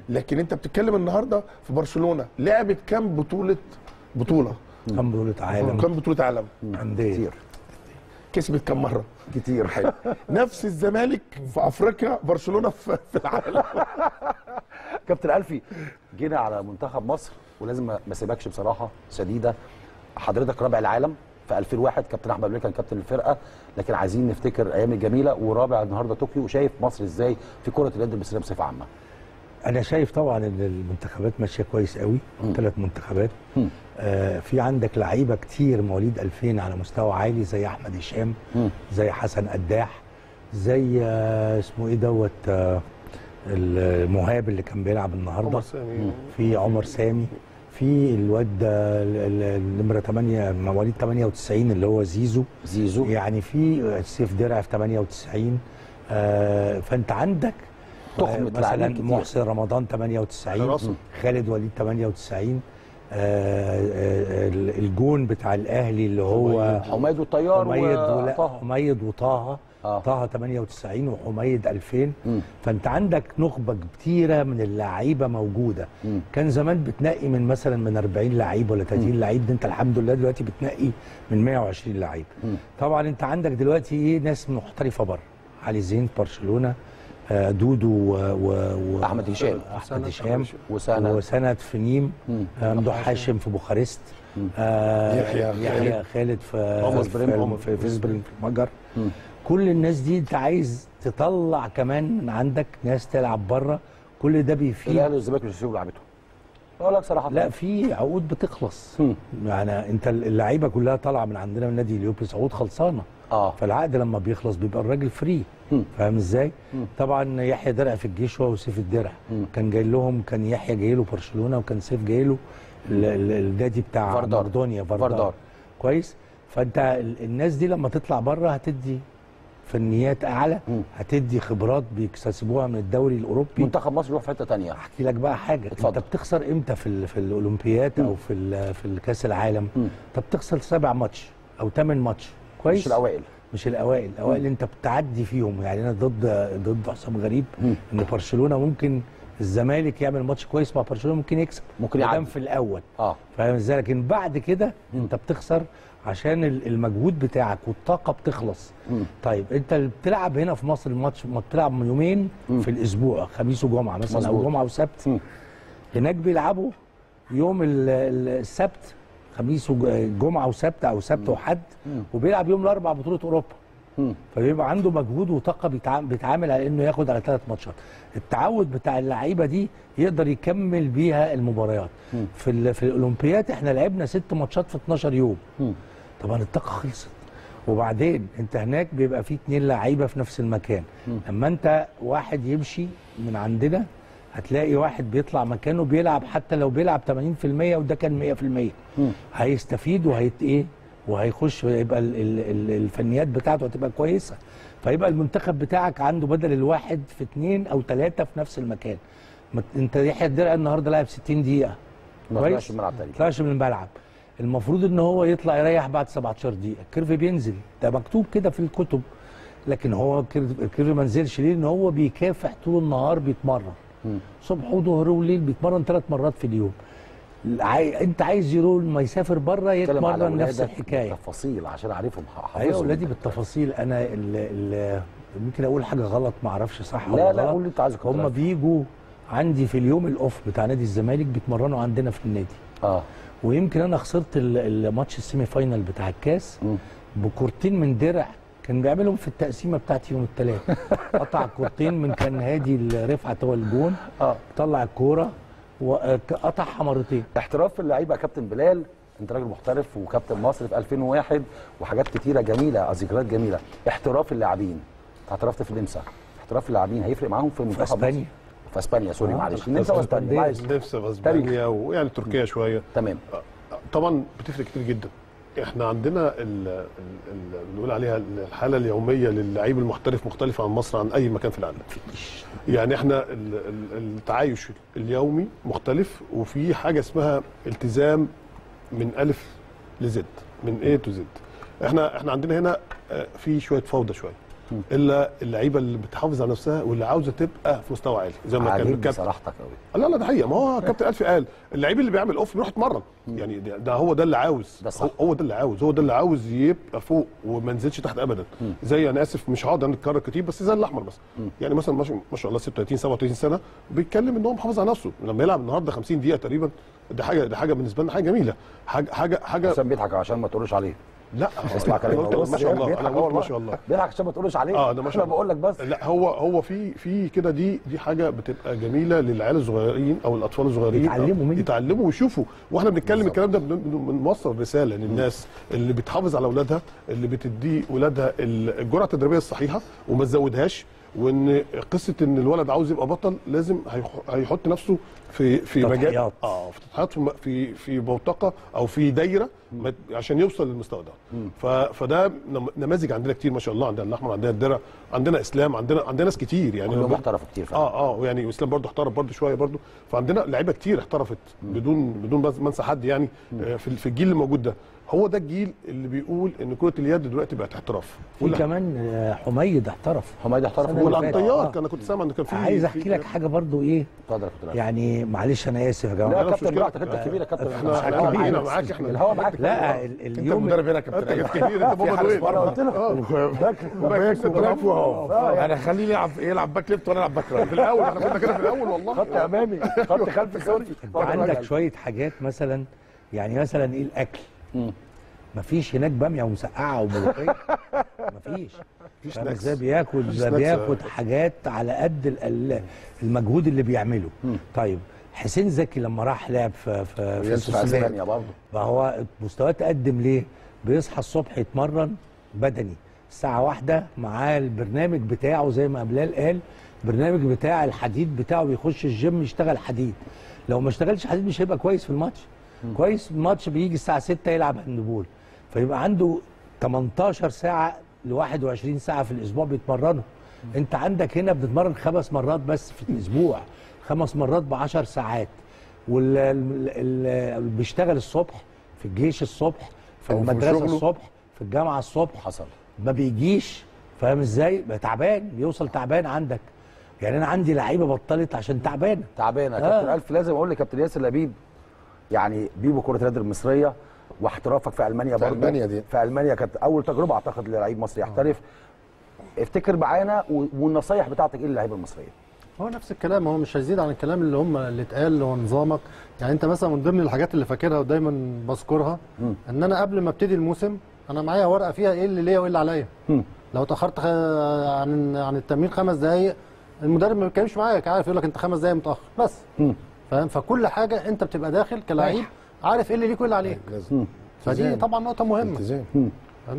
لكن انت بتتكلم النهارده في برشلونه لعبت كام بطوله؟ كام بطوله عالم؟ انديه كسبت كم مره؟ كتير. حلو. نفس الزمالك في افريقيا، برشلونه في العالم. كابتن الفي، جينا على منتخب مصر ولازم ما اسيبكش بصراحه شديده، حضرتك رابع العالم في 2001 كابتن احمد ابو كان كابتن الفرقه، لكن عايزين نفتكر الايام الجميله. ورابع النهارده طوكيو، شايف مصر ازاي في كره اليد المصريه بصفه عامه؟ انا شايف طبعا ان المنتخبات ماشيه كويس قوي، 3 منتخبات. في عندك لعيبه كتير مواليد 2000 على مستوى عالي، زي احمد هشام، زي حسن قداح، زي اسمه ايه دوت المهاب اللي كان بيلعب النهارده، في عمر سامي، في الواد النمره 8 مواليد 98 اللي هو زيزو، يعني في سيف درع في 98. فانت عندك مثلا محسن رمضان 98، خالد وليد 98. الجون بتاع الاهلي اللي هو حميد والطيار وطه 98 وحميد 2000. فانت عندك نخبه كتيره من اللعيبه موجوده. كان زمان بتنقي من مثلا من 40 لعيب ولا 30 لعيب، انت الحمد لله دلوقتي بتنقي من 120 لعيب. طبعا انت عندك دلوقتي ايه، ناس محترفه بره، علي زين برشلونه، دودو واحمد هشام، وسند في نيم، ممدوح حاشم في بوخارست، يحيى خالد في فيسبرين في المجر. كل الناس دي انت عايز تطلع كمان عندك ناس تلعب بره، كل ده بيفيد الاهلي والزمالك. مش هيسيبوا لعبتهم، اقول لك صراحه، لا في عقود بتخلص. يعني انت اللعيبه كلها طالعه من عندنا من نادي اليوبلس عقود خلصانه، فالعقد لما بيخلص بيبقى الراجل فري، فاهم ازاي؟ طبعا يحيى درع في الجيش هو وسيف الدرع، كان جاي لهم، كان يحيى جاي له برشلونه، وكان سيف جاي له النادي بتاع مقدونيا فاردار، كويس؟ فانت الناس دي لما تطلع بره هتدي فنيات اعلى، هتدي خبرات بيكتسبوها من الدوري الاوروبي. منتخب مصر يروح في حته ثانيه. احكي لك بقى حاجه، اتفضل. انت بتخسر امتى في الاولمبياد او في كاس العالم؟ انت بتخسر 7 ماتش او 8 ماتش، كويس؟ مش الاوائل، الاوائل انت بتعدي فيهم. يعني انا ضد حسام غريب ان برشلونه ممكن الزمالك يعمل ماتش كويس مع برشلونه، ممكن يكسب، ممكن يعدي في الاول، فاهم ازاي؟ لكن بعد كده انت بتخسر عشان المجهود بتاعك والطاقه بتخلص. طيب انت اللي بتلعب هنا في مصر الماتش، ما بتلعب يومين في الاسبوع، خميس وجمعه مثلا، مزبوط. او جمعه وسبت. هناك بيلعبوا يوم السبت، خميس وجمعه وسبت او سبت وحد، وبيلعب يوم الاربعاء بطوله اوروبا. فبيبقى عنده مجهود وطاقه بيتعامل على انه ياخد على 3 ماتشات. التعود بتاع اللعيبه دي يقدر يكمل بيها المباريات. في الاولمبياد احنا لعبنا 6 ماتشات في 12 يوم. طبعا الطاقه خلصت، وبعدين انت هناك بيبقى فيه 2 لعيبه في نفس المكان. لما انت واحد يمشي من عندنا هتلاقي واحد بيطلع مكانه بيلعب، حتى لو بيلعب 80% وده كان 100%، هيستفيد ايه، وهيخش، يبقى الفنيات بتاعته هتبقى كويسه. فيبقى المنتخب بتاعك عنده بدل الواحد في 2 أو 3 في نفس المكان. انت يحيى الدرع النهارده لعب 60 دقيقه، كويس؟ طلعش من الملعب، المفروض ان هو يطلع يريح بعد 17 دقيقه، الكيرف بينزل، ده مكتوب كده في الكتب، لكن هو الكيرف ما نزلش ليه؟ ان هو بيكافح طول النهار، بيتمرن صبح وظهر وليل، بيتمرن 3 مرات في اليوم. انت عايز يرول ما يسافر بره يتمرن نفس الحكايه. تفاصيل عشان اعرفهم، حافظهم. ايوه ولادي بالتفاصيل. انا ممكن اقول حاجه غلط، ما اعرفش صح ولا غلط. لا قول اللي انت عايزه. هم بيجوا عندي في اليوم الاوف بتاع نادي الزمالك، بيتمرنوا عندنا في النادي. ويمكن انا خسرت الماتش السيمي فاينال بتاع الكاس بكورتين من درع، كان بيعملهم في التقسيمه بتاعتي يوم الثلاثاء. قطع كورتين من كان هادي رفعت هو الجون، طلع الكوره وقطعها مرتين. احتراف اللعيبه يا كابتن بلال، انت راجل محترف وكابتن مصر في 2001 وحاجات كتيره جميله، ذكريات جميله. احتراف اللاعبين، اعترفت في النمسا، احتراف اللاعبين هيفرق معاهم في المنتخب. في اسبانيا، سوري معلش، النمسا واسبانيا، النمسا واسبانيا، ويعني تركيا شويه. تمام، طبعا بتفرق كتير جدا. احنا عندنا بنقول عليها الحاله اليوميه للعيب المحترف مختلفه عن مصر، عن اي مكان في العالم. يعني احنا التعايش اليومي مختلف، وفي حاجه اسمها التزام من الف لزد، من ايه تو زد. احنا عندنا هنا في شويه فوضى شويه، الا اللعيبه اللي بتحافظ على نفسها واللي عاوزه تبقى في مستوى عالي زي ما كان الكابتن. صراحتك قوي. لا ده حقيقه، ما هو كابتن ألفي قال اللعيب اللي بيعمل اوف بيروح يتمرن، يعني ده هو ده اللي عاوز، هو ده اللي عاوز يبقى فوق وما نزلش تحت ابدا. زي انا اسف مش هقعد نتكرر كتير، بس زي الاحمر مثلا، يعني مثلا ما شاء الله 36 37 سنه، بيتكلم ان هو محافظ على نفسه. لما يلعب النهارده 50 دقيقه تقريبا، ده حاجه بالنسبه لنا، حاجه جميله، حاجه حسام بيضحك عشان ما تقولوش عليه. لا اسمع كلامي قلت ما شاء الله، انا قلت ما شاء الله بيضحك عشان ما تقولش عليه. انا ما شاء الله بقول لك بس لا هو في كده دي حاجه بتبقى جميله للعيال الصغيرين او الاطفال الصغيرين يتعلموا ويشوفوا. واحنا بنتكلم الكلام ده بنوصل رساله للناس اللي بتحافظ على اولادها، اللي بتدي اولادها الجرعه التدريبيه الصحيحه وما تزودهاش، وان قصه ان الولد عاوز يبقى بطل لازم هيحط نفسه في مجال في بوتقه او في دايره عشان يوصل للمستوى ده. فده نماذج عندنا كتير ما شاء الله، عندنا الاحمر، عندنا الدرع، عندنا اسلام، عندنا ناس كتير يعني كلهم احترفوا كتير فعلا. يعني اسلام برضه احترف برضه شويه برضه، فعندنا لعيبه كتير احترفت بدون ما انسى حد يعني. في الجيل اللي موجود ده هو ده الجيل اللي بيقول ان كرة اليد دلوقتي بقت احتراف. وكمان حميد احترف والطيار. انا كنت سامع ان كان في عايز احكي لك حاجه برضو ايه يعني، معلش انا اسف يا جماعه. لا يا كابتن براحتك، انت كبير يا كابتن، احنا معاك، احنا الهوا معاك. لا اليوم المدرب هنا يا كابتن، انت كبير، انت بابا دويل. انا قلت لك باك انا خليه يلعب باك ليفت وانا العب باك رايت في الاول. احنا كنا كده في الاول والله، خط امامي خط خلفي سوري. عندك شويه حاجات مثلا يعني، مثلا ايه الاكل، مفيش هناك باميه ومسقعه وملوخيه، مفيش ناس ده بياكل حاجات على قد المجهود اللي بيعمله. طيب حسين زكي لما راح لعب في اسبانيا برضه، فهو مستواه تقدم ليه؟ بيصحى الصبح يتمرن بدني الساعه 1 معاه البرنامج بتاعه، زي ما بلال قال برنامج بتاع الحديد بتاعه، بيخش الجيم يشتغل حديد. لو ما اشتغلش حديد مش هيبقى كويس في الماتش. كويس الماتش بيجي الساعة 6 يلعب هاندبول، فيبقى عنده 18 ساعة ل 21 ساعة في الأسبوع بيتمرنوا. أنت عندك هنا بتتمرن 5 مرات بس في الأسبوع، 5 مرات ب 10 ساعات، واللي بيشتغل الصبح في الجيش الصبح، في المدرسة الصبح، في الجامعة الصبح، حصل ما بيجيش، فاهم إزاي؟ تعبان، بيوصل تعبان. عندك يعني أنا عندي لعيبة بطلت عشان تعبانة. كابتن ألف لازم أقول لكابتن ياسر لبيب يعني بيبو كرة اليد المصرية واحترافك في ألمانيا برضه. في ألمانيا كانت أول تجربة أعتقد للعيب مصري يحترف. افتكر معانا والنصايح بتاعتك إيه للعيبة المصرية؟ هو نفس الكلام، هو مش هيزيد عن الكلام اللي اتقال. هو نظامك يعني، أنت مثلا من ضمن الحاجات اللي فاكرها ودايما بذكرها إن أنا قبل ما ابتدي الموسم أنا معايا ورقة فيها إيه اللي ليا وإيه اللي عليا. لو اتأخرت عن التمرين 5 دقايق المدرب ما بيتكلمش معاك، عارف يقول لك أنت 5 دقايق متأخر بس. فاهم؟ فكل حاجه انت بتبقى داخل كلاعب عارف ايه اللي ليك وايه اللي عليك. فدي طبعا نقطه مهمه.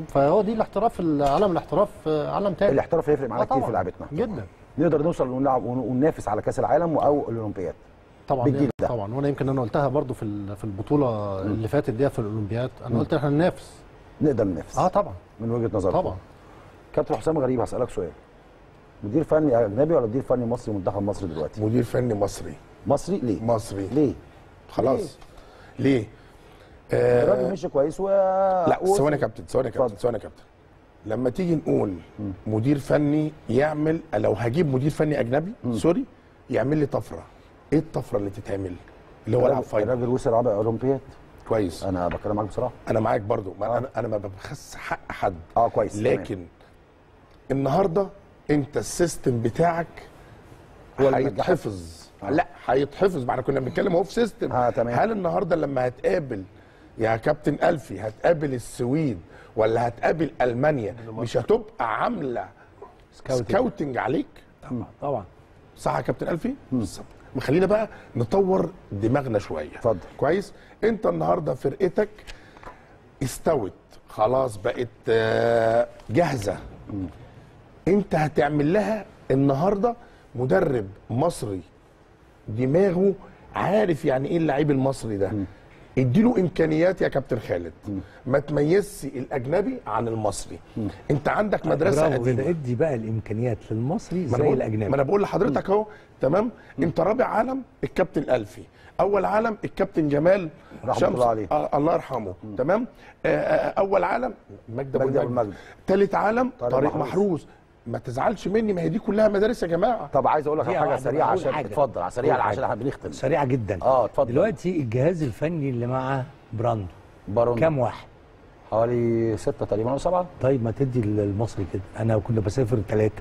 فهو دي الاحتراف، عالم الاحتراف عالم تاني. الاحتراف هيفرق معانا كتير في لعبتنا جدا، نقدر نوصل ونلعب وننافس على كاس العالم او الاولمبياد طبعا. وانا يمكن انا قلتها برضو في البطوله اللي فاتت دي في الاولمبياد، انا قلت احنا نقدر ننافس طبعا من وجهه نظري طبعا. كابتن حسام غريب، هسالك سؤال، مدير فني اجنبي ولا مدير فني مصري منتخب مصر دلوقتي؟ مدير فني مصري. ليه؟ خلاص ليه؟ الراجل مش كويس لا ثواني يا كابتن. لما تيجي نقول مدير فني يعمل، لو هجيب مدير فني اجنبي سوري يعمل لي طفره، ايه الطفره اللي تتعمل؟ اللي هو العب فاينل. الراجل وصل رابع اولمبياد كويس. انا بتكلم معاك بصراحه، انا معاك برضو. انا ما ببخس حق حد كويس، لكن تمام. النهارده انت السيستم بتاعك هيتحفظ. لا هيتحفظ، ما احنا كنا بنتكلم اهو في سيستم. تمام. هل النهارده لما هتقابل يا كابتن ألفي هتقابل السويد ولا هتقابل المانيا مش هتبقى عامله سكاوتنج عليك؟ طبعا صح يا كابتن ألفي؟ بالظبط. خلينا بقى نطور دماغنا شويه. اتفضل. كويس. انت النهارده فرقتك استوت خلاص، بقت جاهزه، انت هتعمل لها النهارده مدرب مصري دماغه عارف يعني ايه اللعيب المصري ده. اديله امكانيات يا كابتن خالد، ما تميزش الاجنبي عن المصري. انت عندك مدرسه قديمه، ادي بقى الامكانيات للمصري زي الاجنبي. ما انا بقول لحضرتك اهو. تمام. انت رابع عالم الكابتن ألفي، اول عالم الكابتن جمال رحمه الله عليه الله يرحمه. تمام. اول عالم مجدي ابو المجد، ثالث عالم طارق محروس. ما تزعلش مني، ما هي دي كلها مدارس يا جماعه. طب عايز اقول لك حاجه سريعه عشان اتفضل على سريع عشان احنا بنختم سريعه جدا. اتفضل. دلوقتي الجهاز الفني اللي مع براندو كام واحد؟ حوالي 6 تقريبا او 7. طيب ما تدي للمصري كده، انا كنا بسافر 3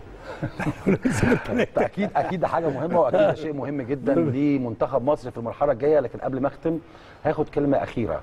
اكيد اكيد ده حاجه مهمه، واكيد شيء مهم جدا لمنتخب مصر في المرحله الجايه. لكن قبل ما اختم هاخد كلمه اخيره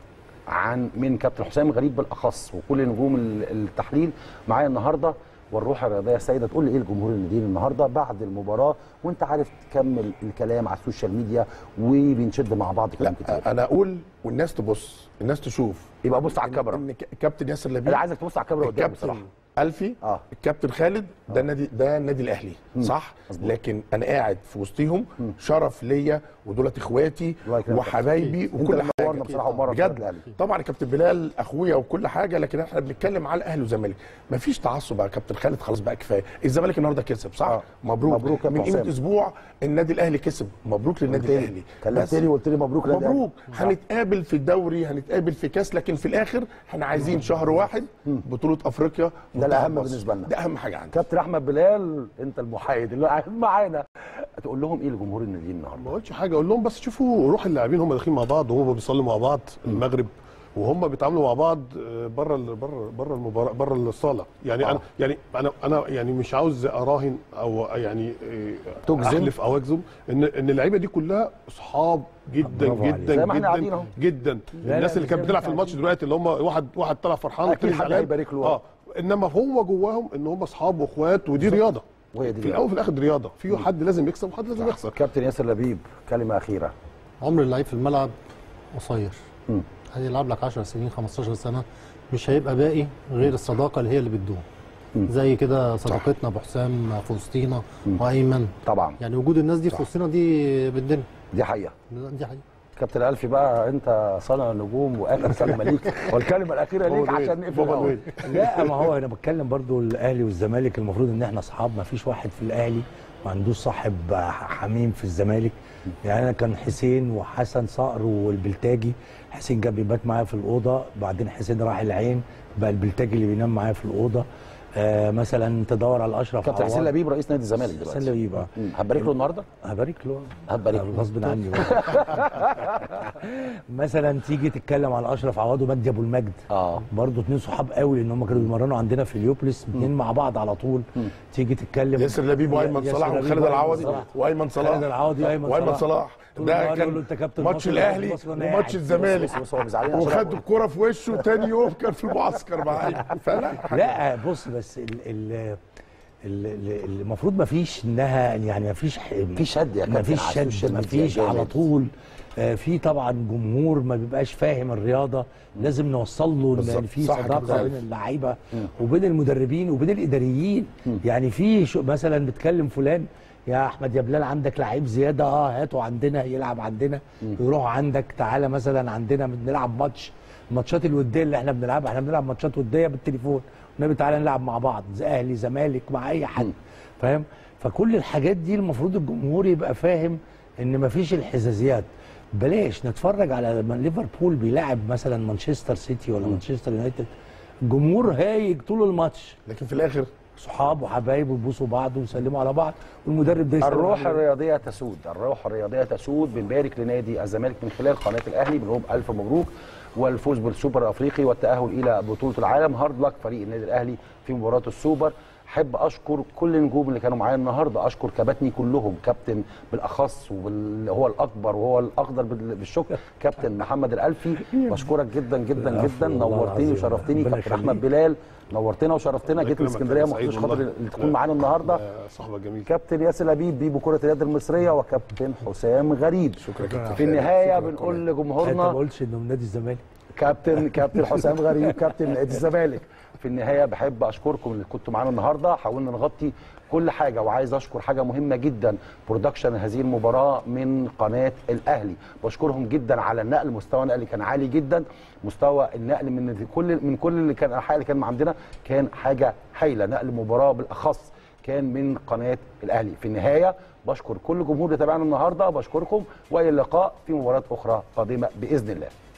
عن من كابتن حسام غريب بالاخص وكل نجوم التحليل معايا النهارده، والروح الرياضيه السيده تقول لي ايه الجمهور المديني النهارده بعد المباراه، وانت عارف تكمل الكلام على السوشيال ميديا وبنشد مع بعض كلام كتير. انا اقول والناس تبص، الناس تشوف، يبقى بص على الكاميرا. الكابتن ياسر لبيب انا عايزك تبص على الكاميرا قدام بصراحه. ألفي الكابتن خالد ده النادي ده النادي الاهلي صح، لكن انا قاعد في وسطهم، شرف ليا ودولت اخواتي وحبايبي وكل حاجه بجد. طبعا كابتن بلال اخويا وكل حاجه، لكن احنا بنتكلم على الاهلي والزمالك، مفيش تعصب بقى. كابتن خالد خلاص بقى كفايه، الزمالك النهارده كسب صح، مبروك. من قيمه اسبوع النادي الاهلي كسب، مبروك للنادي الاهلي. كلمتني وقلت لي مبروك للنادي الاهلي، مبروك. هنتقابل في الدوري، هنتقابل في كاس، لكن في الاخر احنا عايزين شهر واحد بطوله افريقيا، ده الاهم بالنسبه لنا، ده اهم حاجه عندنا. كابتن احمد بلال انت المحايد اللي قاعد معانا، تقول لهم ايه لجمهور النادي النهارده؟ ما اقولش حاجه، اقول لهم بس شوفوا روح اللاعبين، هم داخلين مع بعض وهم بيصلوا مع بعض المغرب، وهم بيتعاملوا مع بعض بره المباراه، بره الصاله. يعني انا مش عاوز اراهن او يعني احلف او اجزم ان اللعيبه دي كلها اصحاب جدا جدا جدا جدا. الناس اللي كانت بتلعب في الماتش دلوقتي اللي هم واحد طلع فرحان اكيد حاجه يبارك له، انما هو جواهم ان هم اصحاب واخوات، ودي رياضه، وهي دي في الاول وفي الاخر دي رياضه، في حد لازم يكسب وحد لازم يخسر. كابتن ياسر لبيب كلمه اخيره. عمر اللعيب في الملعب قصير، هيلعب لك 10 سنين 15 سنه مش هيبقى باقي غير الصداقه اللي هي اللي بتدوم، زي كده صداقتنا بحسام فلسطينة وايمن طبعا، يعني وجود الناس دي في وسطنا دي بالدنيا، دي حقيقه، دي حقيقه. كابتن ألفي بقى انت صانع نجوم، واخر كلمه ليك والكلمه الاخيره ليك عشان نقفل. لا ما هو انا بتكلم برضو الاهلي والزمالك، المفروض ان احنا اصحاب، ما فيش واحد في الاهلي ما عندوش صاحب حميم في الزمالك. يعني انا كان حسين وحسن صقر والبلتاجي، حسين جاب يبات معايا في الاوضه، بعدين حسين راح العين بقى البلتاجي اللي بينام معايا في الاوضه. مثلا تدور على اشرف عوض، كابتن حسين لبيب رئيس نادي الزمالك دلوقتي، حسين لبيب هتبارك له النهارده؟ هبارك له، هتبارك له غصب عني مثلا تيجي تتكلم على اشرف عوض ومجدي ابو المجد، برضه اتنين صحاب قوي، لان هم كانوا بيمرنوا عندنا في اليوبلس، اتنين مع بعض على طول. تيجي تتكلم ياسر لبيب وايمن صلاح وخالد العوضي، وايمن صلاح، خالد العوضي وايمن صلاح، ده كان ماتش الاهلي وماتش الزمالك وخد الكوره في وشه، تاني يوم كان في المعسكر معايا. لا بص بس المفروض ما فيش انها يعني ما فيش شد يا كابتن، ما فيش شد، ما فيش على طول. في طبعا جمهور ما بيبقاش فاهم الرياضه، لازم نوصل له ان في صداقه بين اللعيبه وبين المدربين وبين الاداريين. يعني في مثلا بتكلم فلان، يا احمد يا بلال عندك لعيب زياده، هاته عندنا يلعب عندنا، يروح عندك تعالى مثلا عندنا بنلعب ماتش، الماتشات الوديه اللي احنا بنلعبها، احنا بنلعب ماتشات وديه بالتليفون، والنبي تعالى نلعب مع بعض، اهلي زمالك مع اي حد، فاهم؟ فكل الحاجات دي المفروض الجمهور يبقى فاهم ان مفيش الحزازيات. بلاش نتفرج على ليفربول بيلعب مثلا مانشستر سيتي ولا مانشستر يونايتد، الجمهور هايج طول الماتش، لكن في الاخر صحاب وحبايب ويبوسوا بعض ويسلموا على بعض، والمدرب ده يسلم. الروح الرياضيه تسود، الروح الرياضيه تسود. بنبارك لنادي الزمالك من خلال قناه الاهلي، بنقول الف مبروك والفوز بالسوبر الافريقي والتاهل الى بطوله العالم. هارد لك فريق النادي الاهلي في مباراه السوبر. احب اشكر كل النجوم اللي كانوا معايا النهارده، اشكر كباتني كلهم، كابتن بالاخص وهو الاكبر وهو الاقدر بالشكر كابتن محمد الألفي، بشكرك جدا جدا جدا، نورتني وشرفتني. كابتن احمد بلال نورتنا وشرفتنا، جيت من اسكندريه ما كنتش خاطر تكون معانا النهارده، صاحبك جميل. كابتن ياسر لبيب بيبو كره اليد المصريه وكابتن حسام غريب، شكرا جدا. في النهايه بنقول لجمهورنا، انت ما قلتش انه من نادي الزمالك، كابتن حسام غريب كابتن نادي الزمالك. في النهايه بحب اشكركم اللي كنتوا معانا النهارده، حاولنا نغطي كل حاجه، وعايز اشكر حاجه مهمه جدا، برودكشن هذه المباراه من قناه الاهلي، بشكرهم جدا على النقل، مستوى النقل كان عالي جدا، مستوى النقل من كل اللي كان عندنا كان حاجه هايله، نقل مباراه بالاخص كان من قناه الاهلي. في النهايه بشكر كل جمهور اللي تابعنا النهارده، بشكركم والى اللقاء في مباراه اخرى قادمه باذن الله.